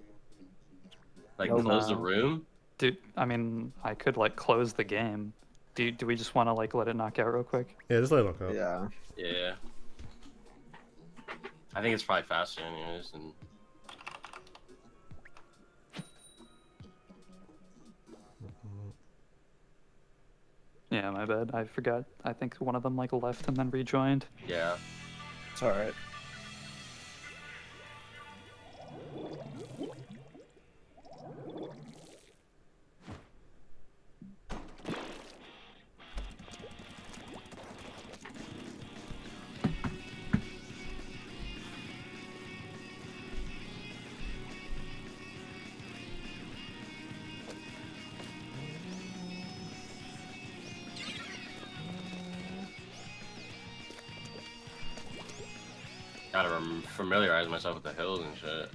Like, no, close no. the room? Dude, I mean, I could, like, close the game. Do, do we just want to, like, let it knock out real quick? Yeah, just let it knock out. Yeah. Yeah. I think it's probably faster, anyways. And... Yeah, my bad. I forgot. I think one of them, like, left and then rejoined. Yeah. It's alright. Gotta familiarize myself with the hills and shit.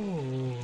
Ooh.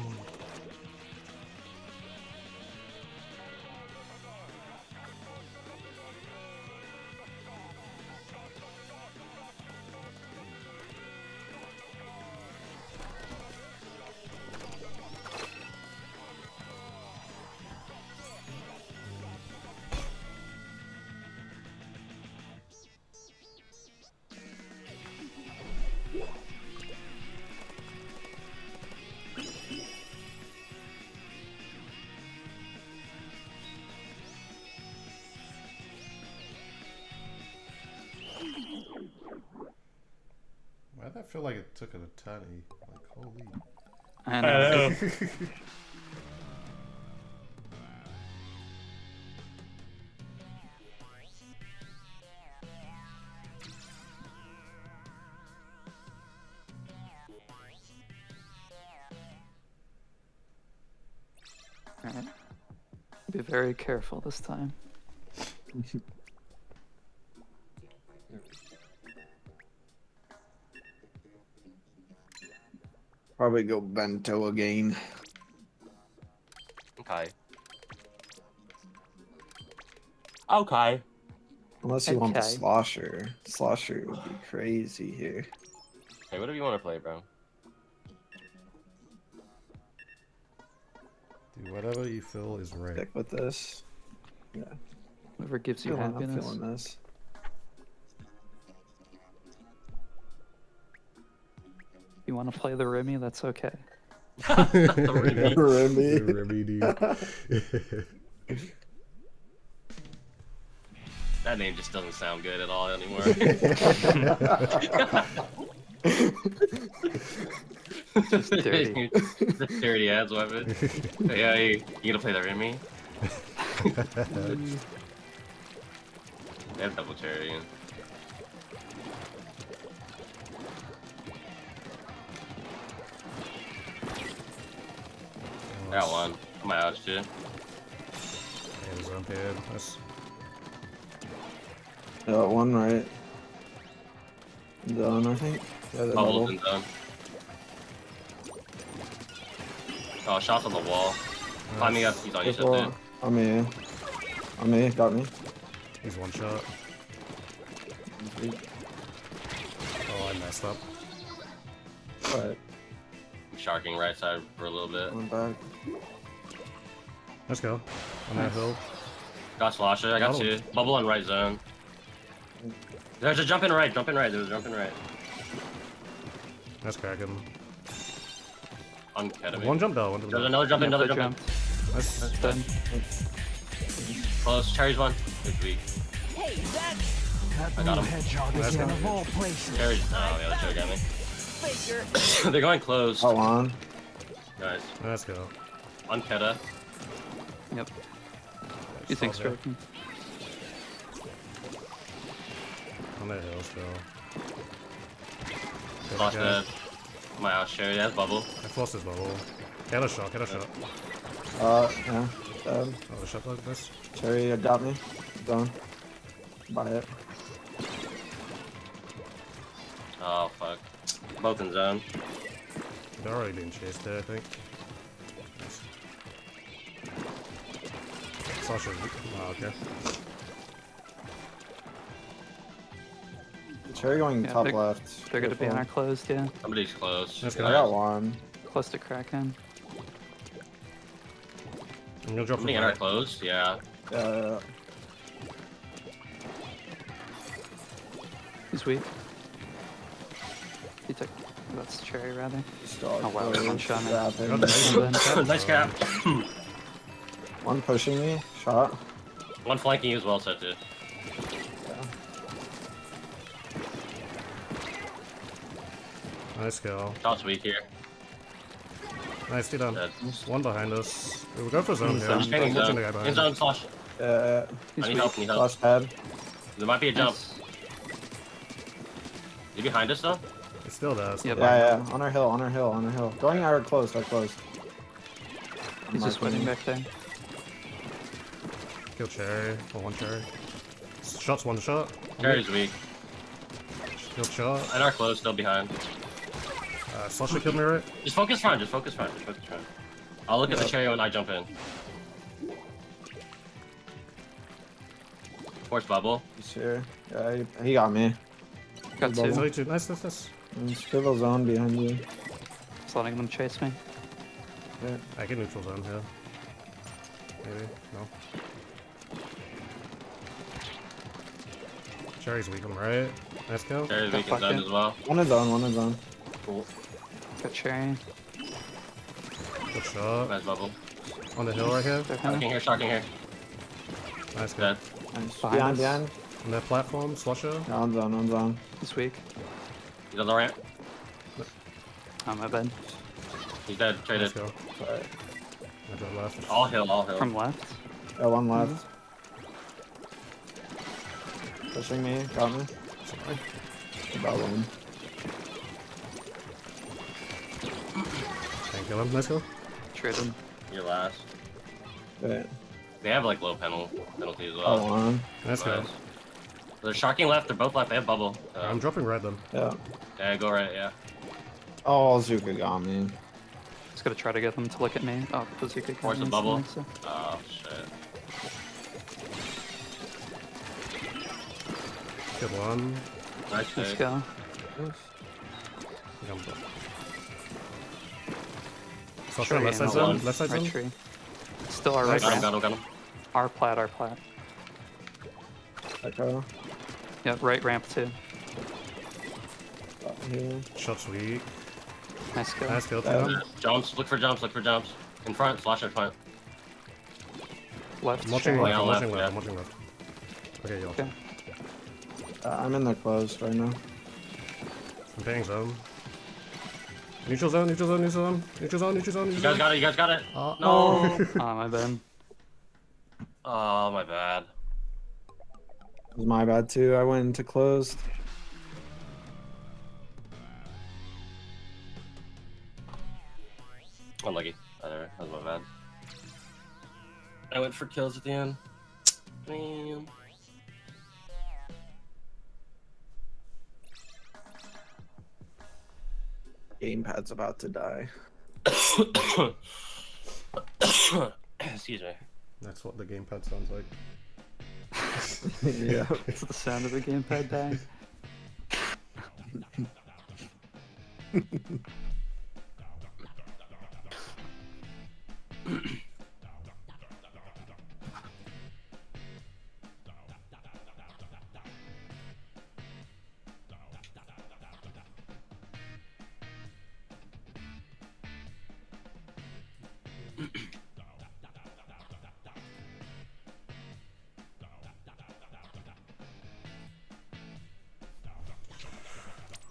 I feel like it took an eternity. Like, holy. I know. be very careful this time. Probably go Bento again. Okay. Okay. Unless you okay. want the Slosher. Slosher would be crazy here. Hey, whatever you want to play, bro. Do whatever you feel is right. Stick with this. Yeah. Whatever gives you I'm happiness. I'm feeling this. You want to play the Remy? That's okay. The Remy. The Remy, dude. That name just doesn't sound good at all anymore. It's just dirty. It's a dirty ass weapon. Hey, yeah, you, you gonna play that Remy? That's double cherry. Got one. I'm out, shit. Hands on head. Nice. Got one right. Done, I think. Bubble's been done. Oh, shots on the wall. Nice. Climbing up, he's on your shit, dude. I'm here. I'm here, got me. He's one shot. Oh, I messed up. Alright. Sharking right side for a little bit. I'm back. Let's go. On nice. That hill. Got Slosher, I got you. Bubble on right zone. There's a jump in right, jump in right, there's a jump in right. That's Kraken. On Keta. One jump though, one jump. There's another jump in, another jump, jump in. That's, that's done. Close, Cherry's one. Good week. Hey, I got him. Hedgehog is in of all places. Cherry's, oh yeah, Cherry got me. They're going closed. Hold on. Nice. Let's go. On Keta. Yep. You think so? On that hill still. Lost the... My ass, Cherry. That's bubble. I lost his bubble. Keta shot, Keta shot. Uh, yeah. Um, oh, the shot like this. Cherry, adopt me. Done. Buy it. Oh, fuck. Both in zone. They're already being chased there, I think. Sasha. Oh, okay. The Cherry going yeah, top left. They're gonna be on our closed, yeah. Somebody's close. I got one. Close to Kraken. I'm gonna drop somebody on our closed, yeah. Uh, He's weak. He took. That's Cherry rather. Oh wow, one shot. Nice cap. One pushing me, shot. One flanking you as well, so too. Yeah. Nice go. Shot's weak here. Nice, two down. Dead. One behind us. We will go for zone here. I'm just painting zone. In zone, Slosh. Uh, I need help, need help. Slosh pad. There might be a jump. You behind us though? It still does. Yeah, yeah, yeah. On our hill, on our hill, on our hill. Going our closed, our closed. He's just winning back there. Kill Cherry. Oh, one Cherry. Shot's one shot. Cherry's weak. Kill shot. And our closed, still behind. Uh, Slosher killed me right. Just focus front, just focus front, just focus front. I'll look yep. at the Cherry when I jump in. Force bubble. He's here. Yeah, he, he got me. Got two. two. Nice, nice, nice. Scribble's on behind you. Just letting them chase me. Yeah. I can neutral zone here. Maybe. No. Cherry's weak, I'm right. Let's go. Cherry's weak in zone as well. One is on, one is on. Cool. Got Cherry. Good shot. Nice bubble. On the hill right here. Shocking here, shocking here. Nice, good. Nice. Behind, behind. On that platform, Slosher. Yeah, on zone, on zone. He's weak. He's on the ramp. Oh, my bad. He's dead, traded. Let's go. Sorry. I got left. All hill, all hill. From left? Yeah, one left. Mm-hmm. Pushing me, got me. Sorry. About one. Can't kill him, let's go. Trade him. You're last. Right. They have like low penal penalty as well. Oh, uh, that's but, nice. They're shocking left. They're both left. They have bubble. Uh, I'm dropping right then. Yeah. Yeah, go right. Yeah. Oh, Zuka got me. Just gonna try to get them to look at me. Oh, because Zuka got Force me. Force a bubble. So. Oh shit. Good one. Nice Let's take. go. Tree, left side zone. Left side right zone. Still our right. Got him, got him, got him. Our plat, our plat. Okay. Yeah, right ramp too. Shots weak. Nice kill. Nice kill. Yeah. Jumps. Look for jumps. Look for jumps. In front. Slash in front. Left. I'm watching left. I'm watching left. Yeah. I'm watching left. Okay, yo. Okay. Uh, I'm in the close right now. I'm paying zone. Neutral zone, neutral zone, neutral zone, neutral zone, neutral zone, neutral zone. You guys got it, you guys got it. Uh, no. Oh, my bad. Oh, my bad. It was my bad too. I went into closed. Unlucky. Whatever. That was my bad. I went for kills at the end. Damn. Gamepad's about to die. Excuse me. That's what the gamepad sounds like. Yeah, it's the sound of the gamepad dying.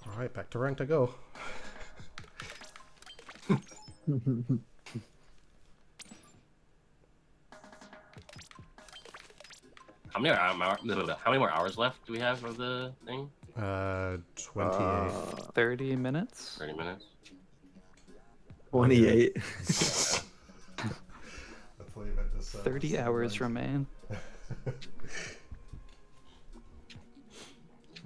All right, back to rank to go. How many hours, how many more hours left do we have of the thing? Uh, twenty-eight. Uh, thirty minutes. Thirty minutes. Twenty-eight. Thirty hours remain.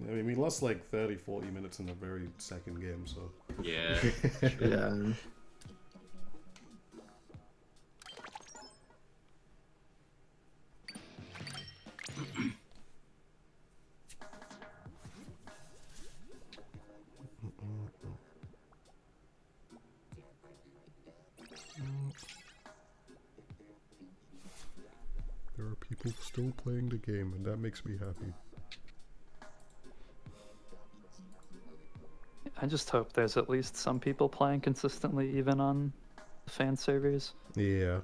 I mean, we lost like thirty, forty minutes in the very second game, so... Yeah. Yeah. There are people still playing the game, and that makes me happy. I just hope there's at least some people playing consistently, even on fan servers. Yeah.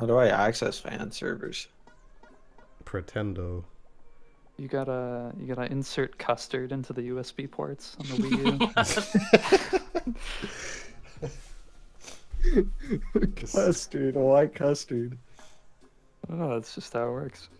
How do I access fan servers? Pretendo. You gotta, you gotta insert custard into the U S B ports on the Wii U. Custard? Why custard? Oh, that's just how it works.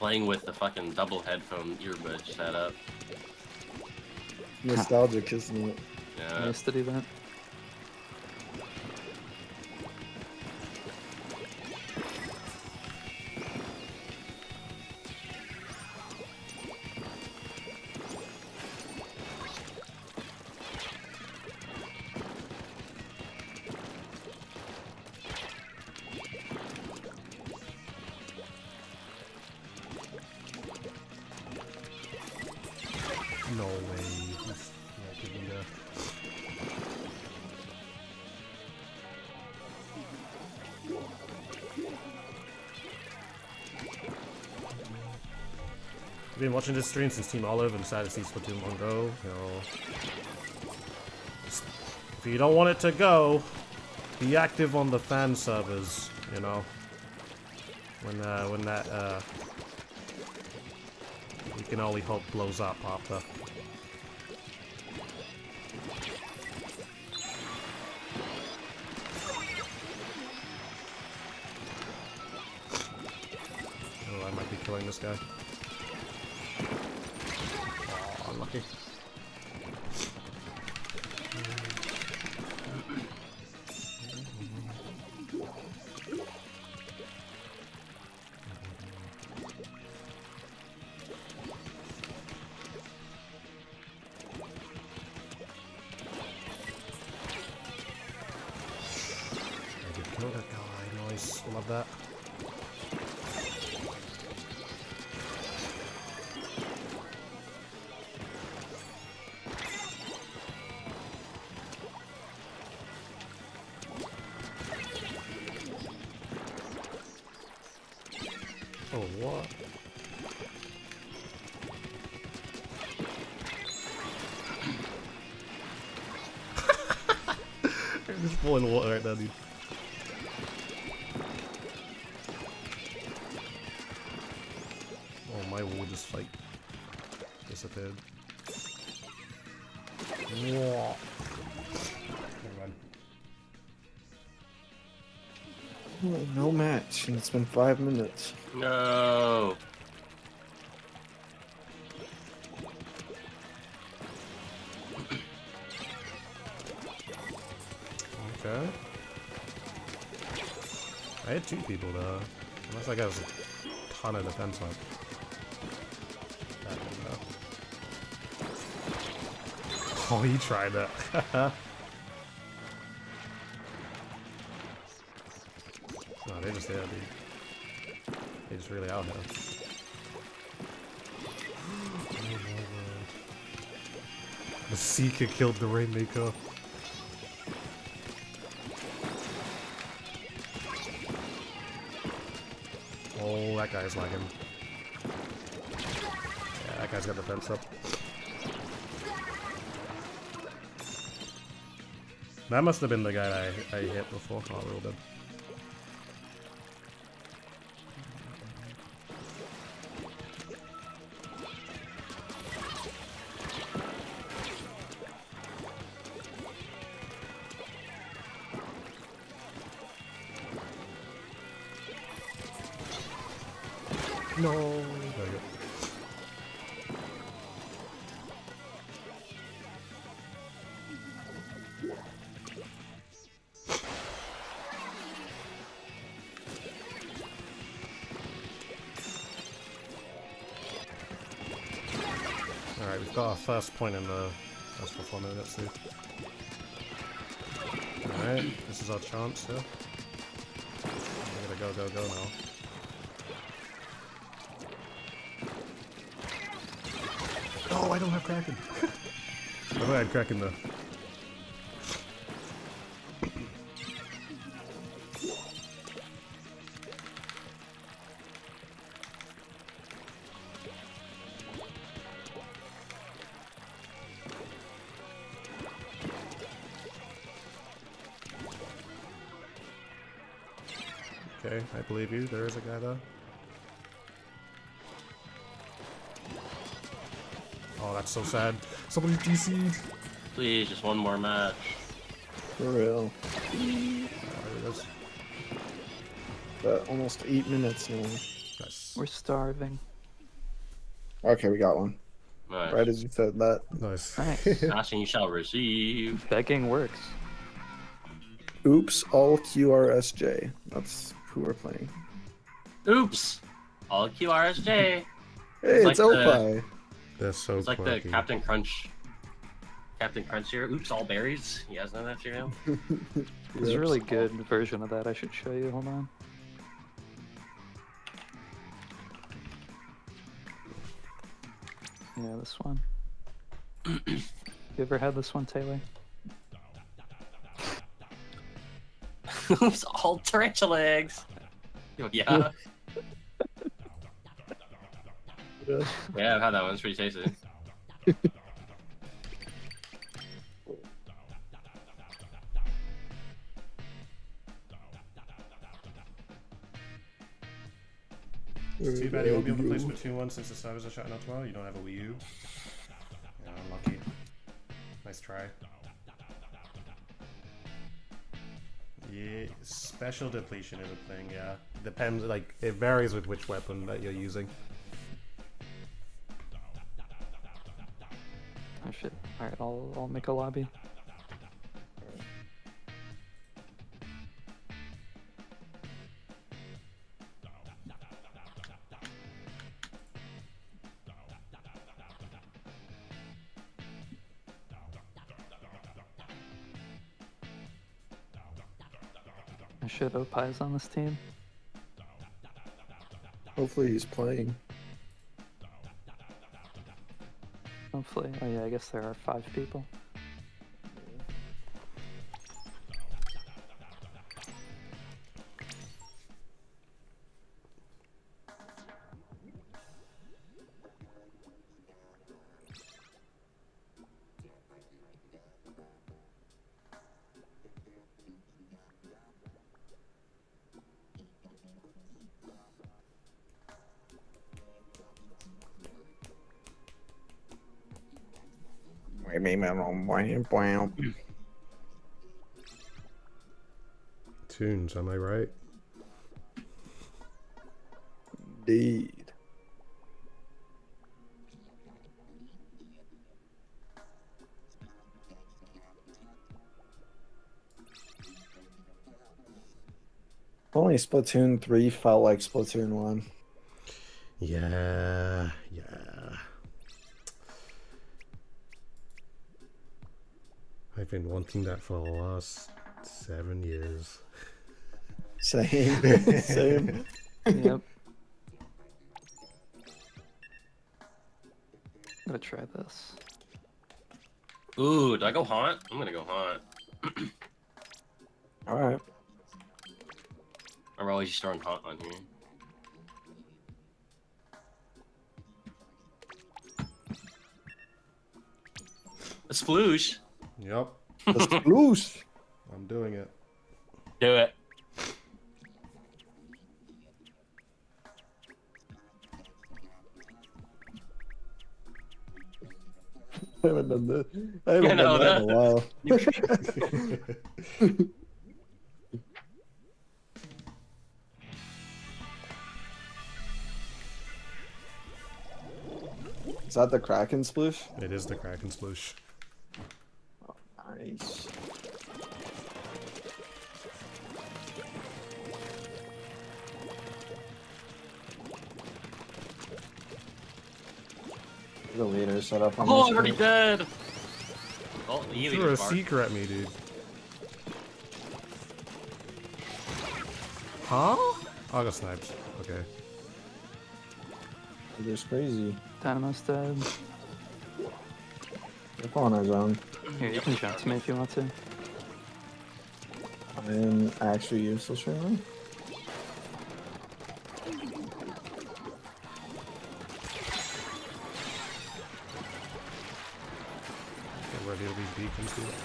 Playing with the fucking double headphone earbud setup. Nostalgic, isn't it? Yeah. Nice to do that. I've been watching this stream since Team Olive and decided to see Splatoon one go. You know, if you don't want it to go, be active on the fan servers. You know, when uh, when that uh, we can only hope blows up after. Oh, I might be killing this guy. Oh, unlucky. In the water right now, dude. Oh, my wool just like disappeared. Whoa. Oh, no match, and it's been five minutes. No. I had two people though. Unless I got a ton of defense on. I don't know. Oh, he tried that. No, they just there, dude. They just really out here. The Seeker killed the Rainmaker. That guy's like him. Yeah, that guy's got the fence up. That must have been the guy I, I hit before. Oh, real dead. First point in the first performance, let's see. Alright, this is our chance here. We gotta go, go, go now. Oh, I don't have Kraken! I thought I had Kraken though. I believe you. There is a guy though. Oh, that's so sad. Somebody D C'd. Please, just one more match. For real. Oh, there it is. But almost eight minutes now. Nice. We're starving. Okay, we got one. Nice. Right as you said that. Nice. Nice. Asking you shall receive. Begging works. Oops! All Q R S J. That's who we're playing. Oops! All Q R S J! Hey, it's, it's like Opie! The, That's so It's like quirky. The Captain Crunch... Captain Crunch here. Oops, all berries. You guys know that cereal? There's a really good version of that I should show you. Hold on. Yeah, this one. You ever had this one, Taylor? Oops, all tarantula eggs. Yeah. Yeah, yeah, I've had that one. It's pretty tasty. It's too bad you won't be able to play Splatoon one since the servers are shutting out tomorrow. You don't have a Wii U. Yeah, unlucky. Nice try. Yeah, special depletion is a thing, yeah. Depends, like, it varies with which weapon that you're using. Oh shit. Alright, I'll, I'll make a lobby. Shit, Opie's on this team. Hopefully he's playing. Hopefully. Oh yeah, I guess there are five people. Tunes, am I right? Indeed. Only Splatoon three felt like Splatoon one. Yeah, yeah. I've been wanting that for the last seven years. Same. Same. Yep. I'm gonna try this. Ooh, do I go haunt? I'm gonna go haunt. Alright. I'm always just throwing haunt on here. A sploosh. Yep. That's loose. I'm doing it. Do it. I haven't done this. I haven't you know, done that in a while. Is that the Kraken sploosh? It is the Kraken sploosh. Nice. The leader set up on oh, I'm already dead! Oh, you threw a seeker at me, dude. Huh? I got sniped. Okay. It is crazy. Dynamo's dead. We're on our zone. Here, you can jump to me if you want to. I'm actually useless right now. Get ready to these beacons, dude.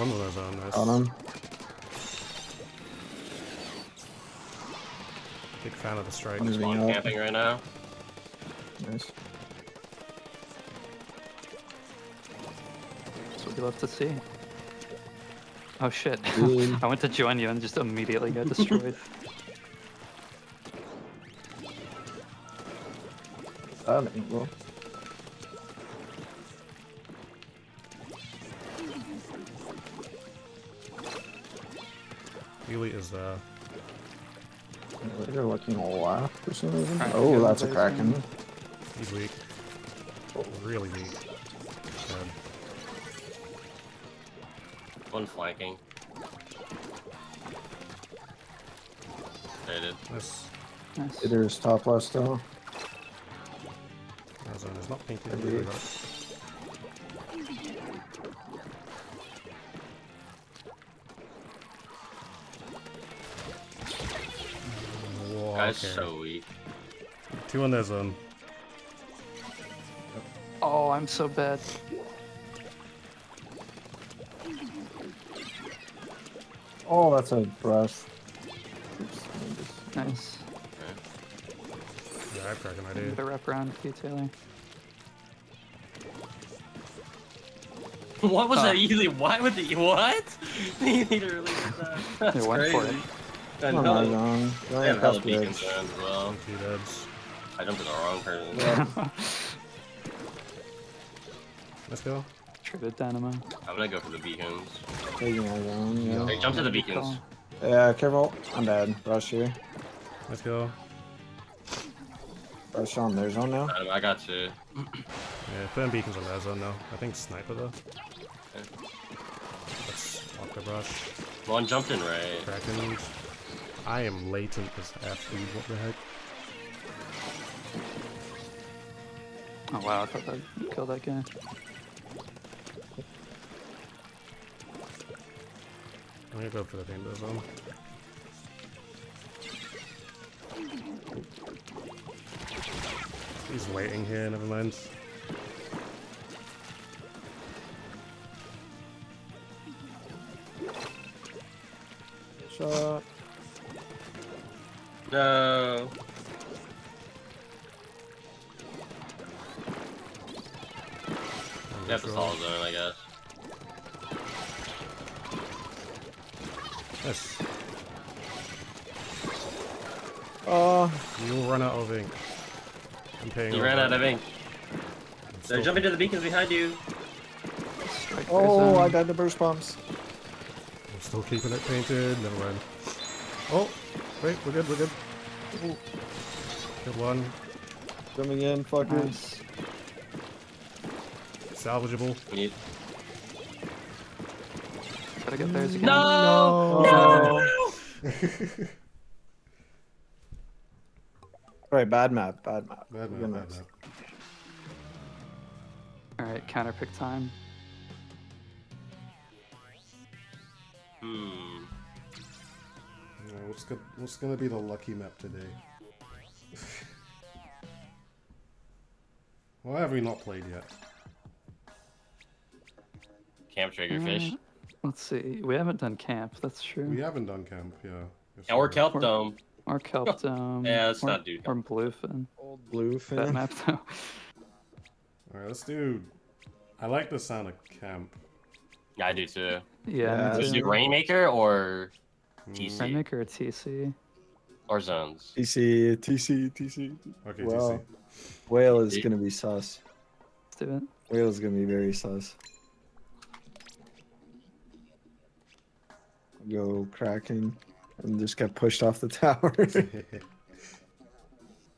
One of those on this. Got him. Big fan of the strike. He's camping right now. Nice. Love to see. Oh shit. I went to join you and just immediately got destroyed. That ain't well. Elite is there. They're looking left for some reason. Kraken oh, that's a Kraken. He's weak. Oh, really weak. Bad. One flanking. There it is. Nice. Nice. It is top left still. As long as not pink in the That's okay. So weak. Two on their zone. Oh, I'm so bad. Oh, that's a brush. Oops, just... Nice. Okay. Yeah, I Kraken, I do. Get a wrap around for you, Taylor. What was oh. that easy? Why would the what? They literally did that. That's they went crazy. For it. Then oh, hella, no. They have hella beacons there as well. I jumped to the wrong person. Yeah. Let's go. Trigger Dynamo. I'm gonna go for the beacons. Hey, yeah. Hey, jump to the beacons. Yeah, careful. I'm dead. Brush here. Let's go. Brush on their zone now. I got two. Yeah, putting beacons on their zone now. I think sniper though. Okay. Let's walk the brush. One jumped in right. Kraken. I am latent as F. What the heck? Oh wow, I thought that killed that guy. I'm gonna go for the Bento zone. He's waiting here, never mind. Shot. No. Yeah, it's a solid zone, I guess. Yes. Oh. You run out of ink. I'm paying. You ran out of ink. They're jumping to the beacons behind you. Oh, I got the burst bombs. I'm still keeping it painted. Never mind. Oh, wait, we're good, we're good. Ooh. Good one. Coming in, fuckers. Nice. Salvageable. Neat. Gotta get theirs again. No! No! No! Alright, bad map, bad map. Bad map, bad map. Alright, counter pick time. Hmm. No, what's, go what's gonna be the lucky map today? Why have we not played yet? Camp Triggerfish. Uh, let's see. We haven't done camp, that's true. We haven't done camp, yeah. Yeah, or Kelp Dome. Or Kelp Dome. Yeah, let's or, not do that. Or Bluefin. Old Bluefin. That map, though. Alright, let's do... I like the sound of camp. Yeah, I do too. Yeah. Let's do Rainmaker or T C? Rainmaker or T C? Or Zones. T C, T C, T C. Okay, well, T C. Whale is gonna be sus. Let's do it. Whale is gonna be very sus. Go Kraken and just got pushed off the tower.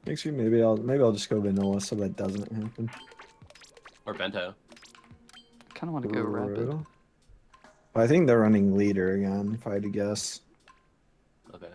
Next week, maybe I'll maybe I'll just go vanilla so that doesn't happen. Or Bento. I kind of want to go rapid. Well, I think they're running leader again, if I had to guess. Okay.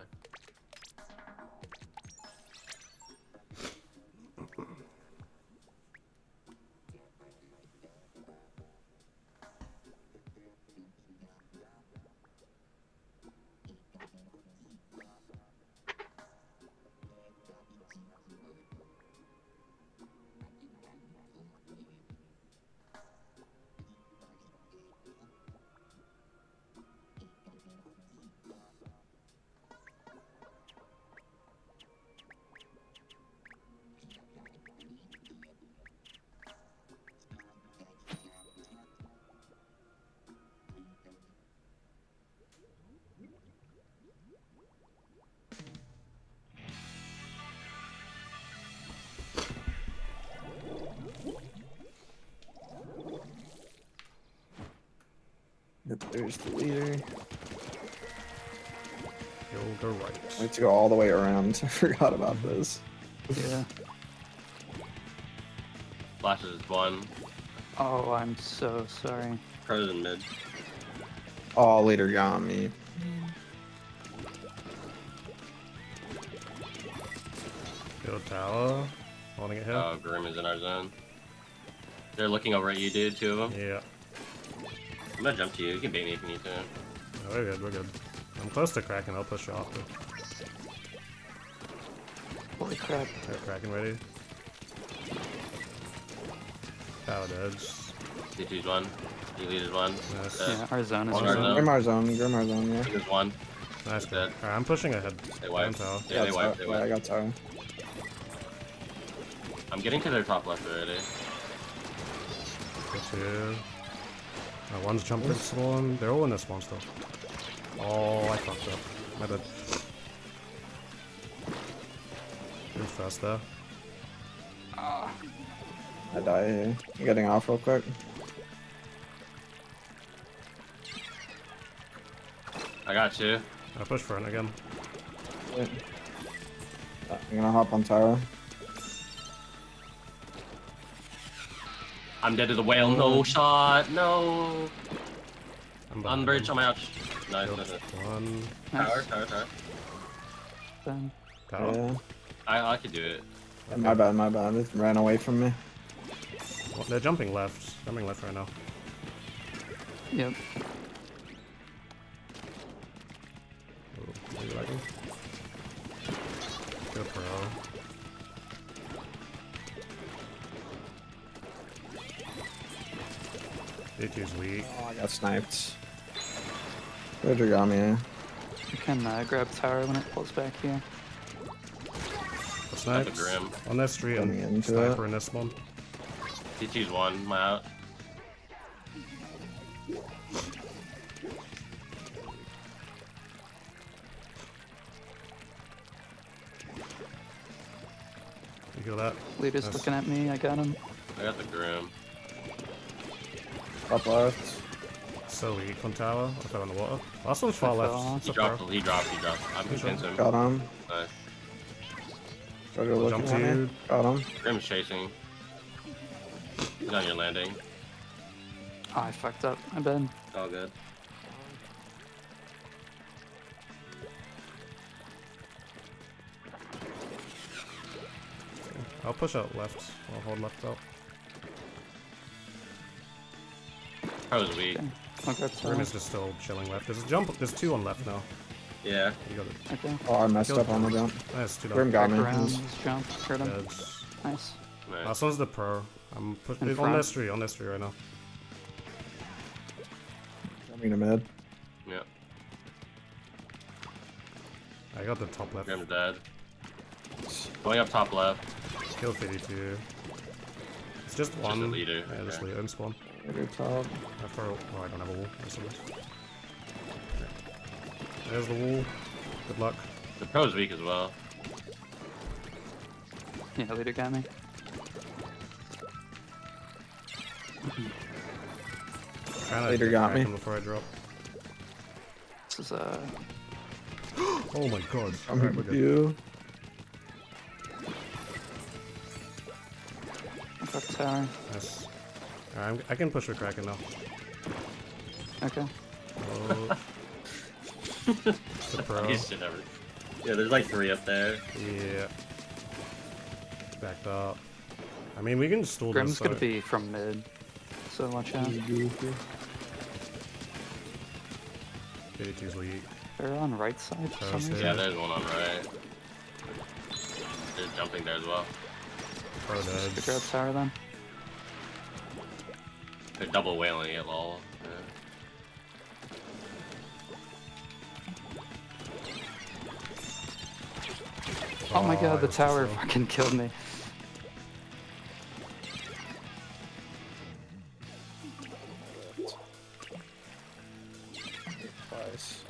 There's the leader. You'll go right. I have to go all the way around. I forgot about this. Yeah. Flashes is one. Oh, I'm so sorry. Frozen mid. Oh, leader got me. Go tower. Wanna get hit? Oh, Grim is in our zone. They're looking over at you, dude. Two of them. Yeah. I'm gonna jump to you, you can bait me if you need to. No, we're good, we're good. I'm close to Kraken, I'll push you off. Holy crap. Alright, Kraken ready. Power edge. D G's one. Deleted one. Nice. Yeah, our zone is one. Our zone. Grim our zone. Grim our zone, yeah. There's one. Nice. Alright, I'm pushing ahead. They wipe. Yeah, yeah, they wipe. They wipe. Yeah, I got tower. I'm getting to their top left already. Two. Uh, one's jumping swarm. They're all in this one still. Oh, I fucked up. My bad. You're fast there. Ah. I die here. I'm getting off real quick. I got you. I push for it again. Wait. I'm gonna hop on tower. I'm dead to the whale. No shot. No. Unbridge. I'm out. Nice. Nice. One. Tower. Tower. Tower. Then. Tower. Yeah. I I could do it. Okay. My bad. My bad. It ran away from me. Well, they're jumping left. Jumping left right now. Yep. Oh, are you lagging? Good bro. D Q's weak. Oh, I got sniped. Where'd you got me, eh? You can uh, grab tower when it pulls back here. The snipes on this tree and sniper that. In this one. D Q's one, my out. You hear that? Leader's yes. Looking at me, I got him. I got the Grim. Up left. So weak on tower. I fell in the water. Last one's far left. He dropped, he dropped, he dropped. I'm convinced him. Got him. Nice. Jump to you. Got him. Grim's chasing. He's on your landing. Oh, I fucked up. I'm bad. All good. I'll push out left. I'll hold left out. I was weak. Okay. Okay, Grim is just still chilling left. There's a jump. There's two on left now. Yeah. You got it. Okay. Oh, I messed up on the jump. Nice. Two Grim got me. Jump. Hurt him. Nice. Nice. Last one's the pro. I'm pushing on this tree. On this tree right now. Jumping to mid. Yeah. I got the top left. Grim's dead. Going up top left. Kill fifty-two. It's just it's one. Just a leader. Yeah, okay. Just leader and spawn. Top. I throw, oh, I don't have a wall. There's the wall. Good luck. The pro's weak as well. Yeah, leader got me. Leader got me. Before I drop. This is uh... Oh my god. I'm right with you. Top tower. Yes. Alright, I can push with Kraken now. Okay. Oh. The pro. Yeah, there's like three up there. Yeah. Backed up. I mean, we can stall Grim's this. Grim's gonna be from mid, so watch out. They're on right side. For some reason. Yeah, there's one on right. They're jumping there as well. Pro dead. Just grab tower then. They're double whaling it, lol. Yeah. Oh, oh my god, the tower so fucking killed me. Nice.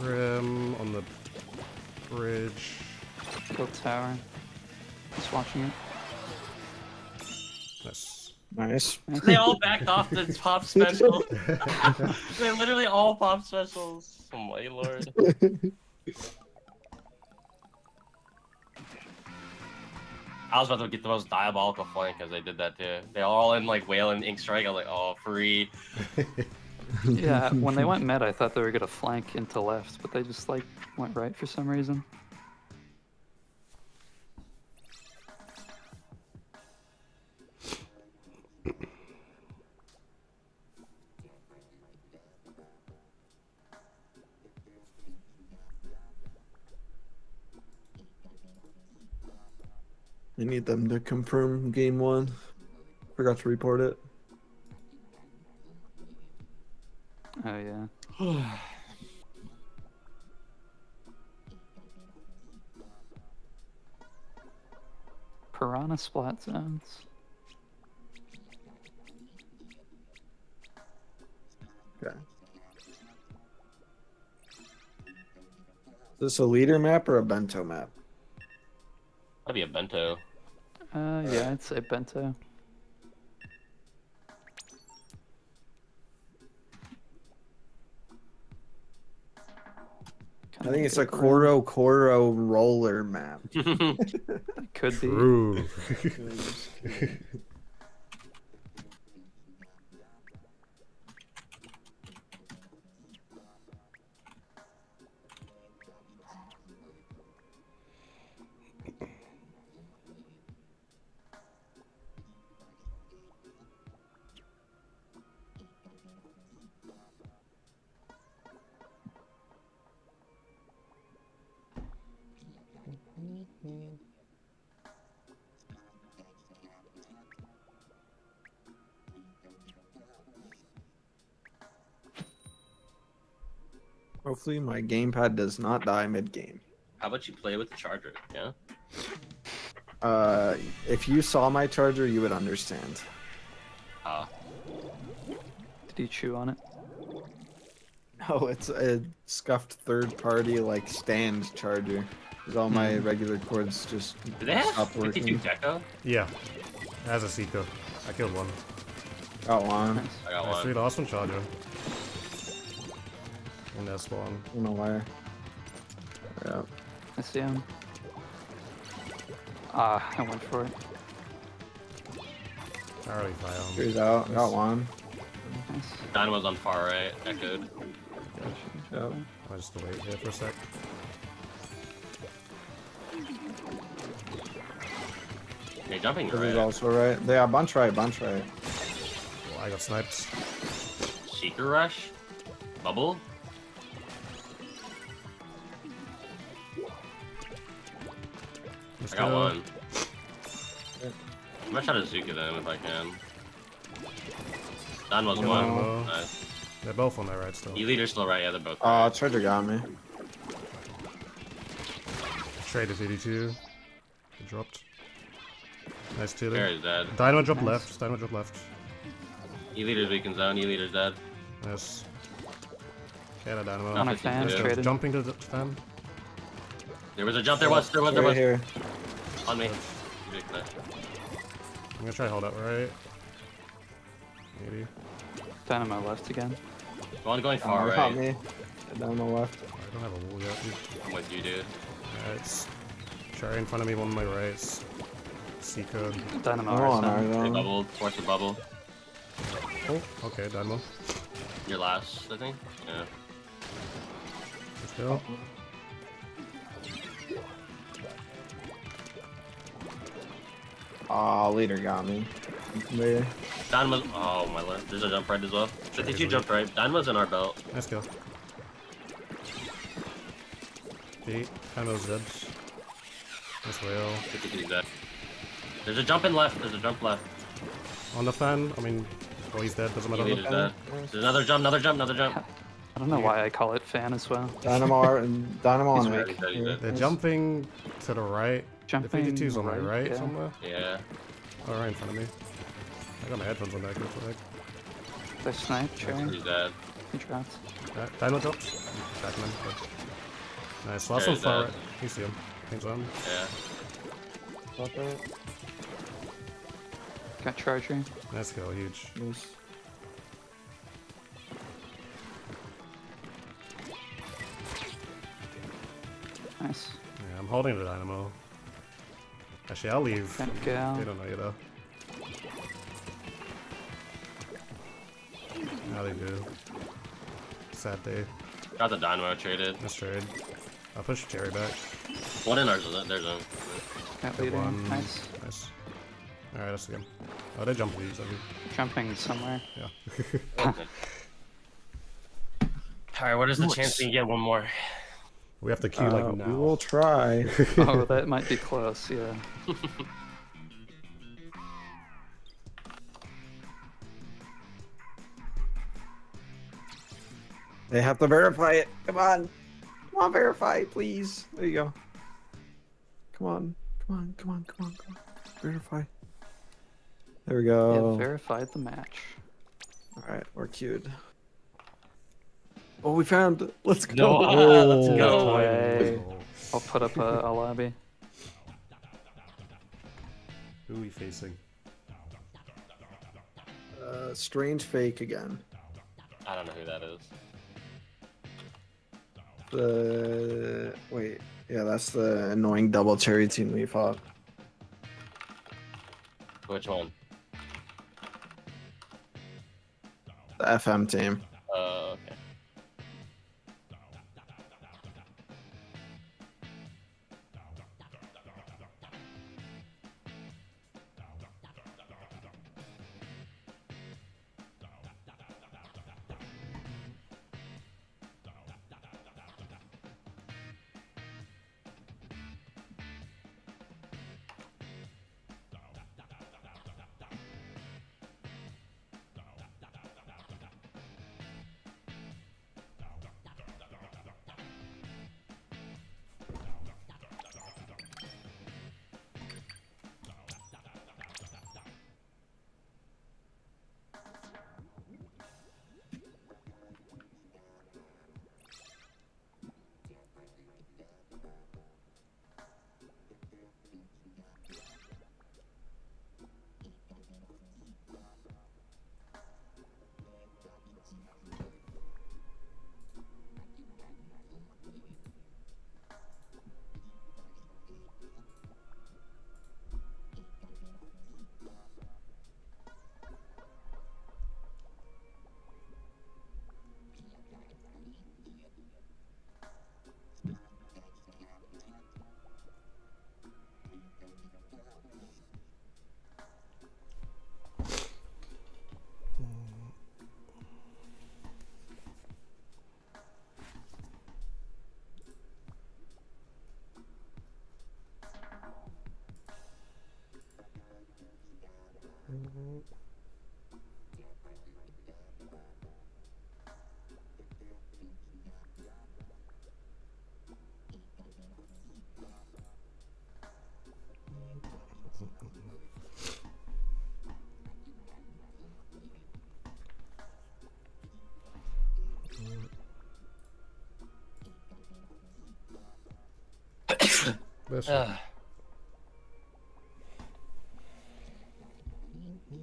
Grim on the bridge. Kill tower. Just watching it. Nice. Nice. They all backed off the pop special. They literally all pop specials. Oh my lord. I was about to get the most diabolical flank because they did that too. They all in like whale and ink strike. I was like, oh, free. Yeah, when they went mid, I thought they were gonna flank into left, but they just like went right for some reason. I need them to confirm game one. Forgot to report it. Oh, yeah. Piranha Splat Zones. Okay. Is this a leader map or a bento map? That'd be a bento. Uh, yeah, I'd say bento. I think it's a Koro Koro roller map. Could be. True. Hopefully my gamepad does not die mid-game. How about you play with the charger, yeah? Uh, if you saw my charger, you would understand. Ah. Uh, did you chew on it? No, it's a scuffed third-party, like, stand charger. Because all my mm. regular cords just did they stop have working. Deco? Yeah. It has a Seiko. I killed one. Got one. Nice. I got nice one. Sweet, awesome charger. This one. I don't know why. Yeah. I see him. Ah, I went for it. I already found him. He's out. Nice. Got one. Nice. Dynamo's on far right. Echoed. Yep. I'll just wait here for a sec. They're jumping right. He's also right. They are bunch right, bunch right. Oh, I got snipes. Seeker rush? Bubble? I got one. I'm gonna try to Zuka them if I can. Don was one. one. Nice. They're both on their right still. E-leader's still right, yeah, they're both Oh, uh, right. Trader got me. Trade is eighty-two. He dropped. Nice Taylor. Cherry's dead. Dynamo dropped nice. left. Dynamo dropped left. E-leader's weakened zone. E-leader's dead. Yes. Keta Dynamo. On a fan, traded. Jumping to the fan. There was a jump, there oh, was, there was, there was. Here. On me. I'm gonna try to hold up right. Maybe. Down on my left again. Go on, going far right. Help me. Down on my left. I don't have a wall yet. I'm with you, dude. Alright. Cherry in front of me, one on my right. Seeker. Dynamo on our bubble, force the bubble. Oh. Okay, Dynamo. Your last, I think? Yeah. Let's go. Oh. Aw, oh, leader got me. Later. Dynamo's. Oh, my lord. There's a jump right as well. I think you jumped right. Dynamo's in our belt. Let's go. Eight. Dynamo's dead. That's well. There's a jump in left. There's a jump left. On the fan? I mean, oh, he's dead. Doesn't matter. He on the fan. Dead. There's another jump, another jump, another jump. I don't know why I call it fan as well. Dynamo and Dynamo on me. They're jumping to the right. Jumping the fifty-two's on my right, right yeah. somewhere? Yeah. Oh, right in front of me. I got my headphones on that, good for that. They sniped, Cherry. He's dead. He dropped. Right. Dino drops. Tracking him. Nice. Last one's far right. You see him. He's on. Yeah. Got charging. Nice kill, huge. Nice. Nice. Yeah, I'm holding the Dynamo. Actually, I'll leave. They don't know you though. Now they do. Sad day. Got the Dynamo traded. Let's trade. I'll push Cherry back. One in ours, there's a. Good one. Nice. Nice. Alright, that's the game. Oh, they jump leaves, I mean. Jumping somewhere. Yeah. Alright, what is the Oops. chance we get one more? We have to queue uh, like now. We will try. Oh, that might be close, yeah. They have to verify it. Come on. Come on, verify, please. There you go. Come on. Come on, come on, come on, come on. Verify. There we go. Yeah, verified the match. Alright, we're queued. Oh, we found it. Let's go. No, oh, let's go. No way. I'll put up a, a lobby. Who are we facing? Uh, strange fake again. I don't know who that is. The uh, wait, yeah, that's the annoying double cherry team we fought. Which one? The F M team. Oh, okay. Uh.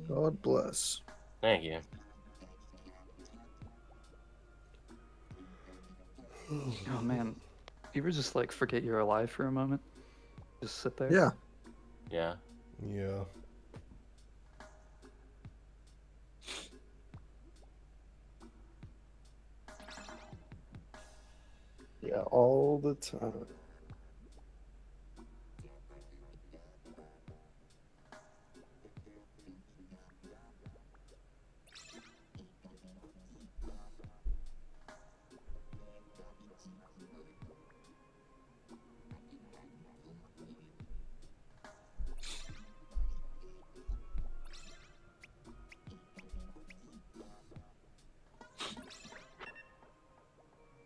God bless. Thank you. Oh man, you ever just like forget you're alive for a moment? Just sit there? Yeah. Yeah. Yeah. Yeah, all the time.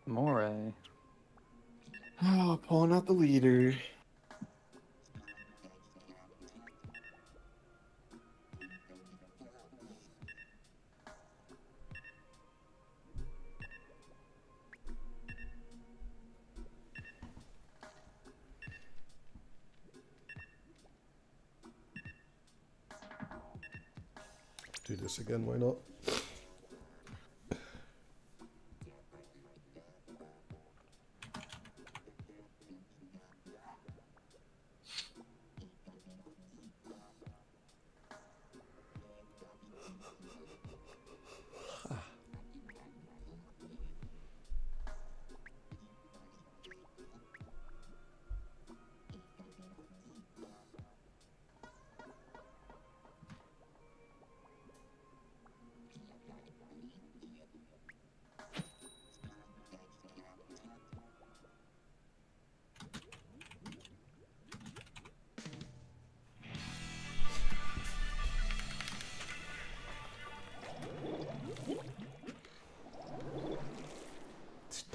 Moray. Oh, pulling out the leader. Do this again, why not?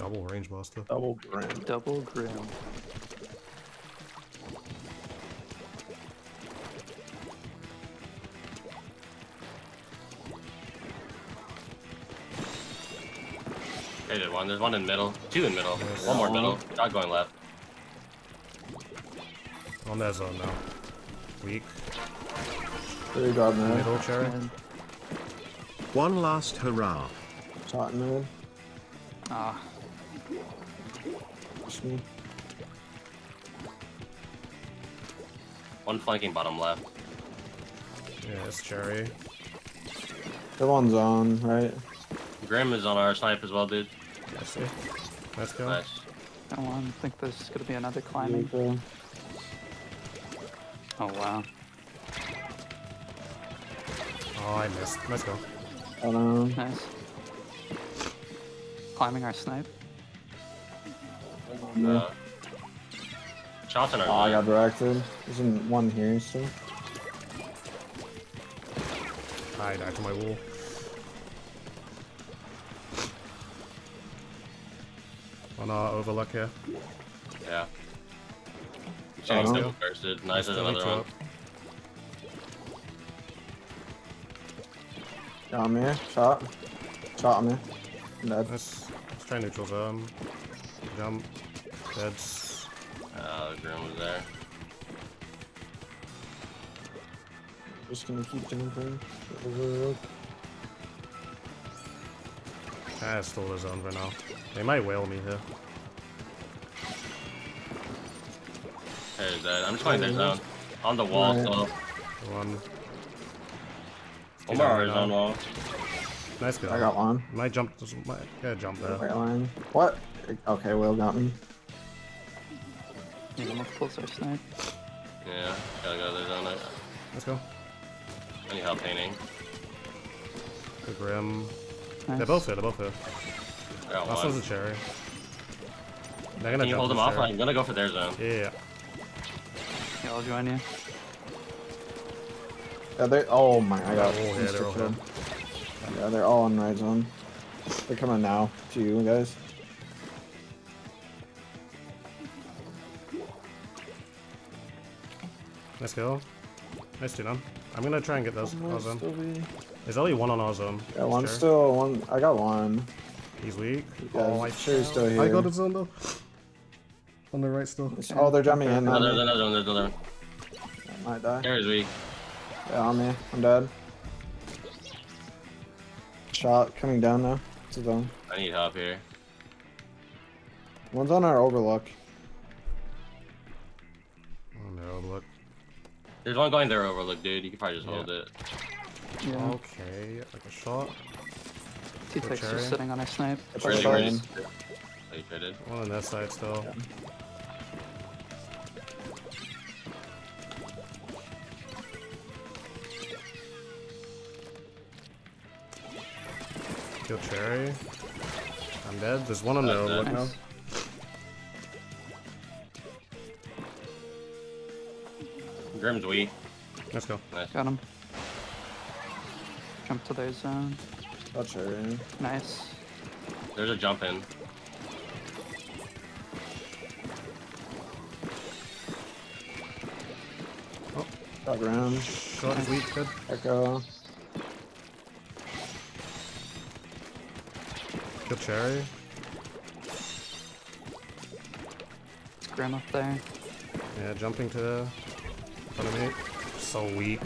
double range blaster. Double Grim. Double Grim. I did one. There's one in middle. Two in middle. There's one more middle. Not going left. On that zone now. Weak. There you go, man. Middle Cherry. One last hurrah. Shot man. Ah. Push me. One flanking bottom left. Yes, Cherry. That one's on, right? Grim is on our snipe as well, dude. I see. Let's go. Nice. Come on, I think there's gonna be another climbing. Yeah, oh wow. Oh, I missed. Let's go. Hello. Nice. Climbing our snipe. No. Uh, shots in our. Oh, I got directed. Isn't one here still? I died to my wall. On our overlook here. Yeah. Changed double first, dude. Nice as another one. Shot me. Shot. Shot me. Dead. Let's try neutral zone. Jump. Dead. Oh, the ground was there. Just gonna keep jumping. Overlook. Ah, it's still the zone for now. They might whale me here. Hey, dead. I'm just playing their zone. On the wall, right. So. One. Omar is on wall. Nice guy. I got one. Might jump. Might yeah, jump there. Right line. What? Okay, Will got me. Need multiples or snipe. Yeah, gotta go there zone. Let's go. I need help painting. The Grim. Nice. They're both here, they're both here. Last one's a Cherry. They're gonna Can you hold them off? Cherry. I'm gonna go for their zone. Yeah. Yeah, I'll join you. Yeah, they're. Oh my god. All here, they're all here. Yeah, they're all on right zone. They're coming now to you guys. Let's go. Nice two on. I'm gonna try and get those. There's only one on our zone. Yeah, one's sure. Still one. I got one. He's weak. Yeah, oh, I'm sure he's still here. I got a zone though. On the right still. Oh, they're jumping in. Another, another, another, another. I might die. Cherry's weak. Yeah, on me. I'm dead. Shot coming down now. It's a zone. I need help here. One's on our overlook. On their overlook. There's one going there overlook, dude. You can probably just yeah. hold it. Yeah. Okay, like a shot. T-Tex just sitting on our snipe. It's really green. They fitted. One on that side still. Yeah. Kill Cherry. I'm dead. There's one on the overlook now. Grim's weak. Let's go. Nice. Got him. Jump to their zone. That's Cherry. Nice. There's a jump in. Oh, got Grim. Shot is weak. Good. Echo. Kill Cherry. It's Grim up there. Yeah, jumping to the front of me. So weak.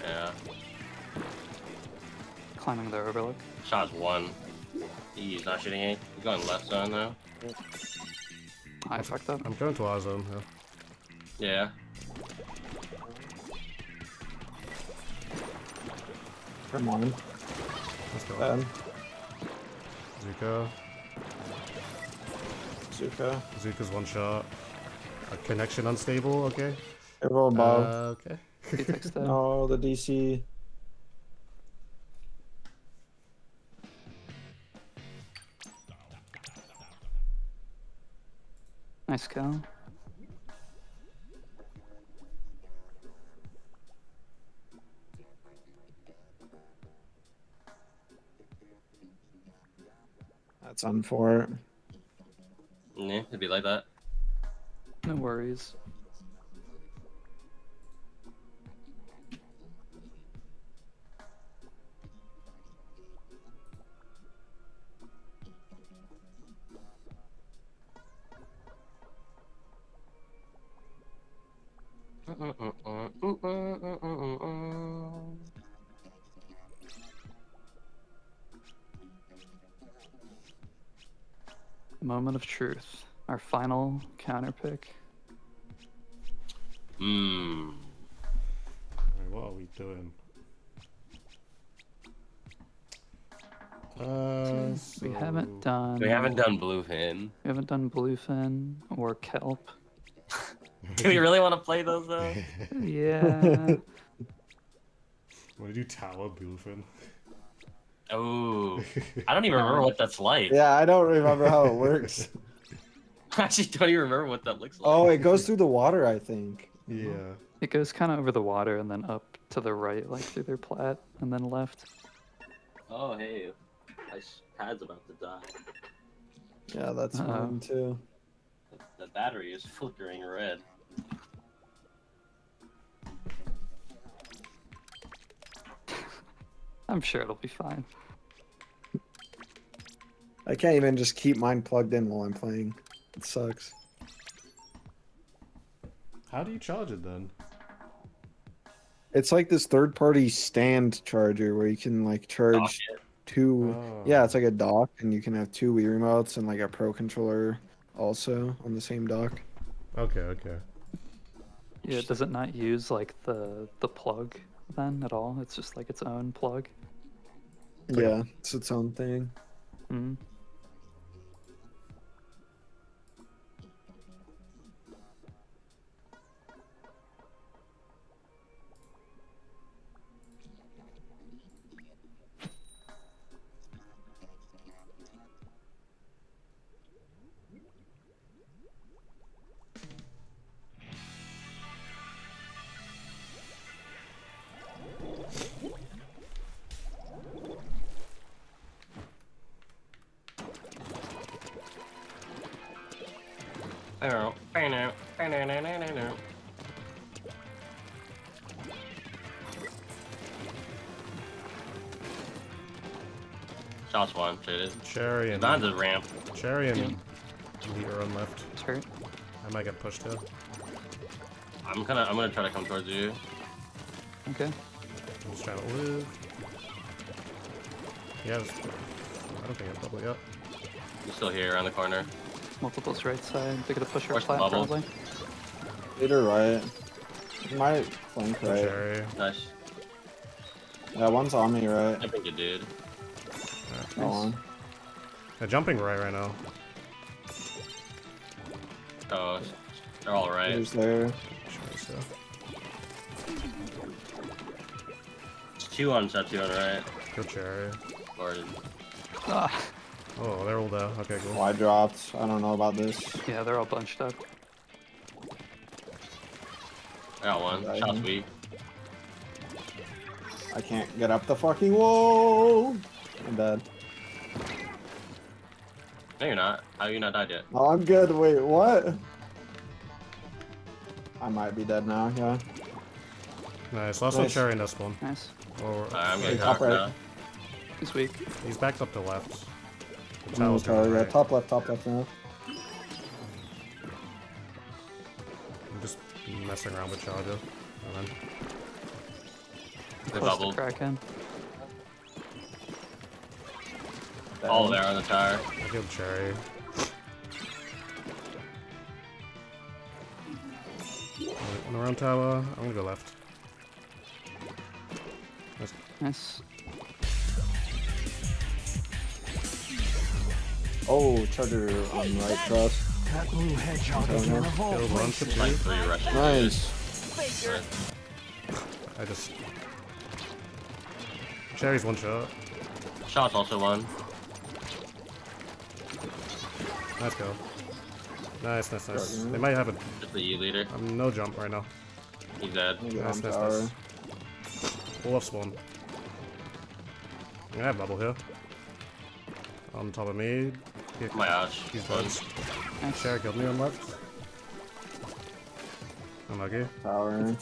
Yeah. Climbing the overlook. Shot's one. He's not shooting any. He's going left zone now. I fucked up. I'm going to our zone now. Yeah. Come on. Let's go. Um, Zuka. Zuka. Zuka's one shot. A connection unstable, okay. Everyone above. Uh, okay. No, the D C. Nice kill. That's on four. Yeah, it'd be like that. No worries. Moment of truth. Our final counter pick. Hmm. Right, what are we doing? Uh, so... We haven't done. We haven't done Bluefin. We haven't done Bluefin or Kelp. Do we really want to play those though? Yeah. What did you Tower Bluefin? Oh, I don't even remember what that's like. Yeah, I don't remember how it works. I actually don't even remember what that looks like. Oh, it goes through the water, I think. Yeah. It goes kind of over the water and then up to the right, like through their plat, and then left. Oh, hey. My pad's about to die. Yeah, that's uh-oh. Mine, too. The, the battery is flickering red. I'm sure it'll be fine. I can't even just keep mine plugged in while I'm playing. It sucks. How do you charge it then? It's like this third-party stand charger where you can like charge two. Oh. Yeah, it's like a dock, and you can have two Wii remotes and like a Pro controller also on the same dock. Okay, okay. Yeah, does it not use like the the plug? Then at all, it's just like its own plug. Yeah, it's its own thing. Mm-hmm. Shots one, shit. Cherry and on the ramp. Cherry and leader on left. Cherry. I might get pushed here. I'm gonna, I'm gonna try to come towards you. Okay. I'm just trying to live. Yeah, was, I don't think I'm bubbling up. I'm still here around the corner. Multiples right side. They're gonna push our flat probably. Leader right. My flank right. Cherry. Nice. Yeah, one's on me right. I think you did. Nice. On. They're jumping right right now. Oh, they're all right. There's there. Sure, so. It's two on set, two on right. Go Cherry. Ah. Oh, they're all down. Okay, cool. Wide drops. I don't know about this. Yeah, they're all bunched up. I got one. Right. Shot's weak. I can't get up the fucking wall. I'm dead. No, you're not. How you not died yet? Oh, I'm good. Wait, what? I might be dead now, yeah. Nice. Last one, nice. Cherry in this one. Nice. Or, uh, I'm going top right. Now. He's weak. He's backed up to left. I'm sorry, yeah. Right. Top left, top left now. I'm just messing around with Charger. And then... They bubbled. Kraken. All there on the tower. I killed Cherry. One around tower. I'm gonna go left. Nice. Nice. Oh, Charger on right cross. That blue hedgehog is gonna revolt. Nice. Figure. I just. Cherry's one shot. Shot's also one. Let's go. Nice, nice, nice. They might have a... Just the E leader. I'm no jump right now. He's dead. Nice, nice, nice. Pull off spawn. I'm gonna have bubble here. on top of me. Here, oh my gosh. He's bugs. Cherry killed me on left. I'm lucky. Power.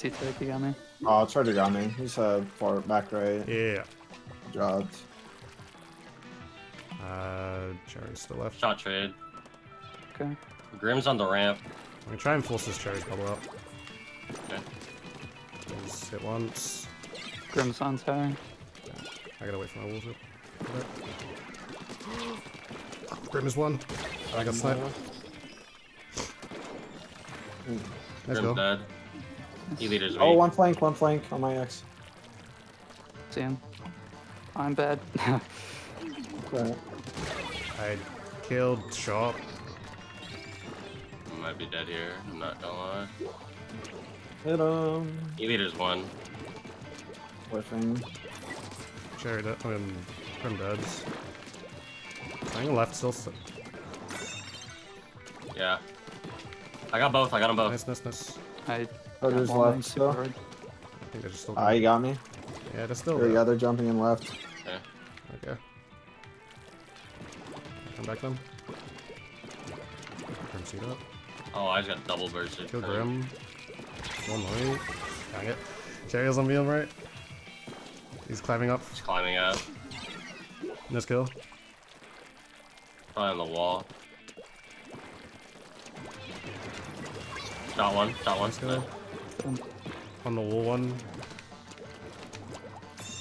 Oh, Charger got me. He's uh, far back right. Yeah. Dropped. Uh, Cherry's to the left. Shot trade. Okay. Grim's on the ramp. I'm gonna try and force this Cherry's bubble up. Okay. Just hit once. Grim's on tower. I gotta wait for my water. Grim is one. I got sniped. Let's Grim's go. Dead. He leaders me. Oh, one flank, one flank on my X. Damn. I'm bad. Okay. I killed Shop. I might be dead here. I'm not gonna lie. Hit him. He leaders one. Whiffing. Cherry dead. I'm Grim dead. I think left still. Yeah. I got both. I got them both. Nice, nice, nice. I. Oh, there's left still. I think they're just still. Ah, you got me. Yeah, they're still. There you go. They're jumping in left. Okay. Okay. Come back then. Grim seed up. Oh, I just got double bursted. Kill Grim. One way. Dang it. Cherry's on me, I'm right. He's climbing up. He's climbing up. Nice kill. Probably on the wall. Shot one, shot one. Still. On the wall one.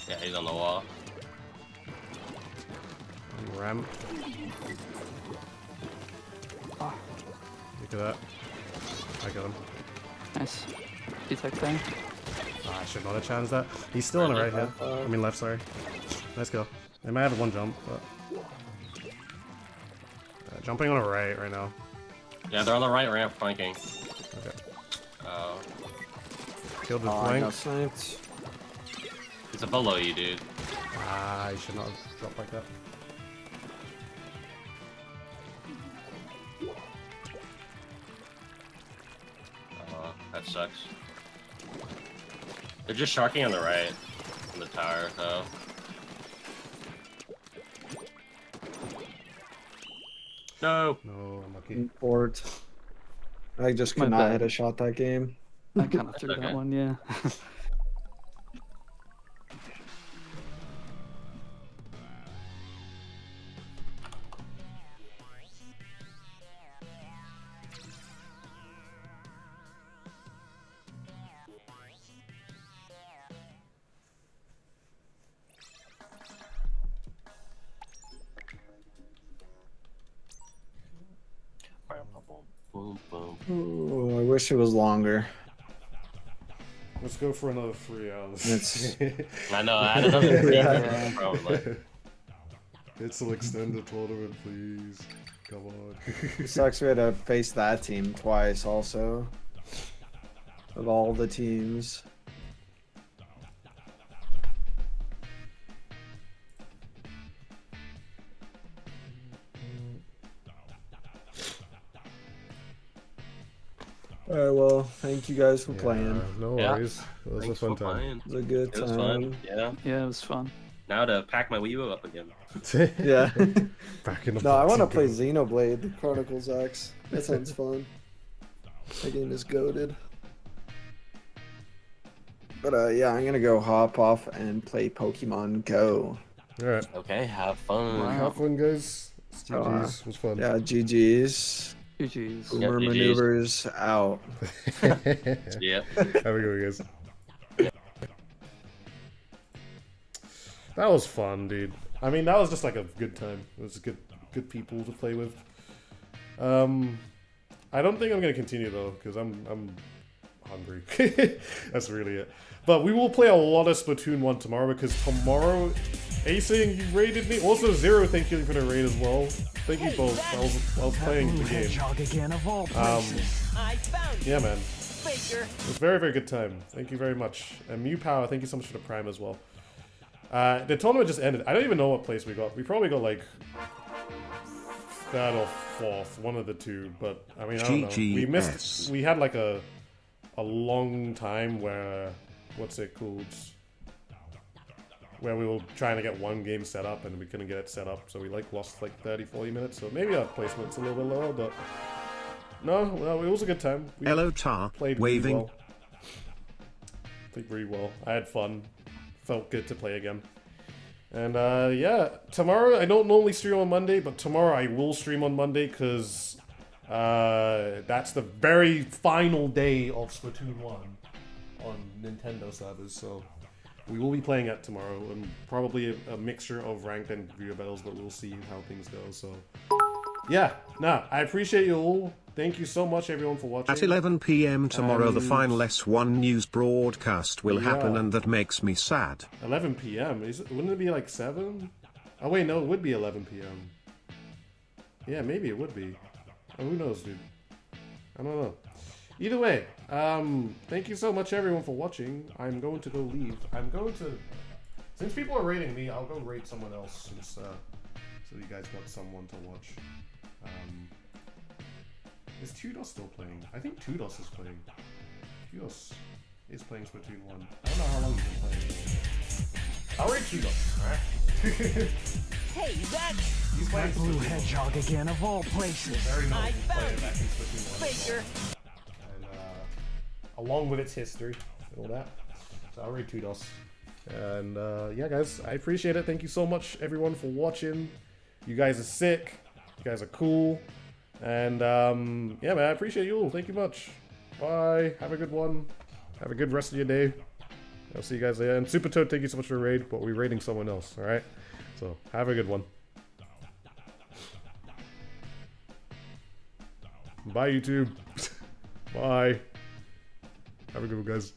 Yeah, he's on the wall. On ramp. Ah. Look at that. I got him. Nice. Detect thing. Ah, I should not have challenged that. He's still on the right here. I mean left, sorry. Nice kill. They might have one jump, but... Jumping on the right right now. Yeah, they're on the right ramp flanking. Okay. Oh. Killed the oh, flank. It's a below you, dude. Ah, you should not have dropped like that. Oh, that sucks. They're just sharking on the right. On the tower, though. No. No, I'm okay. Bored. I just could not hit a shot that game. I kind of threw okay. that one, yeah. Oh, I wish it was longer. Let's go for another three hours. I know, I don't know. Yeah. Probably. It's an extended tournament, please. Come on. It sucks we had to face that team twice, also. Of all the teams. Alright, well, thank you guys for yeah, playing. No worries. Yeah. It was Thanks a fun time. Playing. It was a good it was time. Fun. Yeah. Yeah, it was fun. Now to pack my Wii U up again. Yeah. Back in the No, I want to play Xenoblade Chronicles X. That sounds fun. That game is goated. But uh, yeah, I'm gonna go hop off and play Pokemon Go. Alright. Okay, have fun. Wow. Have fun, guys. G Gs. Uh, it was fun. Yeah, G Gs. Boomer yeah, maneuvers out. Yeah. Have a good one, guys. Yeah. That was fun, dude. I mean, that was just like a good time. It was good, good people to play with. Um, I don't think I'm gonna continue though, because I'm I'm hungry. That's really it. But we will play a lot of Splatoon one tomorrow, because tomorrow. Ace, saying you raided me. Also, Zero, thank you for the raid as well. Thank you both. I was, I was playing the game. Um, yeah, man. It was a very, very good time. Thank you very much. And Mew Power, thank you so much for the Prime as well. Uh, the tournament just ended. I don't even know what place we got. We probably got like third or fourth, one of the two. But I mean, I don't know. We missed. We had like a a long time where what's it called? where we were trying to get one game set up and we couldn't get it set up, so we like lost like thirty, forty minutes. So maybe our placement's a little bit lower, but no, well, it was a good time. We Hello, Tar. Played waving. Really well. Played really well. I had fun. Felt good to play again. And uh, yeah, tomorrow I don't normally stream on Monday, but tomorrow I will stream on Monday because uh, that's the very final day of Splatoon one on Nintendo servers. So we will be playing it tomorrow, and probably a, a mixture of ranked and career battles, but we'll see how things go. So yeah, nah, I appreciate you all. Thank you so much, everyone, for watching. At eleven p m tomorrow, and the final S one news broadcast will yeah. happen, and that makes me sad. eleven p m? Is it, wouldn't it be like seven? Oh, wait, no, it would be eleven p m Yeah, maybe it would be. Oh, who knows, dude? I don't know. Either way, um, thank you so much, everyone, for watching. I'm going to go leave. I'm going to... Since people are rating me, I'll go rate someone else, since, uh, so you guys got someone to watch. Um... Is Tudos still playing? I think Tudos is playing. Tudos is playing Splatoon one. I don't know how long he's been playing. I'll rate Tudos, alright? Hey, that's... He's playing Blue Hedgehog again, of all places. Very nice player back in Splatoon one. Faker. And, uh, along with its history and all that. So I'll rate Tudos. And, uh, yeah, guys, I appreciate it. Thank you so much, everyone, for watching. You guys are sick. You guys are cool. And, um, yeah, man, I appreciate you all. Thank you much. Bye. Have a good one. Have a good rest of your day. I'll see you guys later. And Super Toad, thank you so much for the raid, but we're raiding someone else, alright? So, have a good one. Bye, YouTube. Bye. Have a good one, guys.